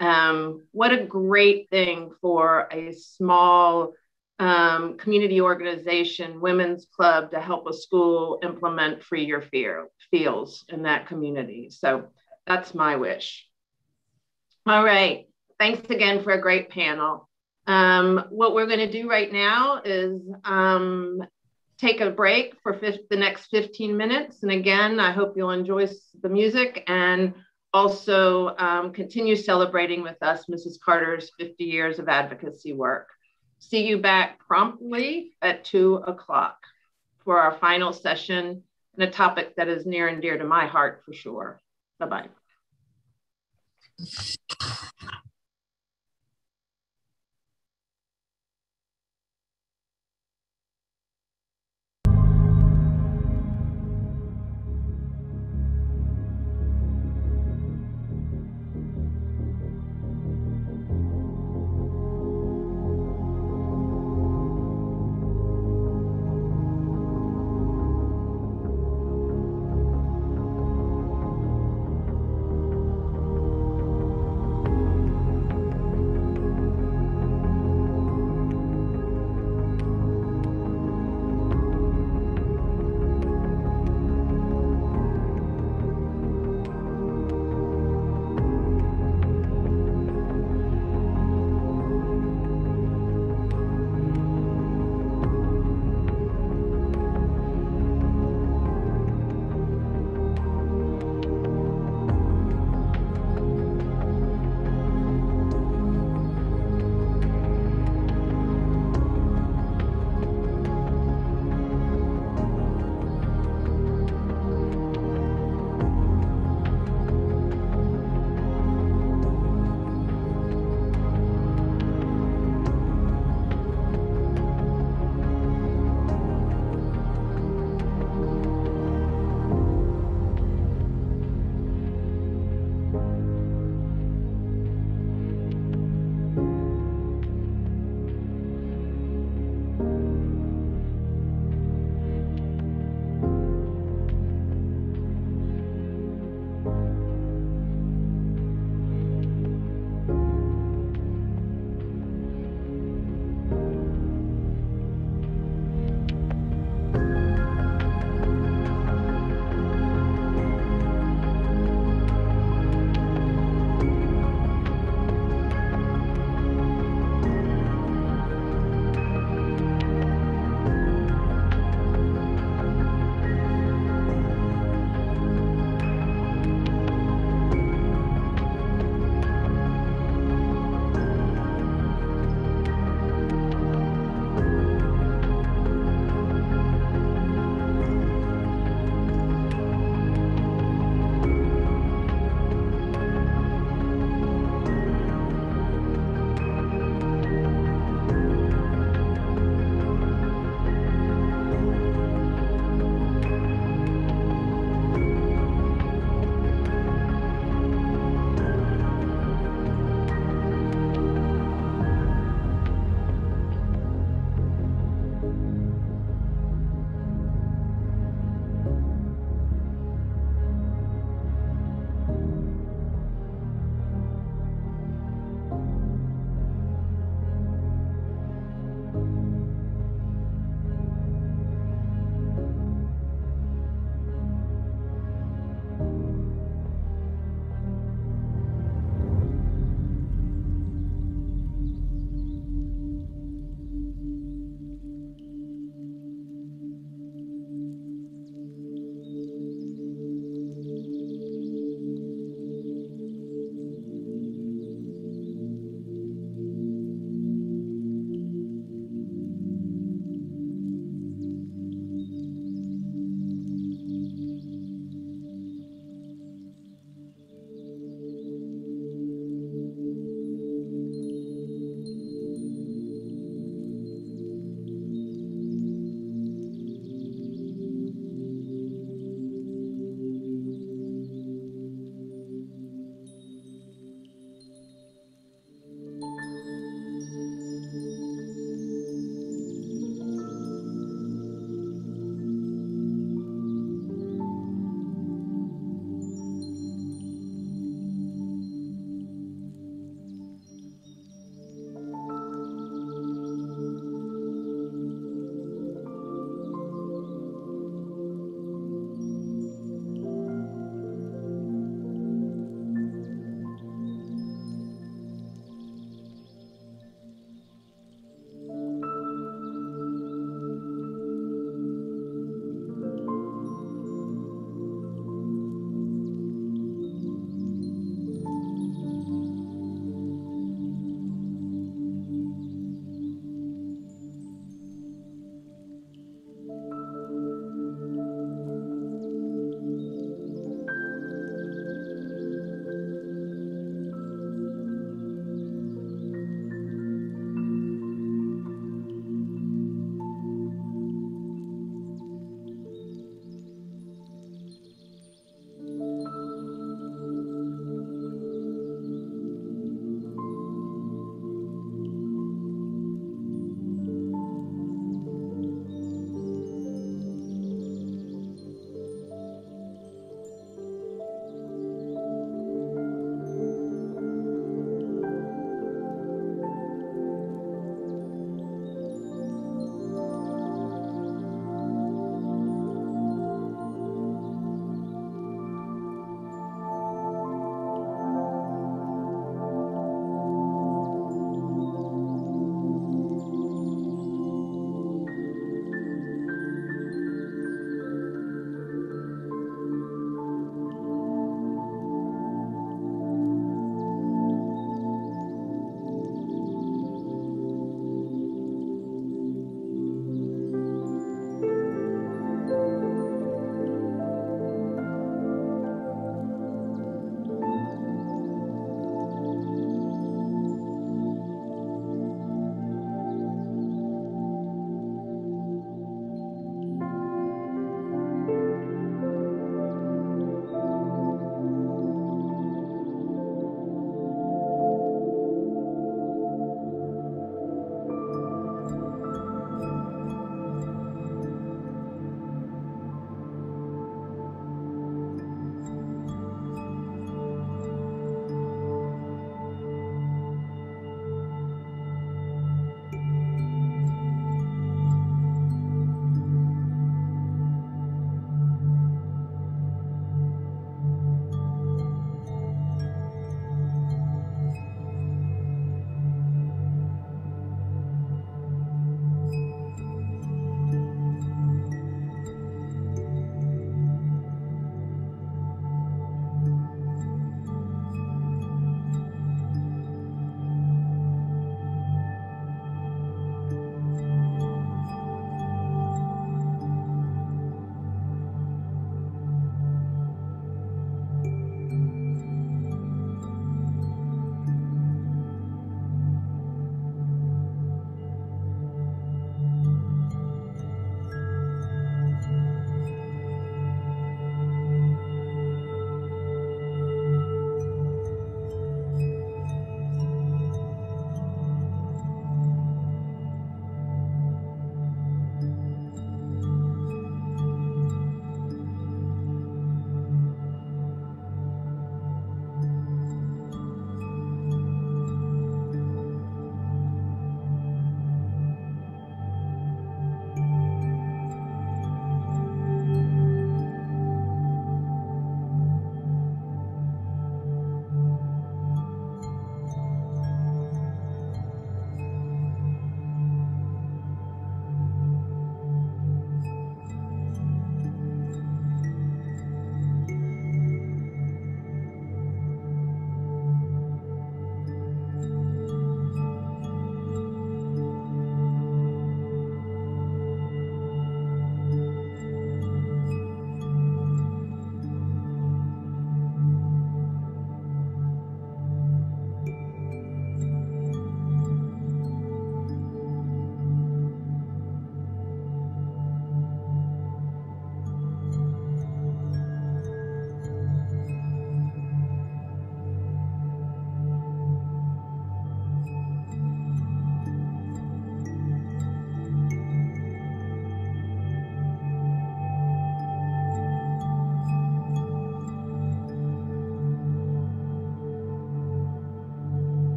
Um, what a great thing for a small um, community organization, women's club, to help a school implement Free Your Feels in that community. So that's my wish. All right. Thanks again for a great panel. Um, what we're going to do right now is um, take a break for the next fifteen minutes. And again, I hope you'll enjoy the music and also um, continue celebrating with us Missus Carter's fifty years of advocacy work. See you back promptly at two o'clock for our final session and a topic that is near and dear to my heart for sure. Bye-bye.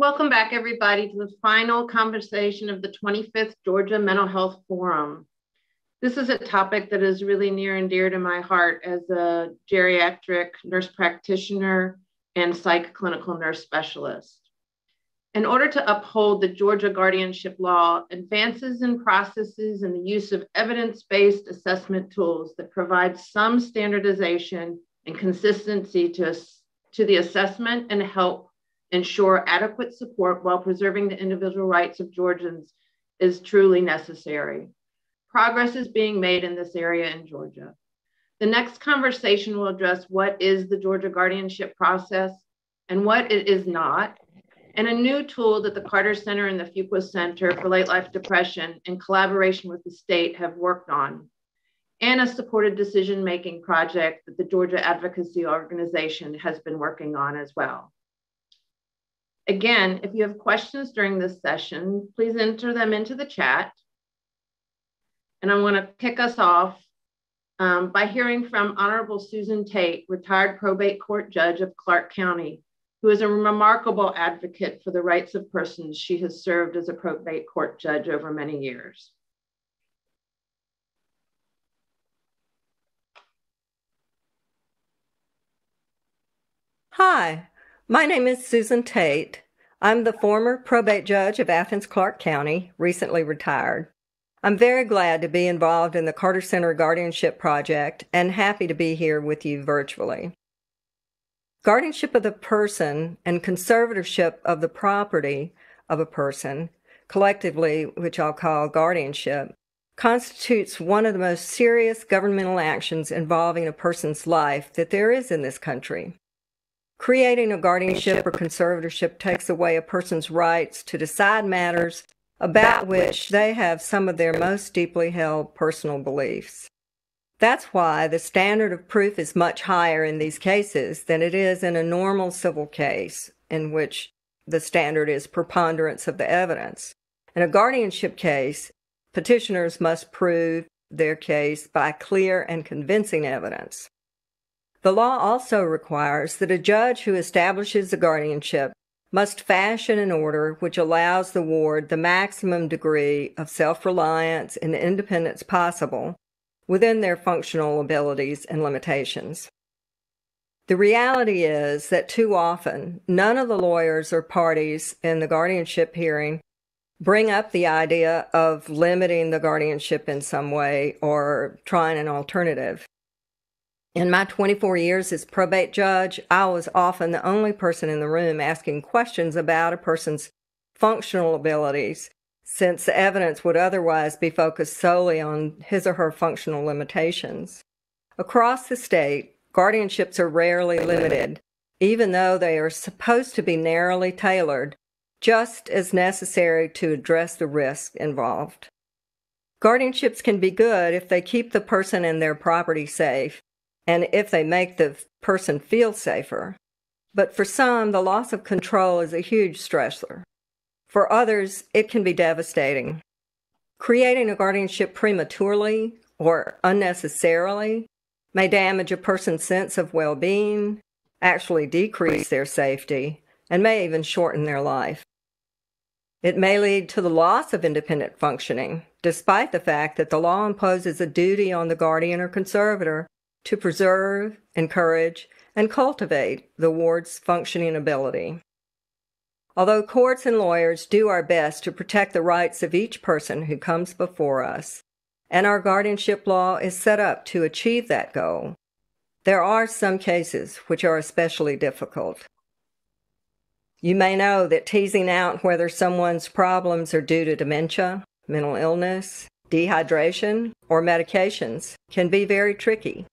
Welcome back, everybody, to the final conversation of the twenty-fifth Georgia Mental Health Forum. This is a topic that is really near and dear to my heart as a geriatric nurse practitioner and psych clinical nurse specialist. In order to uphold the Georgia guardianship law, advances in processes and the use of evidence-based assessment tools that provide some standardization and consistency to, to the assessment and help ensure adequate support while preserving the individual rights of Georgians is truly necessary. Progress is being made in this area in Georgia. The next conversation will address what is the Georgia guardianship process and what it is not, and a new tool that the Carter Center and the Fuqua Center for Late Life Depression in collaboration with the state have worked on, and a supported decision-making project that the Georgia Advocacy Organization has been working on as well. Again, if you have questions during this session, please enter them into the chat. And I want to kick us off um, by hearing from Honorable Susan Tate, retired probate court judge of Clark County, who is a remarkable advocate for the rights of persons. She has served as a probate court judge over many years. Hi, my name is Susan Tate. I'm the former probate judge of Athens Clark County, recently retired. I'm very glad to be involved in the Carter Center Guardianship Project and happy to be here with you virtually. Guardianship of the person and conservatorship of the property of a person, collectively, which I'll call guardianship, constitutes one of the most serious governmental actions involving a person's life that there is in this country. Creating a guardianship or conservatorship takes away a person's rights to decide matters about which they have some of their most deeply held personal beliefs. That's why the standard of proof is much higher in these cases than it is in a normal civil case, in which the standard is preponderance of the evidence. In a guardianship case, petitioners must prove their case by clear and convincing evidence. The law also requires that a judge who establishes a guardianship must fashion an order which allows the ward the maximum degree of self-reliance and independence possible within their functional abilities and limitations. The reality is that too often, none of the lawyers or parties in the guardianship hearing bring up the idea of limiting the guardianship in some way or trying an alternative. In my twenty-four years as probate judge, I was often the only person in the room asking questions about a person's functional abilities, since the evidence would otherwise be focused solely on his or her functional limitations. Across the state, guardianships are rarely limited, even though they are supposed to be narrowly tailored, just as necessary to address the risk involved. Guardianships can be good if they keep the person and their property safe, and if they make the person feel safer. But for some, the loss of control is a huge stressor. For others, it can be devastating. Creating a guardianship prematurely or unnecessarily may damage a person's sense of well-being, actually decrease their safety, and may even shorten their life. It may lead to the loss of independent functioning, despite the fact that the law imposes a duty on the guardian or conservator to preserve, encourage, and cultivate the ward's functioning ability. Although courts and lawyers do our best to protect the rights of each person who comes before us, and our guardianship law is set up to achieve that goal, there are some cases which are especially difficult. You may know that teasing out whether someone's problems are due to dementia, mental illness, dehydration, or medications can be very tricky.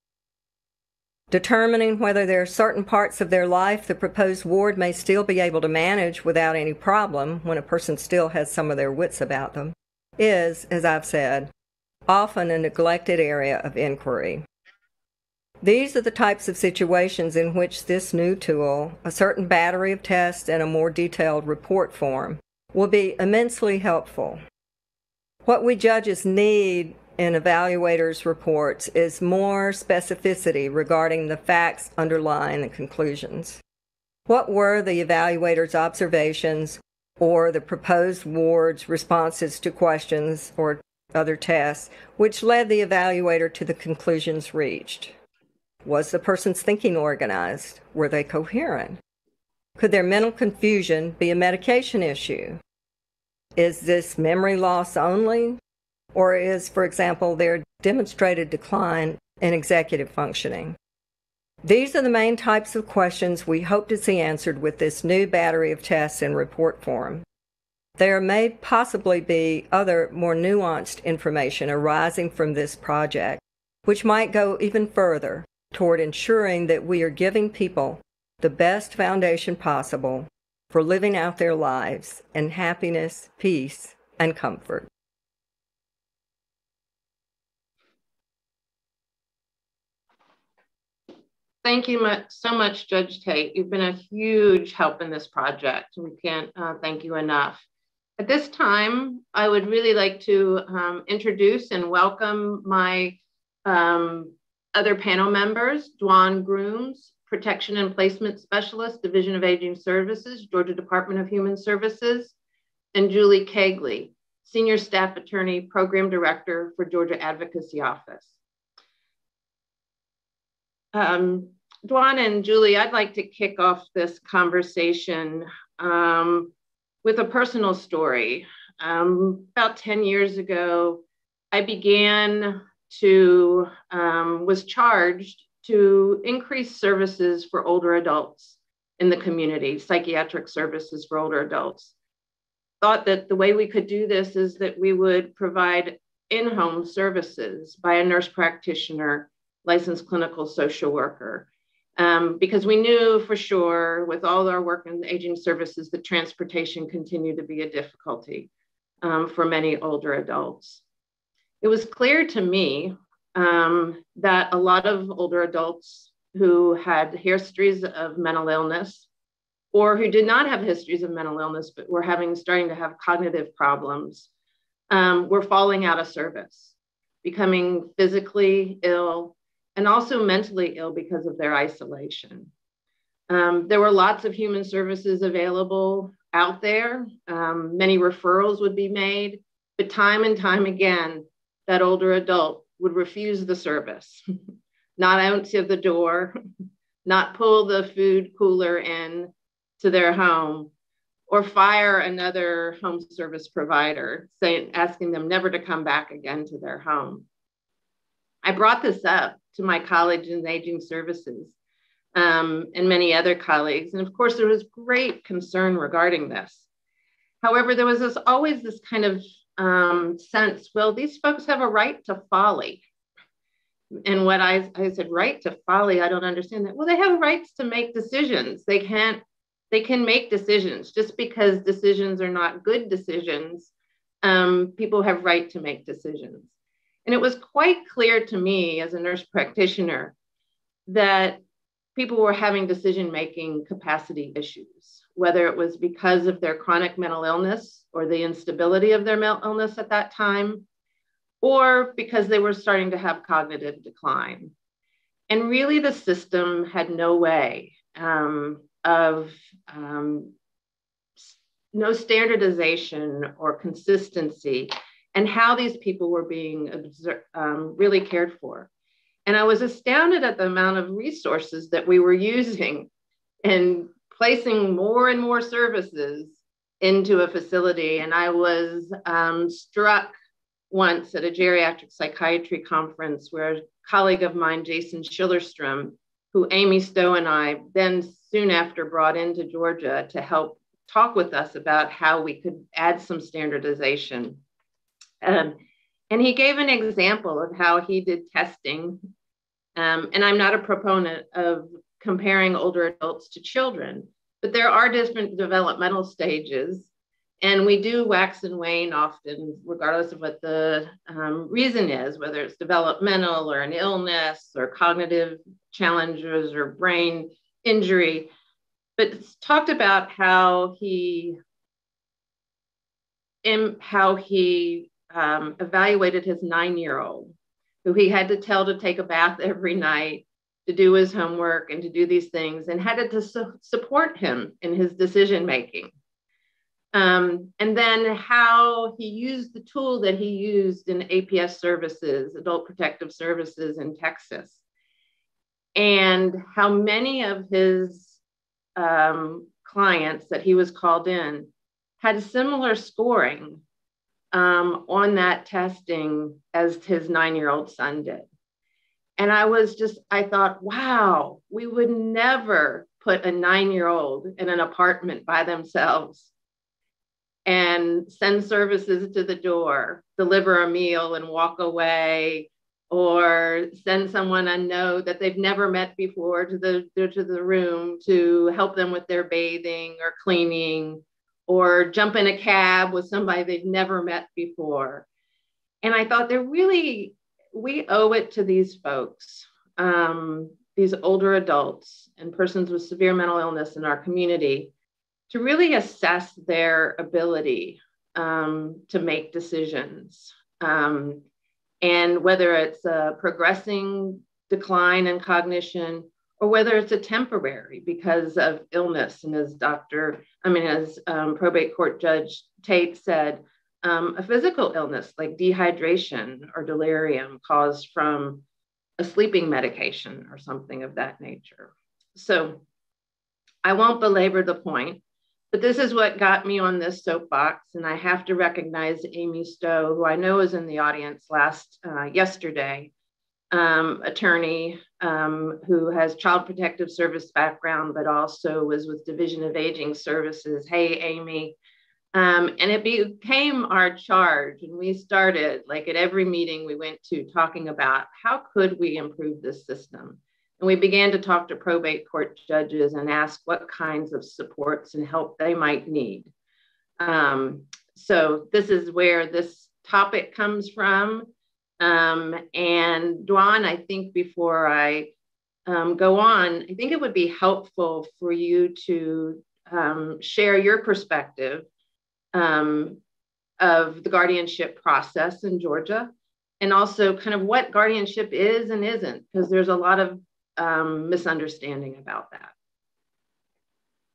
Determining whether there are certain parts of their life the proposed ward may still be able to manage without any problem when a person still has some of their wits about them is, as I've said, often a neglected area of inquiry. These are the types of situations in which this new tool, a certain battery of tests and a more detailed report form, will be immensely helpful. What we judges need in evaluators' reports is more specificity regarding the facts underlying the conclusions. What were the evaluator's observations or the proposed ward's responses to questions or other tests which led the evaluator to the conclusions reached? Was the person's thinking organized? Were they coherent? Could their mental confusion be a medication issue? Is this memory loss only? Or is, for example, their demonstrated decline in executive functioning? These are the main types of questions we hope to see answered with this new battery of tests in report form. There may possibly be other more nuanced information arising from this project, which might go even further toward ensuring that we are giving people the best foundation possible for living out their lives in happiness, peace, and comfort. Thank you much, so much, Judge Tate. You've been a huge help in this project. We can't uh, thank you enough. At this time, I would really like to um, introduce and welcome my um, other panel members, Dwan Grooms, Protection and Placement Specialist, Division of Aging Services, Georgia Department of Human Services, and Julie Kegley, Senior Staff Attorney, Program Director for Georgia Advocacy Office. Um, Dwan and Julie, I'd like to kick off this conversation um, with a personal story. Um, about ten years ago, I began to, um, was charged to increase services for older adults in the community, psychiatric services for older adults. Thought that the way we could do this is that we would provide in-home services by a nurse practitioner, licensed clinical social worker, um, because we knew for sure with all our work in aging services that transportation continued to be a difficulty um, for many older adults. It was clear to me um, that a lot of older adults who had histories of mental illness or who did not have histories of mental illness but were having starting to have cognitive problems um, were falling out of service, becoming physically ill, and also mentally ill because of their isolation. Um, there were lots of human services available out there. Um, many referrals would be made, but time and time again, that older adult would refuse the service, not out to the door, not pull the food cooler in to their home, or fire another home service provider, saying, asking them never to come back again to their home. I brought this up to my colleagues in aging services um, and many other colleagues. And of course, there was great concern regarding this. However, there was this, always this kind of um, sense, well, these folks have a right to folly. And what I, I said, right to folly, I don't understand that. Well, they have rights to make decisions. They can't, they can make decisions. Just because decisions are not good decisions, um, people have right to make decisions. And it was quite clear to me as a nurse practitioner that people were having decision-making capacity issues, whether it was because of their chronic mental illness or the instability of their mental illness at that time, or because they were starting to have cognitive decline. And really the system had no way um, of, um, no standardization or consistency and how these people were being observed, um, really cared for. And I was astounded at the amount of resources that we were using and placing more and more services into a facility. And I was um, struck once at a geriatric psychiatry conference where a colleague of mine, Jason Schillerstrom, who Amy Stowe and I then soon after brought into Georgia to help talk with us about how we could add some standardization. Um, and he gave an example of how he did testing. Um, and I'm not a proponent of comparing older adults to children, but there are different developmental stages. And we do wax and wane often, regardless of what the um, reason is, whether it's developmental or an illness or cognitive challenges or brain injury. But it's talked about how he, in, how he, Um, evaluated his nine-year-old, who he had to tell to take a bath every night, to do his homework and to do these things, and had to su- support him in his decision-making. Um, and then how he used the tool that he used in A P S services, Adult Protective Services in Texas, and how many of his um, clients that he was called in had similar scoring um, on that testing as his nine-year-old son did. And I was just, I thought, wow, we would never put a nine-year-old in an apartment by themselves and send services to the door, deliver a meal and walk away, or send someone unknown that they've never met before to the, to the room to help them with their bathing or cleaning, or jump in a cab with somebody they've never met before. And I thought, they're really, we owe it to these folks, um, these older adults and persons with severe mental illness in our community, to really assess their ability um, to make decisions. Um, and whether it's a progressing decline in cognition, or whether it's a temporary because of illness. And as Doctor, I mean, as um, probate court Judge Tate said, Um, a physical illness like dehydration or delirium caused from a sleeping medication or something of that nature. So I won't belabor the point, but this is what got me on this soapbox. And I have to recognize Amy Stowe, who I know was in the audience last uh, yesterday, um, attorney um, who has Child Protective Service background, but also was with Division of Aging Services. Hey, Amy. Um, and it became our charge, and we started, like at every meeting we went to, talking about how could we improve this system. And we began to talk to probate court judges and ask what kinds of supports and help they might need. Um, so this is where this topic comes from. Um, and Dwan, I think before I um, go on, I think it would be helpful for you to um, share your perspective Um, of the guardianship process in Georgia, and also kind of what guardianship is and isn't, because there's a lot of um, misunderstanding about that.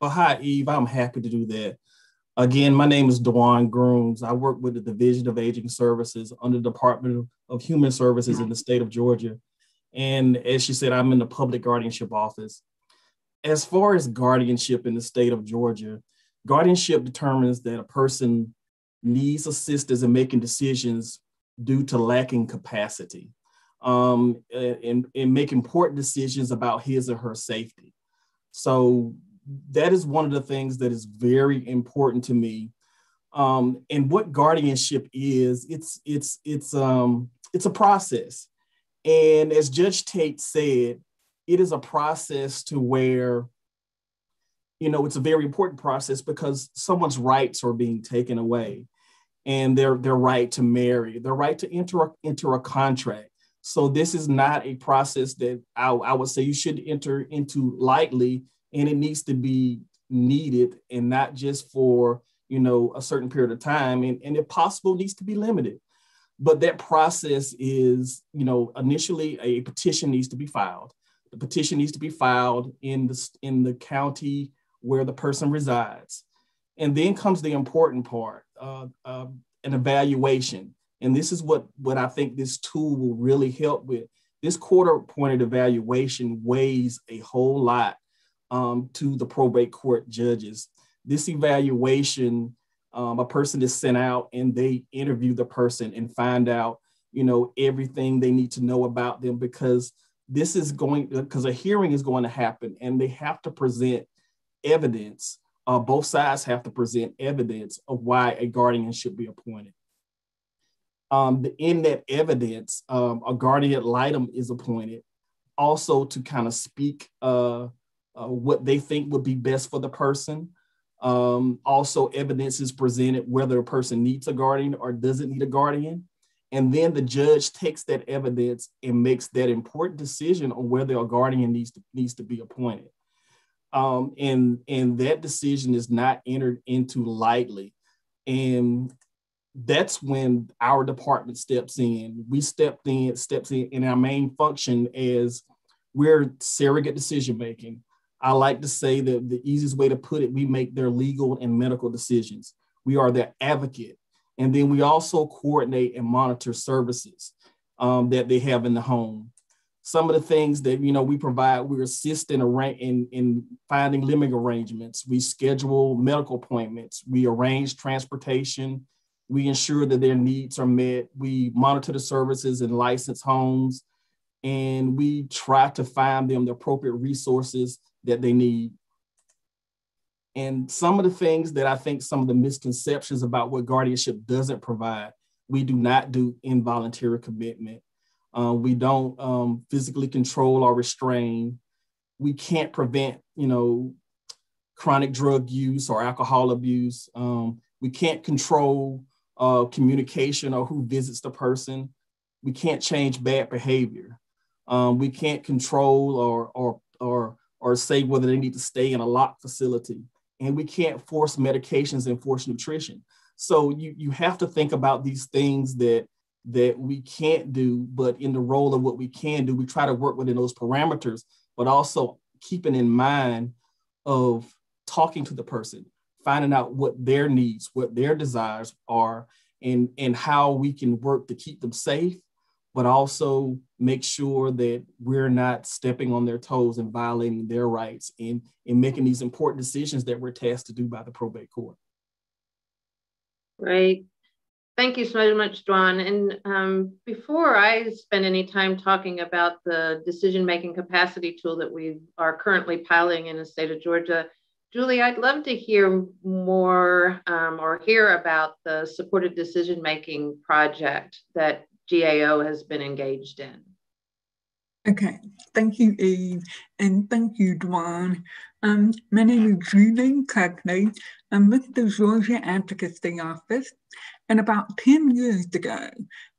Well, hi, Eve. I'm happy to do that. Again, my name is Dwan Grooms. I work with the Division of Aging Services under the Department of Human Services in the state of Georgia. And as she said, I'm in the public guardianship office. As far as guardianship in the state of Georgia, guardianship determines that a person needs assistance in making decisions due to lacking capacity um, and, and make important decisions about his or her safety. So that is one of the things that is very important to me. Um, and what guardianship is, it's, it's, it's, um, it's a process. And as Judge Tate said, it is a process to where you know, it's a very important process because someone's rights are being taken away, and their, their right to marry, their right to enter a, enter a contract. So this is not a process that I, I would say you should enter into lightly, and it needs to be needed and not just for, you know, a certain period of time, and, and if possible needs to be limited. But that process is, you know, initially a petition needs to be filed. The petition needs to be filed in the, in the county where the person resides. And then comes the important part, uh, uh, an evaluation. And this is what, what I think this tool will really help with. This quarter-pointed evaluation weighs a whole lot um, to the probate court judges. This evaluation, um, a person is sent out and they interview the person and find out, you know, everything they need to know about them, because this is going, because a hearing is going to happen and they have to present evidence, uh, both sides have to present evidence of why a guardian should be appointed. Um, in that evidence, um, a guardian ad litem is appointed also to kind of speak uh, uh, what they think would be best for the person. Um, also, evidence is presented whether a person needs a guardian or doesn't need a guardian. And then the judge takes that evidence and makes that important decision on whether a guardian needs to, needs to be appointed. Um, and, and that decision is not entered into lightly. And that's when our department steps in. We stepped in, steps in, in our main function as we're surrogate decision making. I like to say that the easiest way to put it, we make their legal and medical decisions. We are their advocate. And then we also coordinate and monitor services um, that they have in the home. Some of the things that, you know, we provide, we assist in, in, in finding living arrangements. We schedule medical appointments. We arrange transportation. We ensure that their needs are met. We monitor the services in licensed homes. And we try to find them the appropriate resources that they need. And some of the things that I think some of the misconceptions about what guardianship doesn't provide, we do not do involuntary commitment. Uh, we don't um, physically control or restrain. We can't prevent, you know, chronic drug use or alcohol abuse. Um, we can't control uh, communication or who visits the person. We can't change bad behavior. Um, we can't control or, or, or, or say whether they need to stay in a locked facility. And we can't force medications and force nutrition. So you, you have to think about these things that that we can't do, but in the role of what we can do, we try to work within those parameters, but also keeping in mind of talking to the person, finding out what their needs, what their desires are, and, and how we can work to keep them safe, but also make sure that we're not stepping on their toes and violating their rights in, in making these important decisions that we're tasked to do by the probate court. Right. Thank you so much, Dwan. And um, before I spend any time talking about the decision-making capacity tool that we are currently piloting in the state of Georgia, Julie, I'd love to hear more um, or hear about the supported decision-making project that G A O has been engaged in. Okay, thank you, Eve, and thank you, Dwan. Um, my name is Julie Kegley. I'm with the Georgia Advocacy Office, and about ten years ago,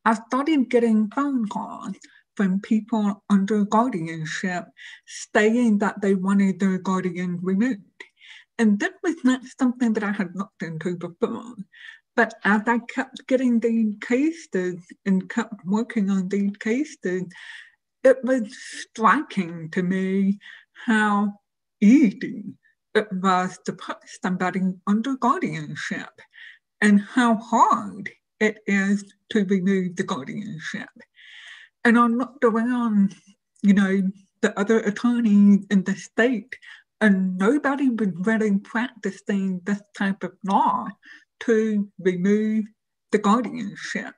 I started getting phone calls from people under guardianship stating that they wanted their guardians removed. And that was not something that I had looked into before. But as I kept getting these cases and kept working on these cases, it was striking to me how easy it was to put somebody under guardianship and how hard it is to remove the guardianship. And I looked around, you know, the other attorneys in the state, and nobody was really practicing this type of law to remove the guardianship.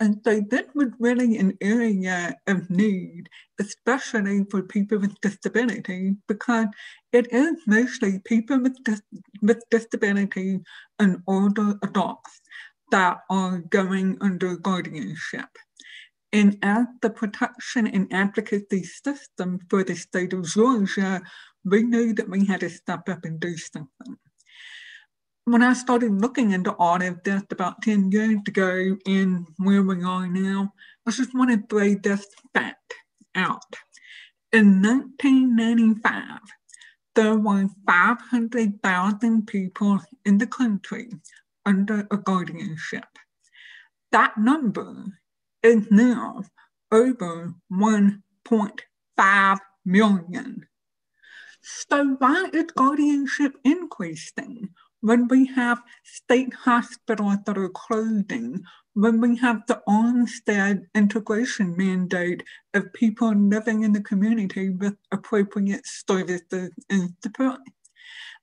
And so this was really an area of need, especially for people with disabilities, because it is mostly people with, dis with disabilities and older adults that are going under guardianship. And as the protection and advocacy system for the state of Georgia, we knew that we had to step up and do something. When I started looking into all of this about ten years ago and where we are now, I just want to throw this fact out. In nineteen ninety-five, there were five hundred thousand people in the country under a guardianship. That number is now over one point five million. So why is guardianship increasing when we have state hospitals that are closing, when we have the Olmstead integration mandate of people living in the community with appropriate services and support?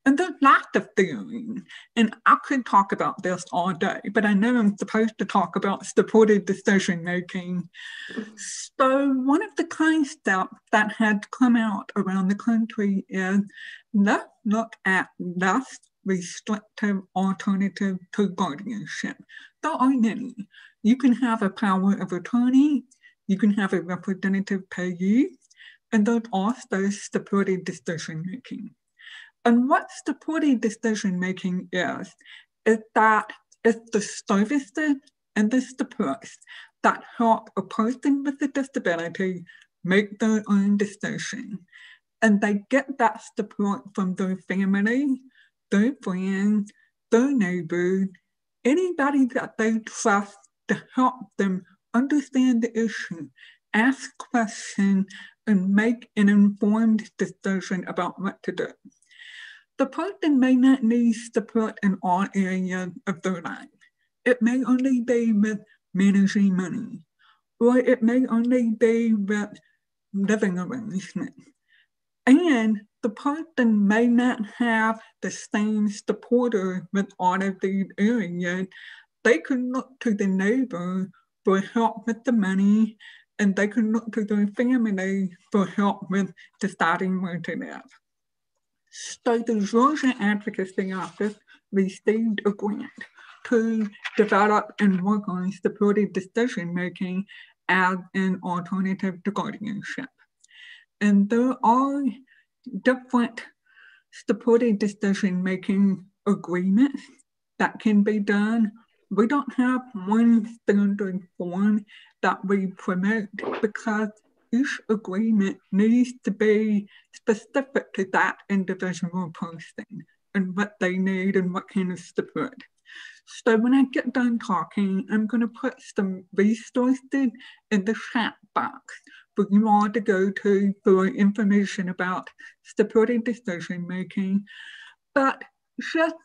And there's lots of theories, and I could talk about this all day, but I know I'm supposed to talk about supported decision-making. So one of the concepts that had come out around the country is, let's look at less restrictive alternative to guardianship. There are many. You can have a power of attorney, you can have a representative payee, and there's also supported decision-making. And what supported decision-making is, is that it's the services and the supports that help a person with a disability make their own decision. And they get that support from their family, their friends, their neighbors, anybody that they trust to help them understand the issue ask questions, and make an informed decision about what to do. The person may not need support in all areas of their life. It may only be with managing money, or it may only be with living arrangements. And the person may not have the same supporter with all of these areas. They can look to the neighbor for help with the money, and they can look to their family for help with deciding where to live. So the Georgia Advocacy Office received a grant to develop and work on supportive decision-making as an alternative to guardianship. And there are different supportive decision-making agreements that can be done. We don't have one standard form that we promote because each agreement needs to be specific to that individual person and what they need and what kind of support. So when I get done talking, I'm going to put some resources in the chat box for you all to go to for information about supportive decision making. But just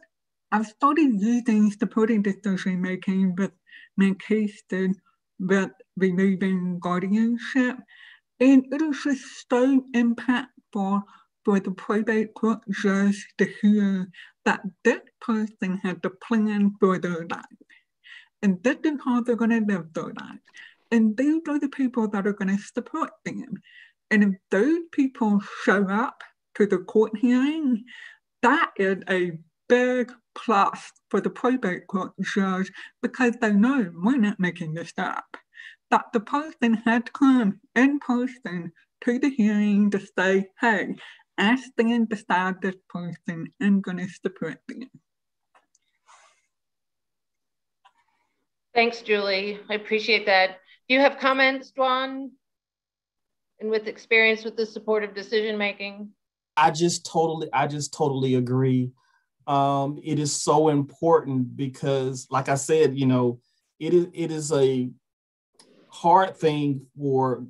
I've started using supporting decision making with my cases with removing guardianship, and it is just so impactful for the probate court judge to hear that this person has a plan for their life, and this is how they're going to live their life, and these are the people that are going to support them. And if those people show up to the court hearing, that is a big plus for the probate court judge, because they know we're not making this up, that the person has come in person to the hearing to say, hey, I stand beside this person, I'm going to support them. Thanks, Julie. I appreciate that. Do you have comments, Dwan? And with experience with the supportive decision making? I just totally, I just totally agree. Um, it is so important because, like I said, you know, it is it is a hard thing for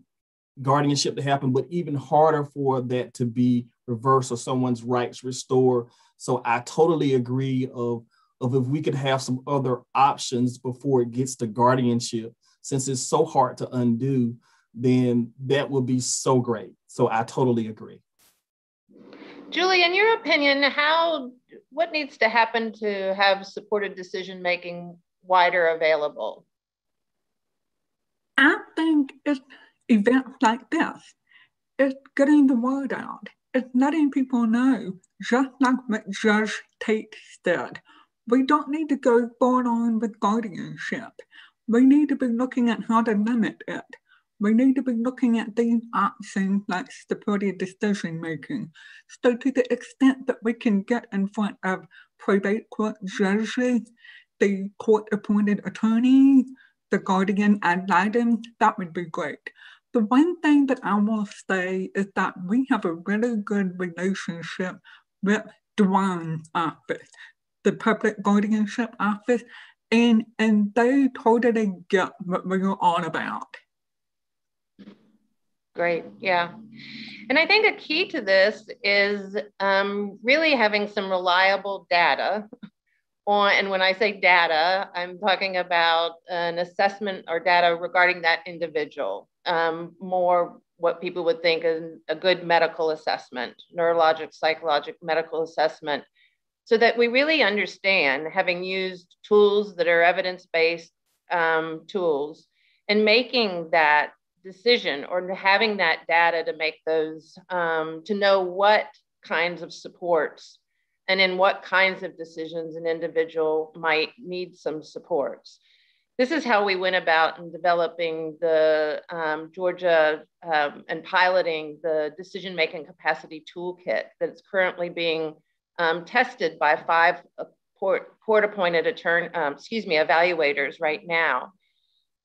guardianship to happen, but even harder for that to be reversed or someone's rights restored. So I totally agree of, of if we could have some other options before it gets to guardianship, since it's so hard to undo, then that would be so great. So I totally agree. Julie, in your opinion, how, what needs to happen to have supported decision-making wider available? I think it's events like this. It's getting the word out. It's letting people know, just like what Judge Tate said. We don't need to go full on with guardianship. We need to be looking at how to limit it. We need to be looking at these options like supportive decision making. So to the extent that we can get in front of probate court judges, the court appointed attorneys, the guardian ad litem, that would be great. The one thing that I will say is that we have a really good relationship with Dwan's office, the public guardianship office, and, and they totally get what we are all about. Great, yeah. And I think a key to this is um, really having some reliable data on, and when I say data, I'm talking about an assessment or data regarding that individual, um, more what people would think is a good medical assessment, neurologic, psychologic, medical assessment, so that we really understand, having used tools that are evidence-based um, tools, and making that decision or having that data to make those, um, to know what kinds of supports and in what kinds of decisions an individual might need some supports. This is how we went about in developing the um, Georgia um, and piloting the decision-making capacity toolkit that's currently being um, tested by five court-appointed attorney, um, excuse me, evaluators right now.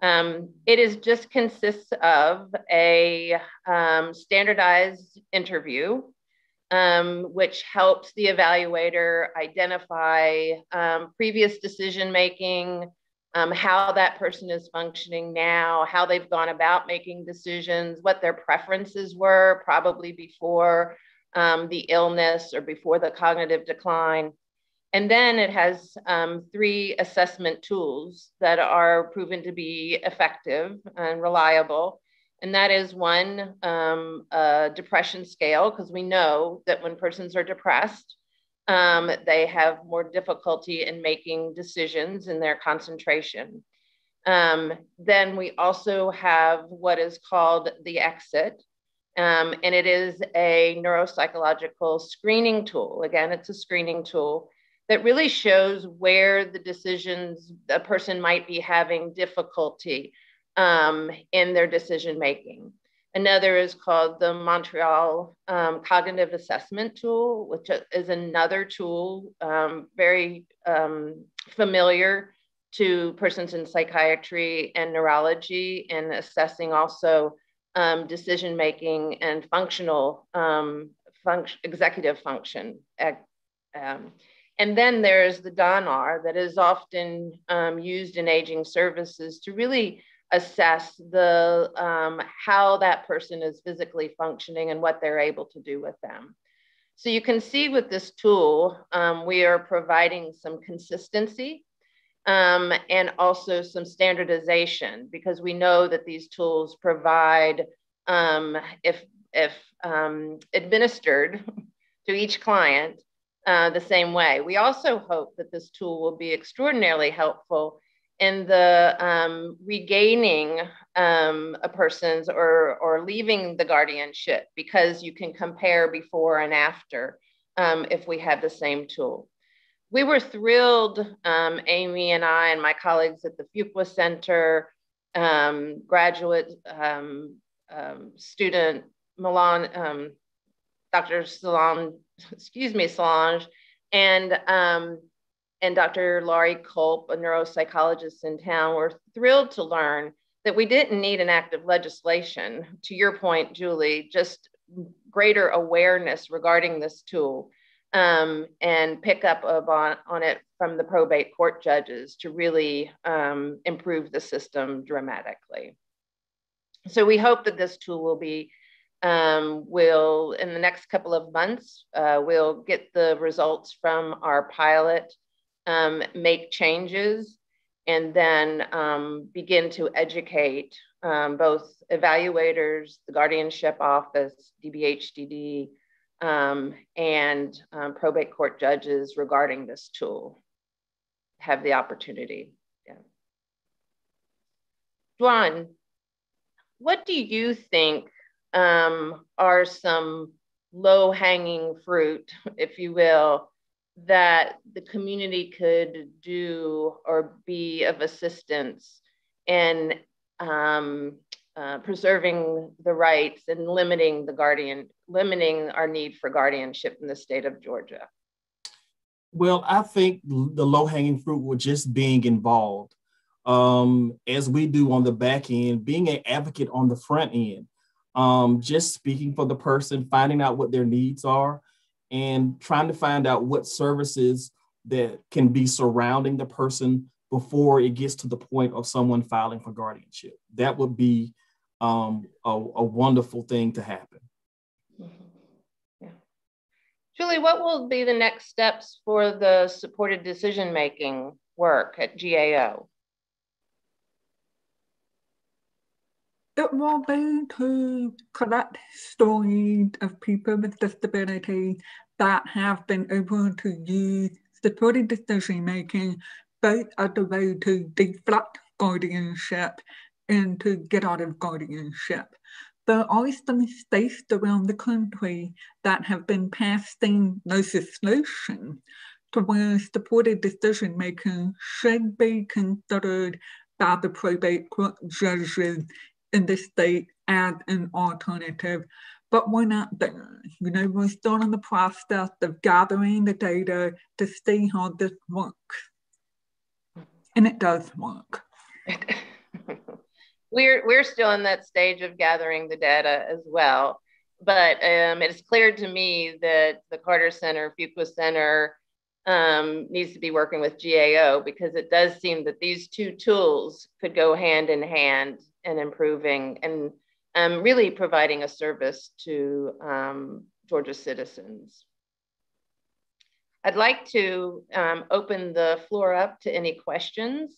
Um, it is just consists of a um, standardized interview, um, which helps the evaluator identify um, previous decision-making, um, how that person is functioning now, how they've gone about making decisions, what their preferences were probably before um, the illness or before the cognitive decline. And then it has um, three assessment tools that are proven to be effective and reliable. And that is one, um, uh, depression scale, because we know that when persons are depressed, um, they have more difficulty in making decisions in their concentration. Um, then we also have what is called the exit, um, and it is a neuropsychological screening tool. Again, it's a screening tool that really shows where the decisions a person might be having difficulty Um, in their decision-making. Another is called the Montreal um, Cognitive Assessment Tool, which is another tool um, very um, familiar to persons in psychiatry and neurology in assessing also um, decision-making and functional um, function, executive function. Um, and then there's the D O N R that is often um, used in aging services to really assess the um, how that person is physically functioning and what they're able to do with them. So you can see with this tool, um, we are providing some consistency um, and also some standardization, because we know that these tools provide, um, if, if um, administered to each client uh, the same way. We also hope that this tool will be extraordinarily helpful in the um, regaining um, a person's or, or leaving the guardianship, because you can compare before and after um, if we had the same tool. We were thrilled, um, Amy and I and my colleagues at the Fuqua Center, um, graduate um, um, student Milan, um, Doctor Solange, excuse me, Solange, and um, and Doctor Laurie Culp, a neuropsychologist in town, were thrilled to learn that we didn't need an act of legislation. To your point, Julie, just greater awareness regarding this tool um, and pick up on, on it from the probate court judges to really um, improve the system dramatically. So we hope that this tool will be Um, we'll, in the next couple of months, uh, we'll get the results from our pilot, um, make changes, and then um, begin to educate um, both evaluators, the guardianship office, D B H D D, um, and um, probate court judges regarding this tool, have the opportunity. Yeah. Dwan, what do you think Um, are some low-hanging fruit, if you will, that the community could do or be of assistance in um, uh, preserving the rights and limiting the guardian, limiting our need for guardianship in the state of Georgia? Well, I think the low-hanging fruit was just being involved, um, as we do on the back end, being an advocate on the front end. Um, just speaking for the person, finding out what their needs are, and trying to find out what services that can be surrounding the person before it gets to the point of someone filing for guardianship. That would be um, a, a wonderful thing to happen. Yeah. Julie, what will be the next steps for the supported decision-making work at G A O? It will be to collect stories of people with disabilities that have been able to use supported decision making both as a way to deflect guardianship and to get out of guardianship. There are some states around the country that have been passing legislation to where supported decision making should be considered by the probate court judges in the state as an alternative, but we're not there. You know, we're still in the process of gathering the data to see how this works. And it does work. we're, we're still in that stage of gathering the data as well, but um, it's clear to me that the Carter Center, Fuqua Center, um, needs to be working with G A O, because it does seem that these two tools could go hand in hand in improving and um, really providing a service to um, Georgia citizens. I'd like to um, open the floor up to any questions,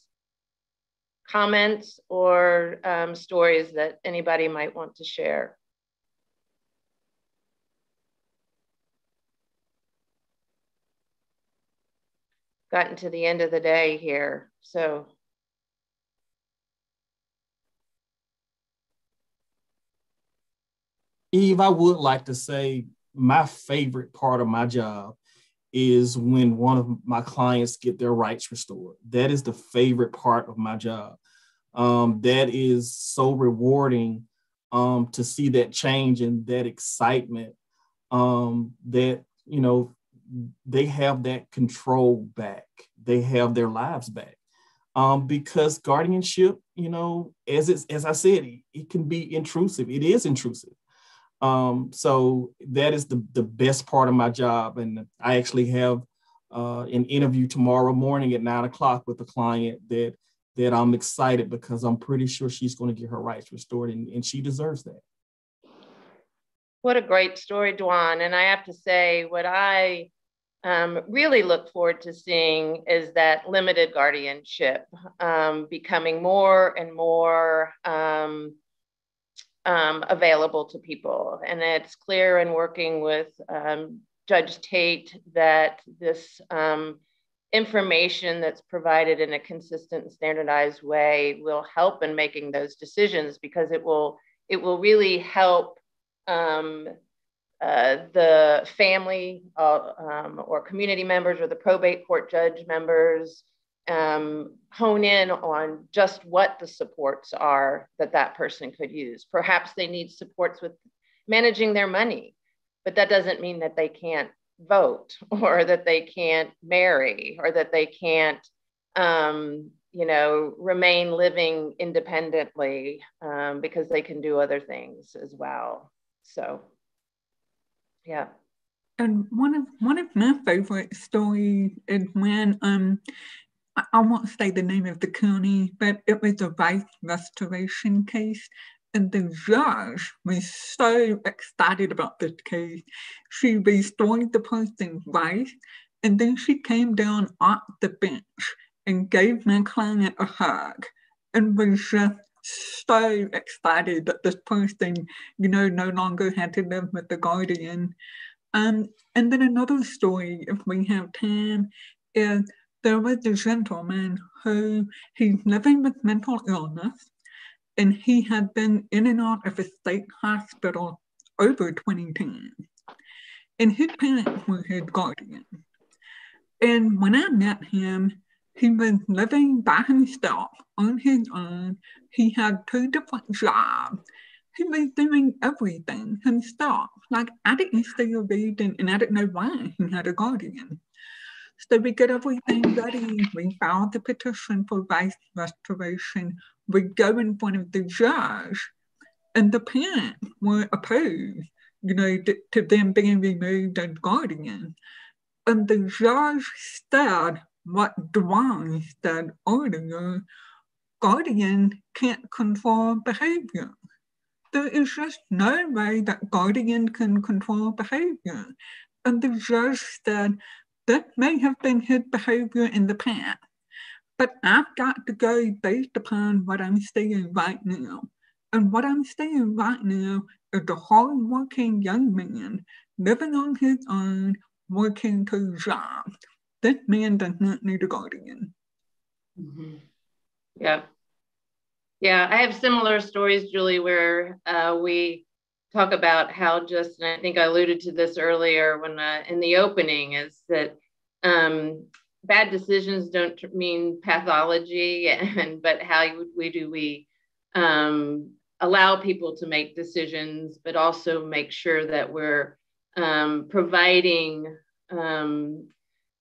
comments, or um, stories that anybody might want to share. Gotten to the end of the day here, so. Eve, I would like to say my favorite part of my job is when one of my clients get their rights restored. That is the favorite part of my job. Um, that is so rewarding um, to see that change and that excitement um, that, you know, they have that control back. They have their lives back. Um, because guardianship, you know, as, it's, as I said, it, it can be intrusive. It is intrusive. Um, so that is the, the best part of my job. And I actually have uh, an interview tomorrow morning at nine o'clock with a client that, that I'm excited because I'm pretty sure she's going to get her rights restored, and, and she deserves that. What a great story, Dwan. And I have to say, what I um, really look forward to seeing is that limited guardianship um, becoming more and more um, Um, available to people. And it's clear in working with um, Judge Tate that this um, information that's provided in a consistent and standardized way will help in making those decisions, because it will, it will really help um, uh, the family uh, um, or community members or the probate court judge members Um, hone in on just what the supports are that that person could use. Perhaps they need supports with managing their money, but that doesn't mean that they can't vote or that they can't marry or that they can't, um, you know, remain living independently um, because they can do other things as well. So, yeah. And one of one of my favorite stories is when um. I won't say the name of the county, but it was a rights restoration case. And the judge was so excited about this case. She restored the person's rights, and then she came down off the bench and gave my client a hug and was just so excited that this person, you know, no longer had to live with the guardian. Um, and then another story, if we have time, is there was a gentleman who, he's living with mental illness, and he had been in and out of a state hospital over twenty times. And his parents were his guardian. And when I met him, he was living by himself on his own. He had two different jobs. He was doing everything himself. Like, I didn't see a reason, and I didn't know why he had a guardian. So we get everything ready, we file the petition for rights restoration, we go in front of the judge, and the parents were opposed, you know, to, to them being removed as guardian. And the judge said what Dwan said earlier, guardian can't control behavior. There is just no way that guardian can control behavior. And the judge said, this may have been his behavior in the past, but I've got to go based upon what I'm seeing right now. And what I'm seeing right now is a hard-working young man living on his own, working two jobs. This man does not need a guardian. Mm-hmm. Yeah. Yeah, I have similar stories, Julie, where uh, we talk about how just, and I think I alluded to this earlier when uh, in the opening, is that um, bad decisions don't mean pathology, and but how we do we um, allow people to make decisions, but also make sure that we're um, providing um,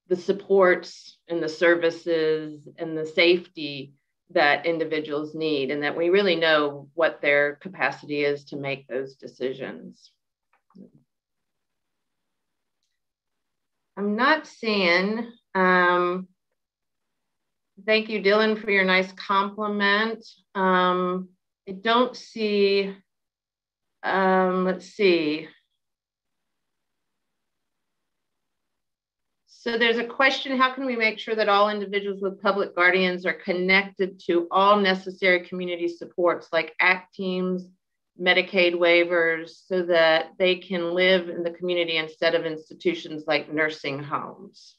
the supports and the services and the safety that individuals need, and that we really know what their capacity is to make those decisions. I'm not seeing. Um, thank you, Dylan, for your nice compliment. Um, I don't see, um, let's see. So there's a question, how can we make sure that all individuals with public guardians are connected to all necessary community supports like ACT teams, Medicaid waivers, so that they can live in the community instead of institutions like nursing homes?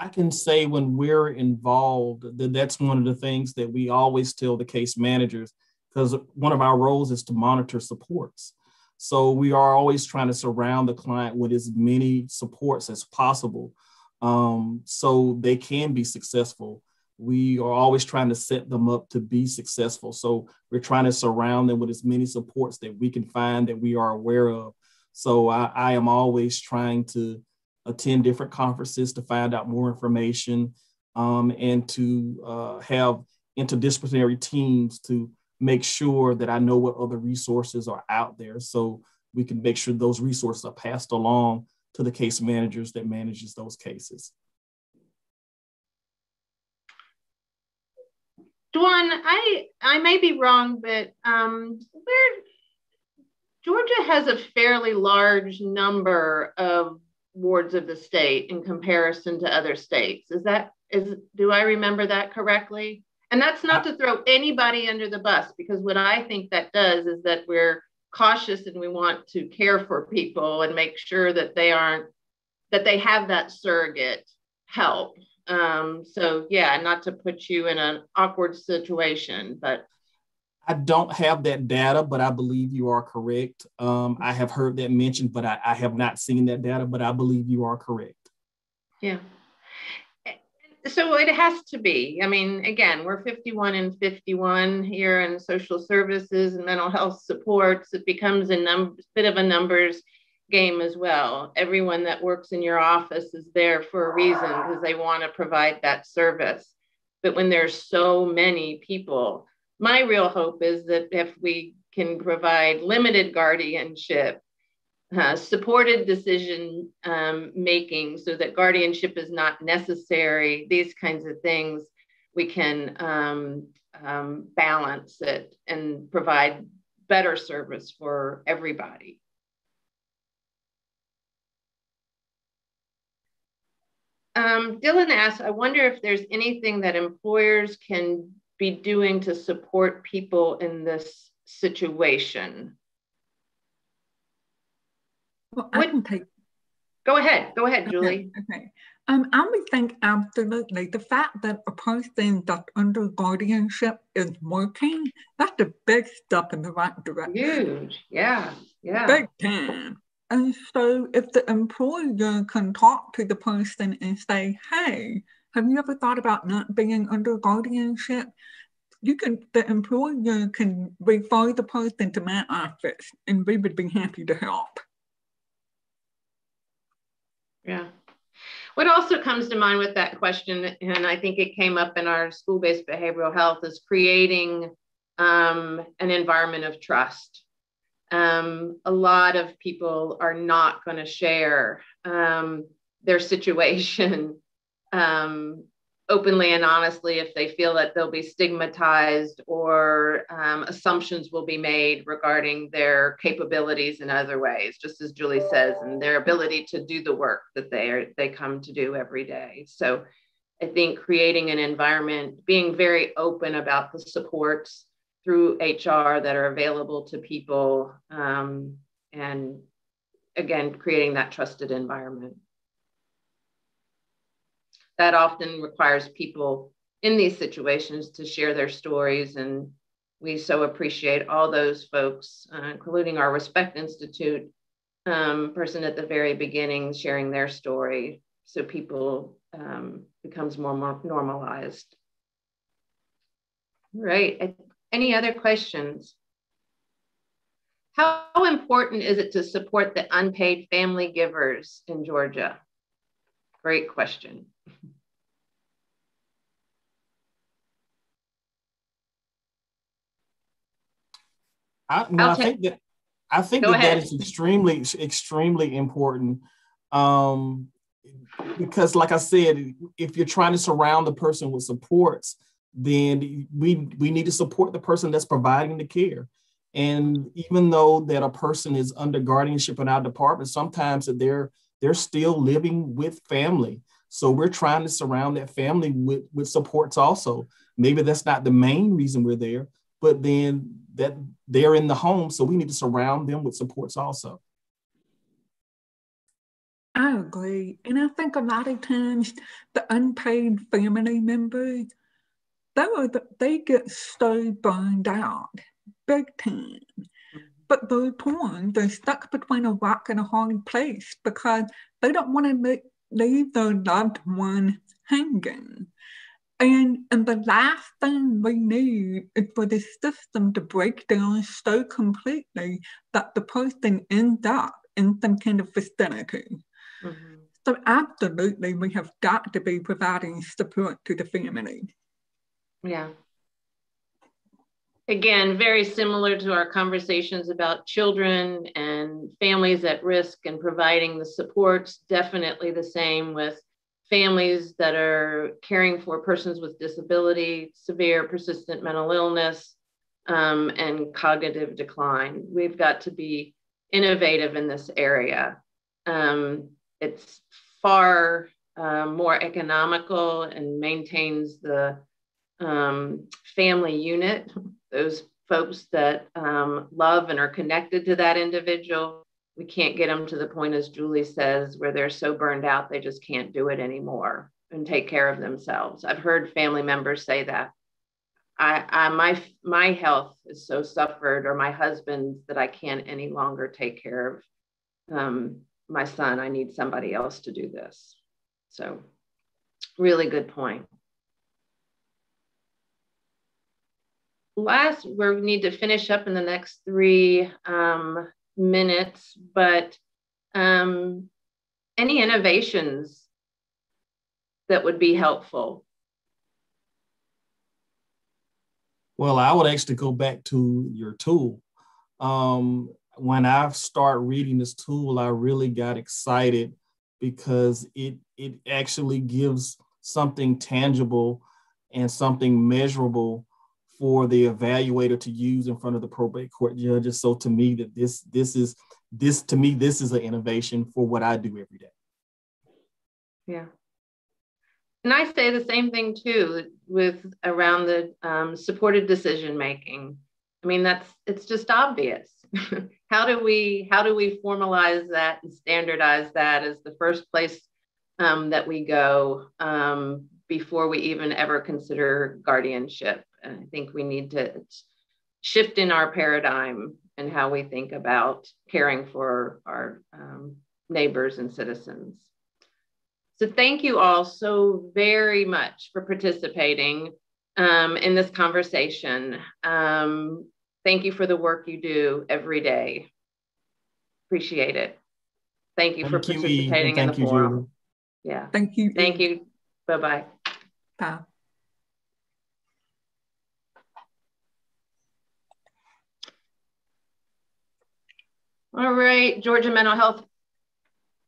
I can say when we're involved that that's one of the things that we always tell the case managers, because one of our roles is to monitor supports. So we are always trying to surround the client with as many supports as possible um, so they can be successful. We are always trying to set them up to be successful. So we're trying to surround them with as many supports that we can find that we are aware of. So I, I am always trying to attend different conferences to find out more information um, and to uh, have interdisciplinary teams to make sure that I know what other resources are out there so we can make sure those resources are passed along to the case managers that manages those cases. Dwan, I, I may be wrong, but um, where, Georgia has a fairly large number of wards of the state in comparison to other states. Is that, is, do I remember that correctly? And that's not to throw anybody under the bus, because what I think that does is that we're cautious and we want to care for people and make sure that they aren't, that they have that surrogate help. Um, so yeah, not to put you in an awkward situation, but. I don't have that data, but I believe you are correct. Um, I have heard that mentioned, but I, I have not seen that data, but I believe you are correct. Yeah. So it has to be. I mean, again, we're fifty-one and fifty-one here in social services and mental health supports. It becomes a num bit of a numbers game as well. Everyone that works in your office is there for a reason because they want to provide that service. But when there's so many people, my real hope is that if we can provide limited guardianship, Uh, supported decision um, making so that guardianship is not necessary, these kinds of things, we can um, um, balance it and provide better service for everybody. Um, Dylan asks, I wonder if there's anything that employers can be doing to support people in this situation. Well, I can take. Go ahead. Go ahead, Julie. Okay. okay. Um, I would think absolutely the fact that a person that's under guardianship is working, that's a big step in the right direction. Huge. Yeah. Yeah. Big time. And so if the employer can talk to the person and say, hey, have you ever thought about not being under guardianship? You can, the employer can refer the person to my office and we would be happy to help. Yeah. What also comes to mind with that question, and I think it came up in our school-based behavioral health, is creating um, an environment of trust. Um, a lot of people are not going to share um, their situation um, openly and honestly if they feel that they'll be stigmatized or um, assumptions will be made regarding their capabilities in other ways, just as Julie says, and their ability to do the work that they are, they come to do every day. So I think creating an environment, being very open about the supports through H R that are available to people, um, and again, creating that trusted environment. That often requires people in these situations to share their stories. And we so appreciate all those folks, uh, including our Respect Institute um, person at the very beginning, sharing their story so people um, becomes more, more normalized. All right, any other questions? How important is it to support the unpaid family givers in Georgia? Great question. I, well, I think that I think that, that is extremely, extremely important. Um, because like I said, if you're trying to surround the person with supports, then we, we need to support the person that's providing the care. And even though that a person is under guardianship in our department, sometimes that they're, they're still living with family. So we're trying to surround that family with, with supports also. Maybe that's not the main reason we're there, but then that they're in the home. So we need to surround them with supports also. I agree. And I think a lot of times the unpaid family members, they, were, they get so burned out, big time. But those ones, they're stuck between a rock and a hard place because they don't want to make, leave their loved one hanging. And, and the last thing we need is for the system to break down so completely that the person ends up in some kind of vicinity. Mm-hmm. So absolutely, we have got to be providing support to the family. Yeah. Again, very similar to our conversations about children and families at risk and providing the supports, definitely the same with families that are caring for persons with disability, severe persistent mental illness, um, and cognitive decline. We've got to be innovative in this area. Um, it's far uh, more economical and maintains the um, family unit, those folks that um, love and are connected to that individual. We can't get them to the point, as Julie says, where they're so burned out, they just can't do it anymore and take care of themselves. I've heard family members say that. I, I my, my health is so suffered, or my husband's, that I can't any longer take care of um, my son. I need somebody else to do this. So really good point. Last, we need to finish up in the next three um, minutes, but um, any innovations that would be helpful? Well, I would actually go back to your tool. Um, when I started reading this tool, I really got excited because it, it actually gives something tangible and something measurable for the evaluator to use in front of the probate court judges. So to me, that this, this is, this, to me, this is an innovation for what I do every day. Yeah. And I say the same thing too, with around the um, supported decision-making. I mean, that's, it's just obvious. How do we, how do we formalize that and standardize that as the first place um, that we go um, before we even ever consider guardianship? And I think we need to shift in our paradigm and how we think about caring for our um, neighbors and citizens. So thank you all so very much for participating um, in this conversation. Um, thank you for the work you do every day. Appreciate it. Thank you thank for participating you, in the you, forum. Julie. Yeah. Thank you. Thank you. Bye-bye. Bye. All right, Georgia Mental Health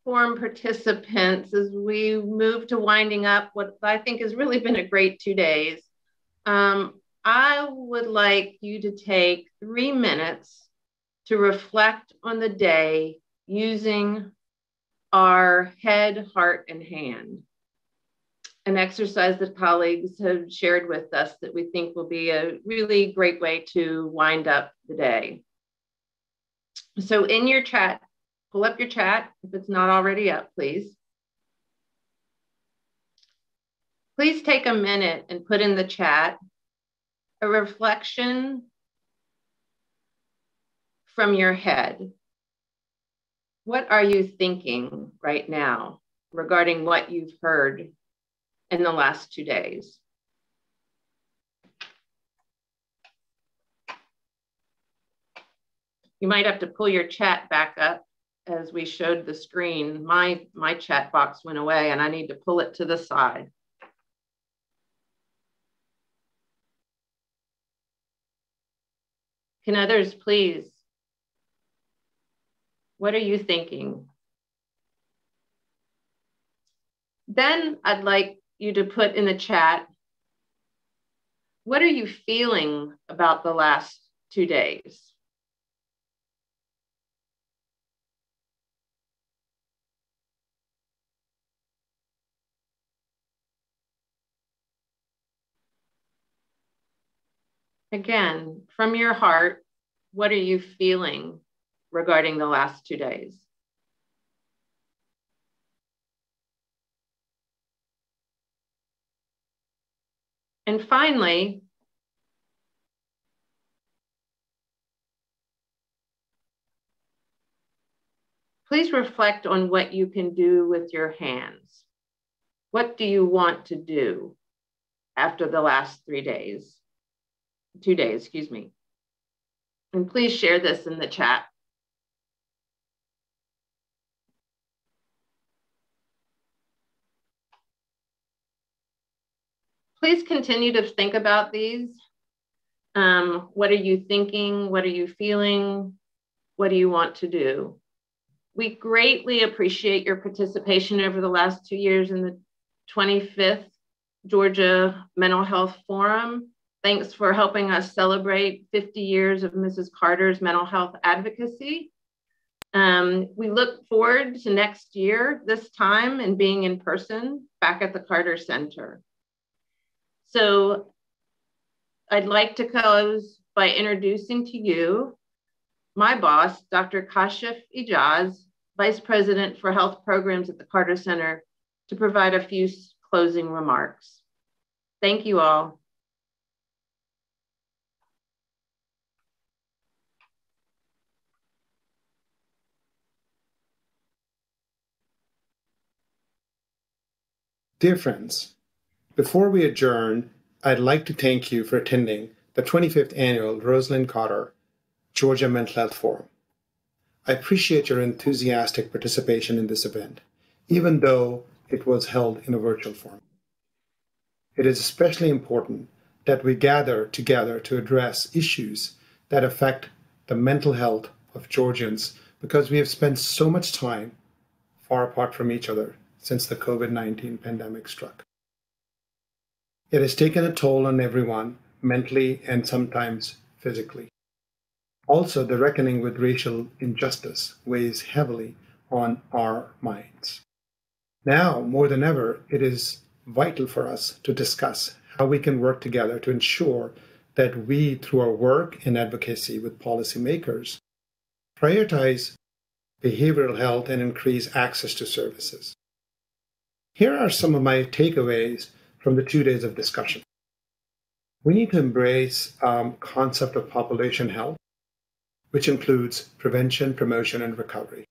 Forum participants, as we move to winding up what I think has really been a great two days, um, I would like you to take three minutes to reflect on the day using our head, heart, and hand, an exercise that colleagues have shared with us that we think will be a really great way to wind up the day. So in your chat, pull up your chat if it's not already up, please. Please take a minute and put in the chat a reflection from your head. What are you thinking right now regarding what you've heard in the last two days? You might have to pull your chat back up as we showed the screen. My, my chat box went away and I need to pull it to the side. Can others please What are you thinking? Then I'd like you to put in the chat, what are you feeling about the last two days? Again, from your heart, what are you feeling regarding the last two days? And finally, please reflect on what you can do with your hands. What do you want to do after the last three days? Two days, excuse me. And please share this in the chat. Please continue to think about these. Um, what are you thinking? What are you feeling? What do you want to do? We greatly appreciate your participation over the last two years in the twenty-fifth Georgia Mental Health Forum. Thanks for helping us celebrate fifty years of Missus Carter's mental health advocacy. Um, we look forward to next year, this time, and being in person back at the Carter Center. So I'd like to close by introducing to you my boss, Doctor Kashif Ijaz, Vice President for Health Programs at the Carter Center, to provide a few closing remarks. Thank you all. Dear friends, before we adjourn, I'd like to thank you for attending the twenty-fifth Annual Rosalynn Carter Georgia Mental Health Forum. I appreciate your enthusiastic participation in this event, even though it was held in a virtual form. It is especially important that we gather together to address issues that affect the mental health of Georgians, because we have spent so much time far apart from each other since the COVID nineteen pandemic struck. It has taken a toll on everyone, mentally and sometimes physically. Also, the reckoning with racial injustice weighs heavily on our minds. Now, more than ever, it is vital for us to discuss how we can work together to ensure that we, through our work and advocacy with policymakers, prioritize behavioral health and increase access to services. Here are some of my takeaways from the two days of discussion. We need to embrace the um, concept of population health, which includes prevention, promotion, and recovery.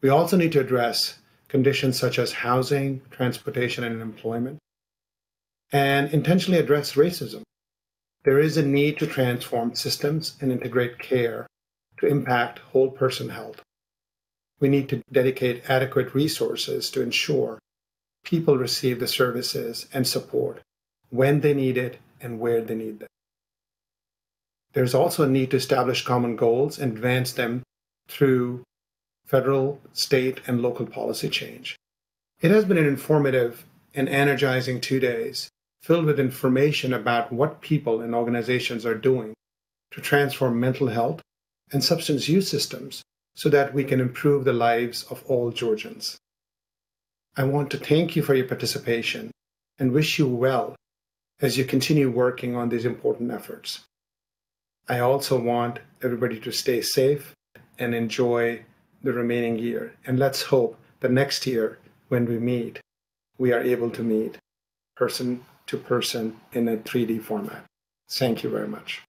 We also need to address conditions such as housing, transportation, and employment, and intentionally address racism. There is a need to transform systems and integrate care to impact whole person health. We need to dedicate adequate resources to ensure people receive the services and support when they need it and where they need them. There's also a need to establish common goals and advance them through federal, state, and local policy change. It has been an informative and energizing two days filled with information about what people and organizations are doing to transform mental health and substance use systems so that we can improve the lives of all Georgians. I want to thank you for your participation and wish you well as you continue working on these important efforts. I also want everybody to stay safe and enjoy the remaining year. And let's hope that next year, when we meet, we are able to meet person to person in a three D format. Thank you very much.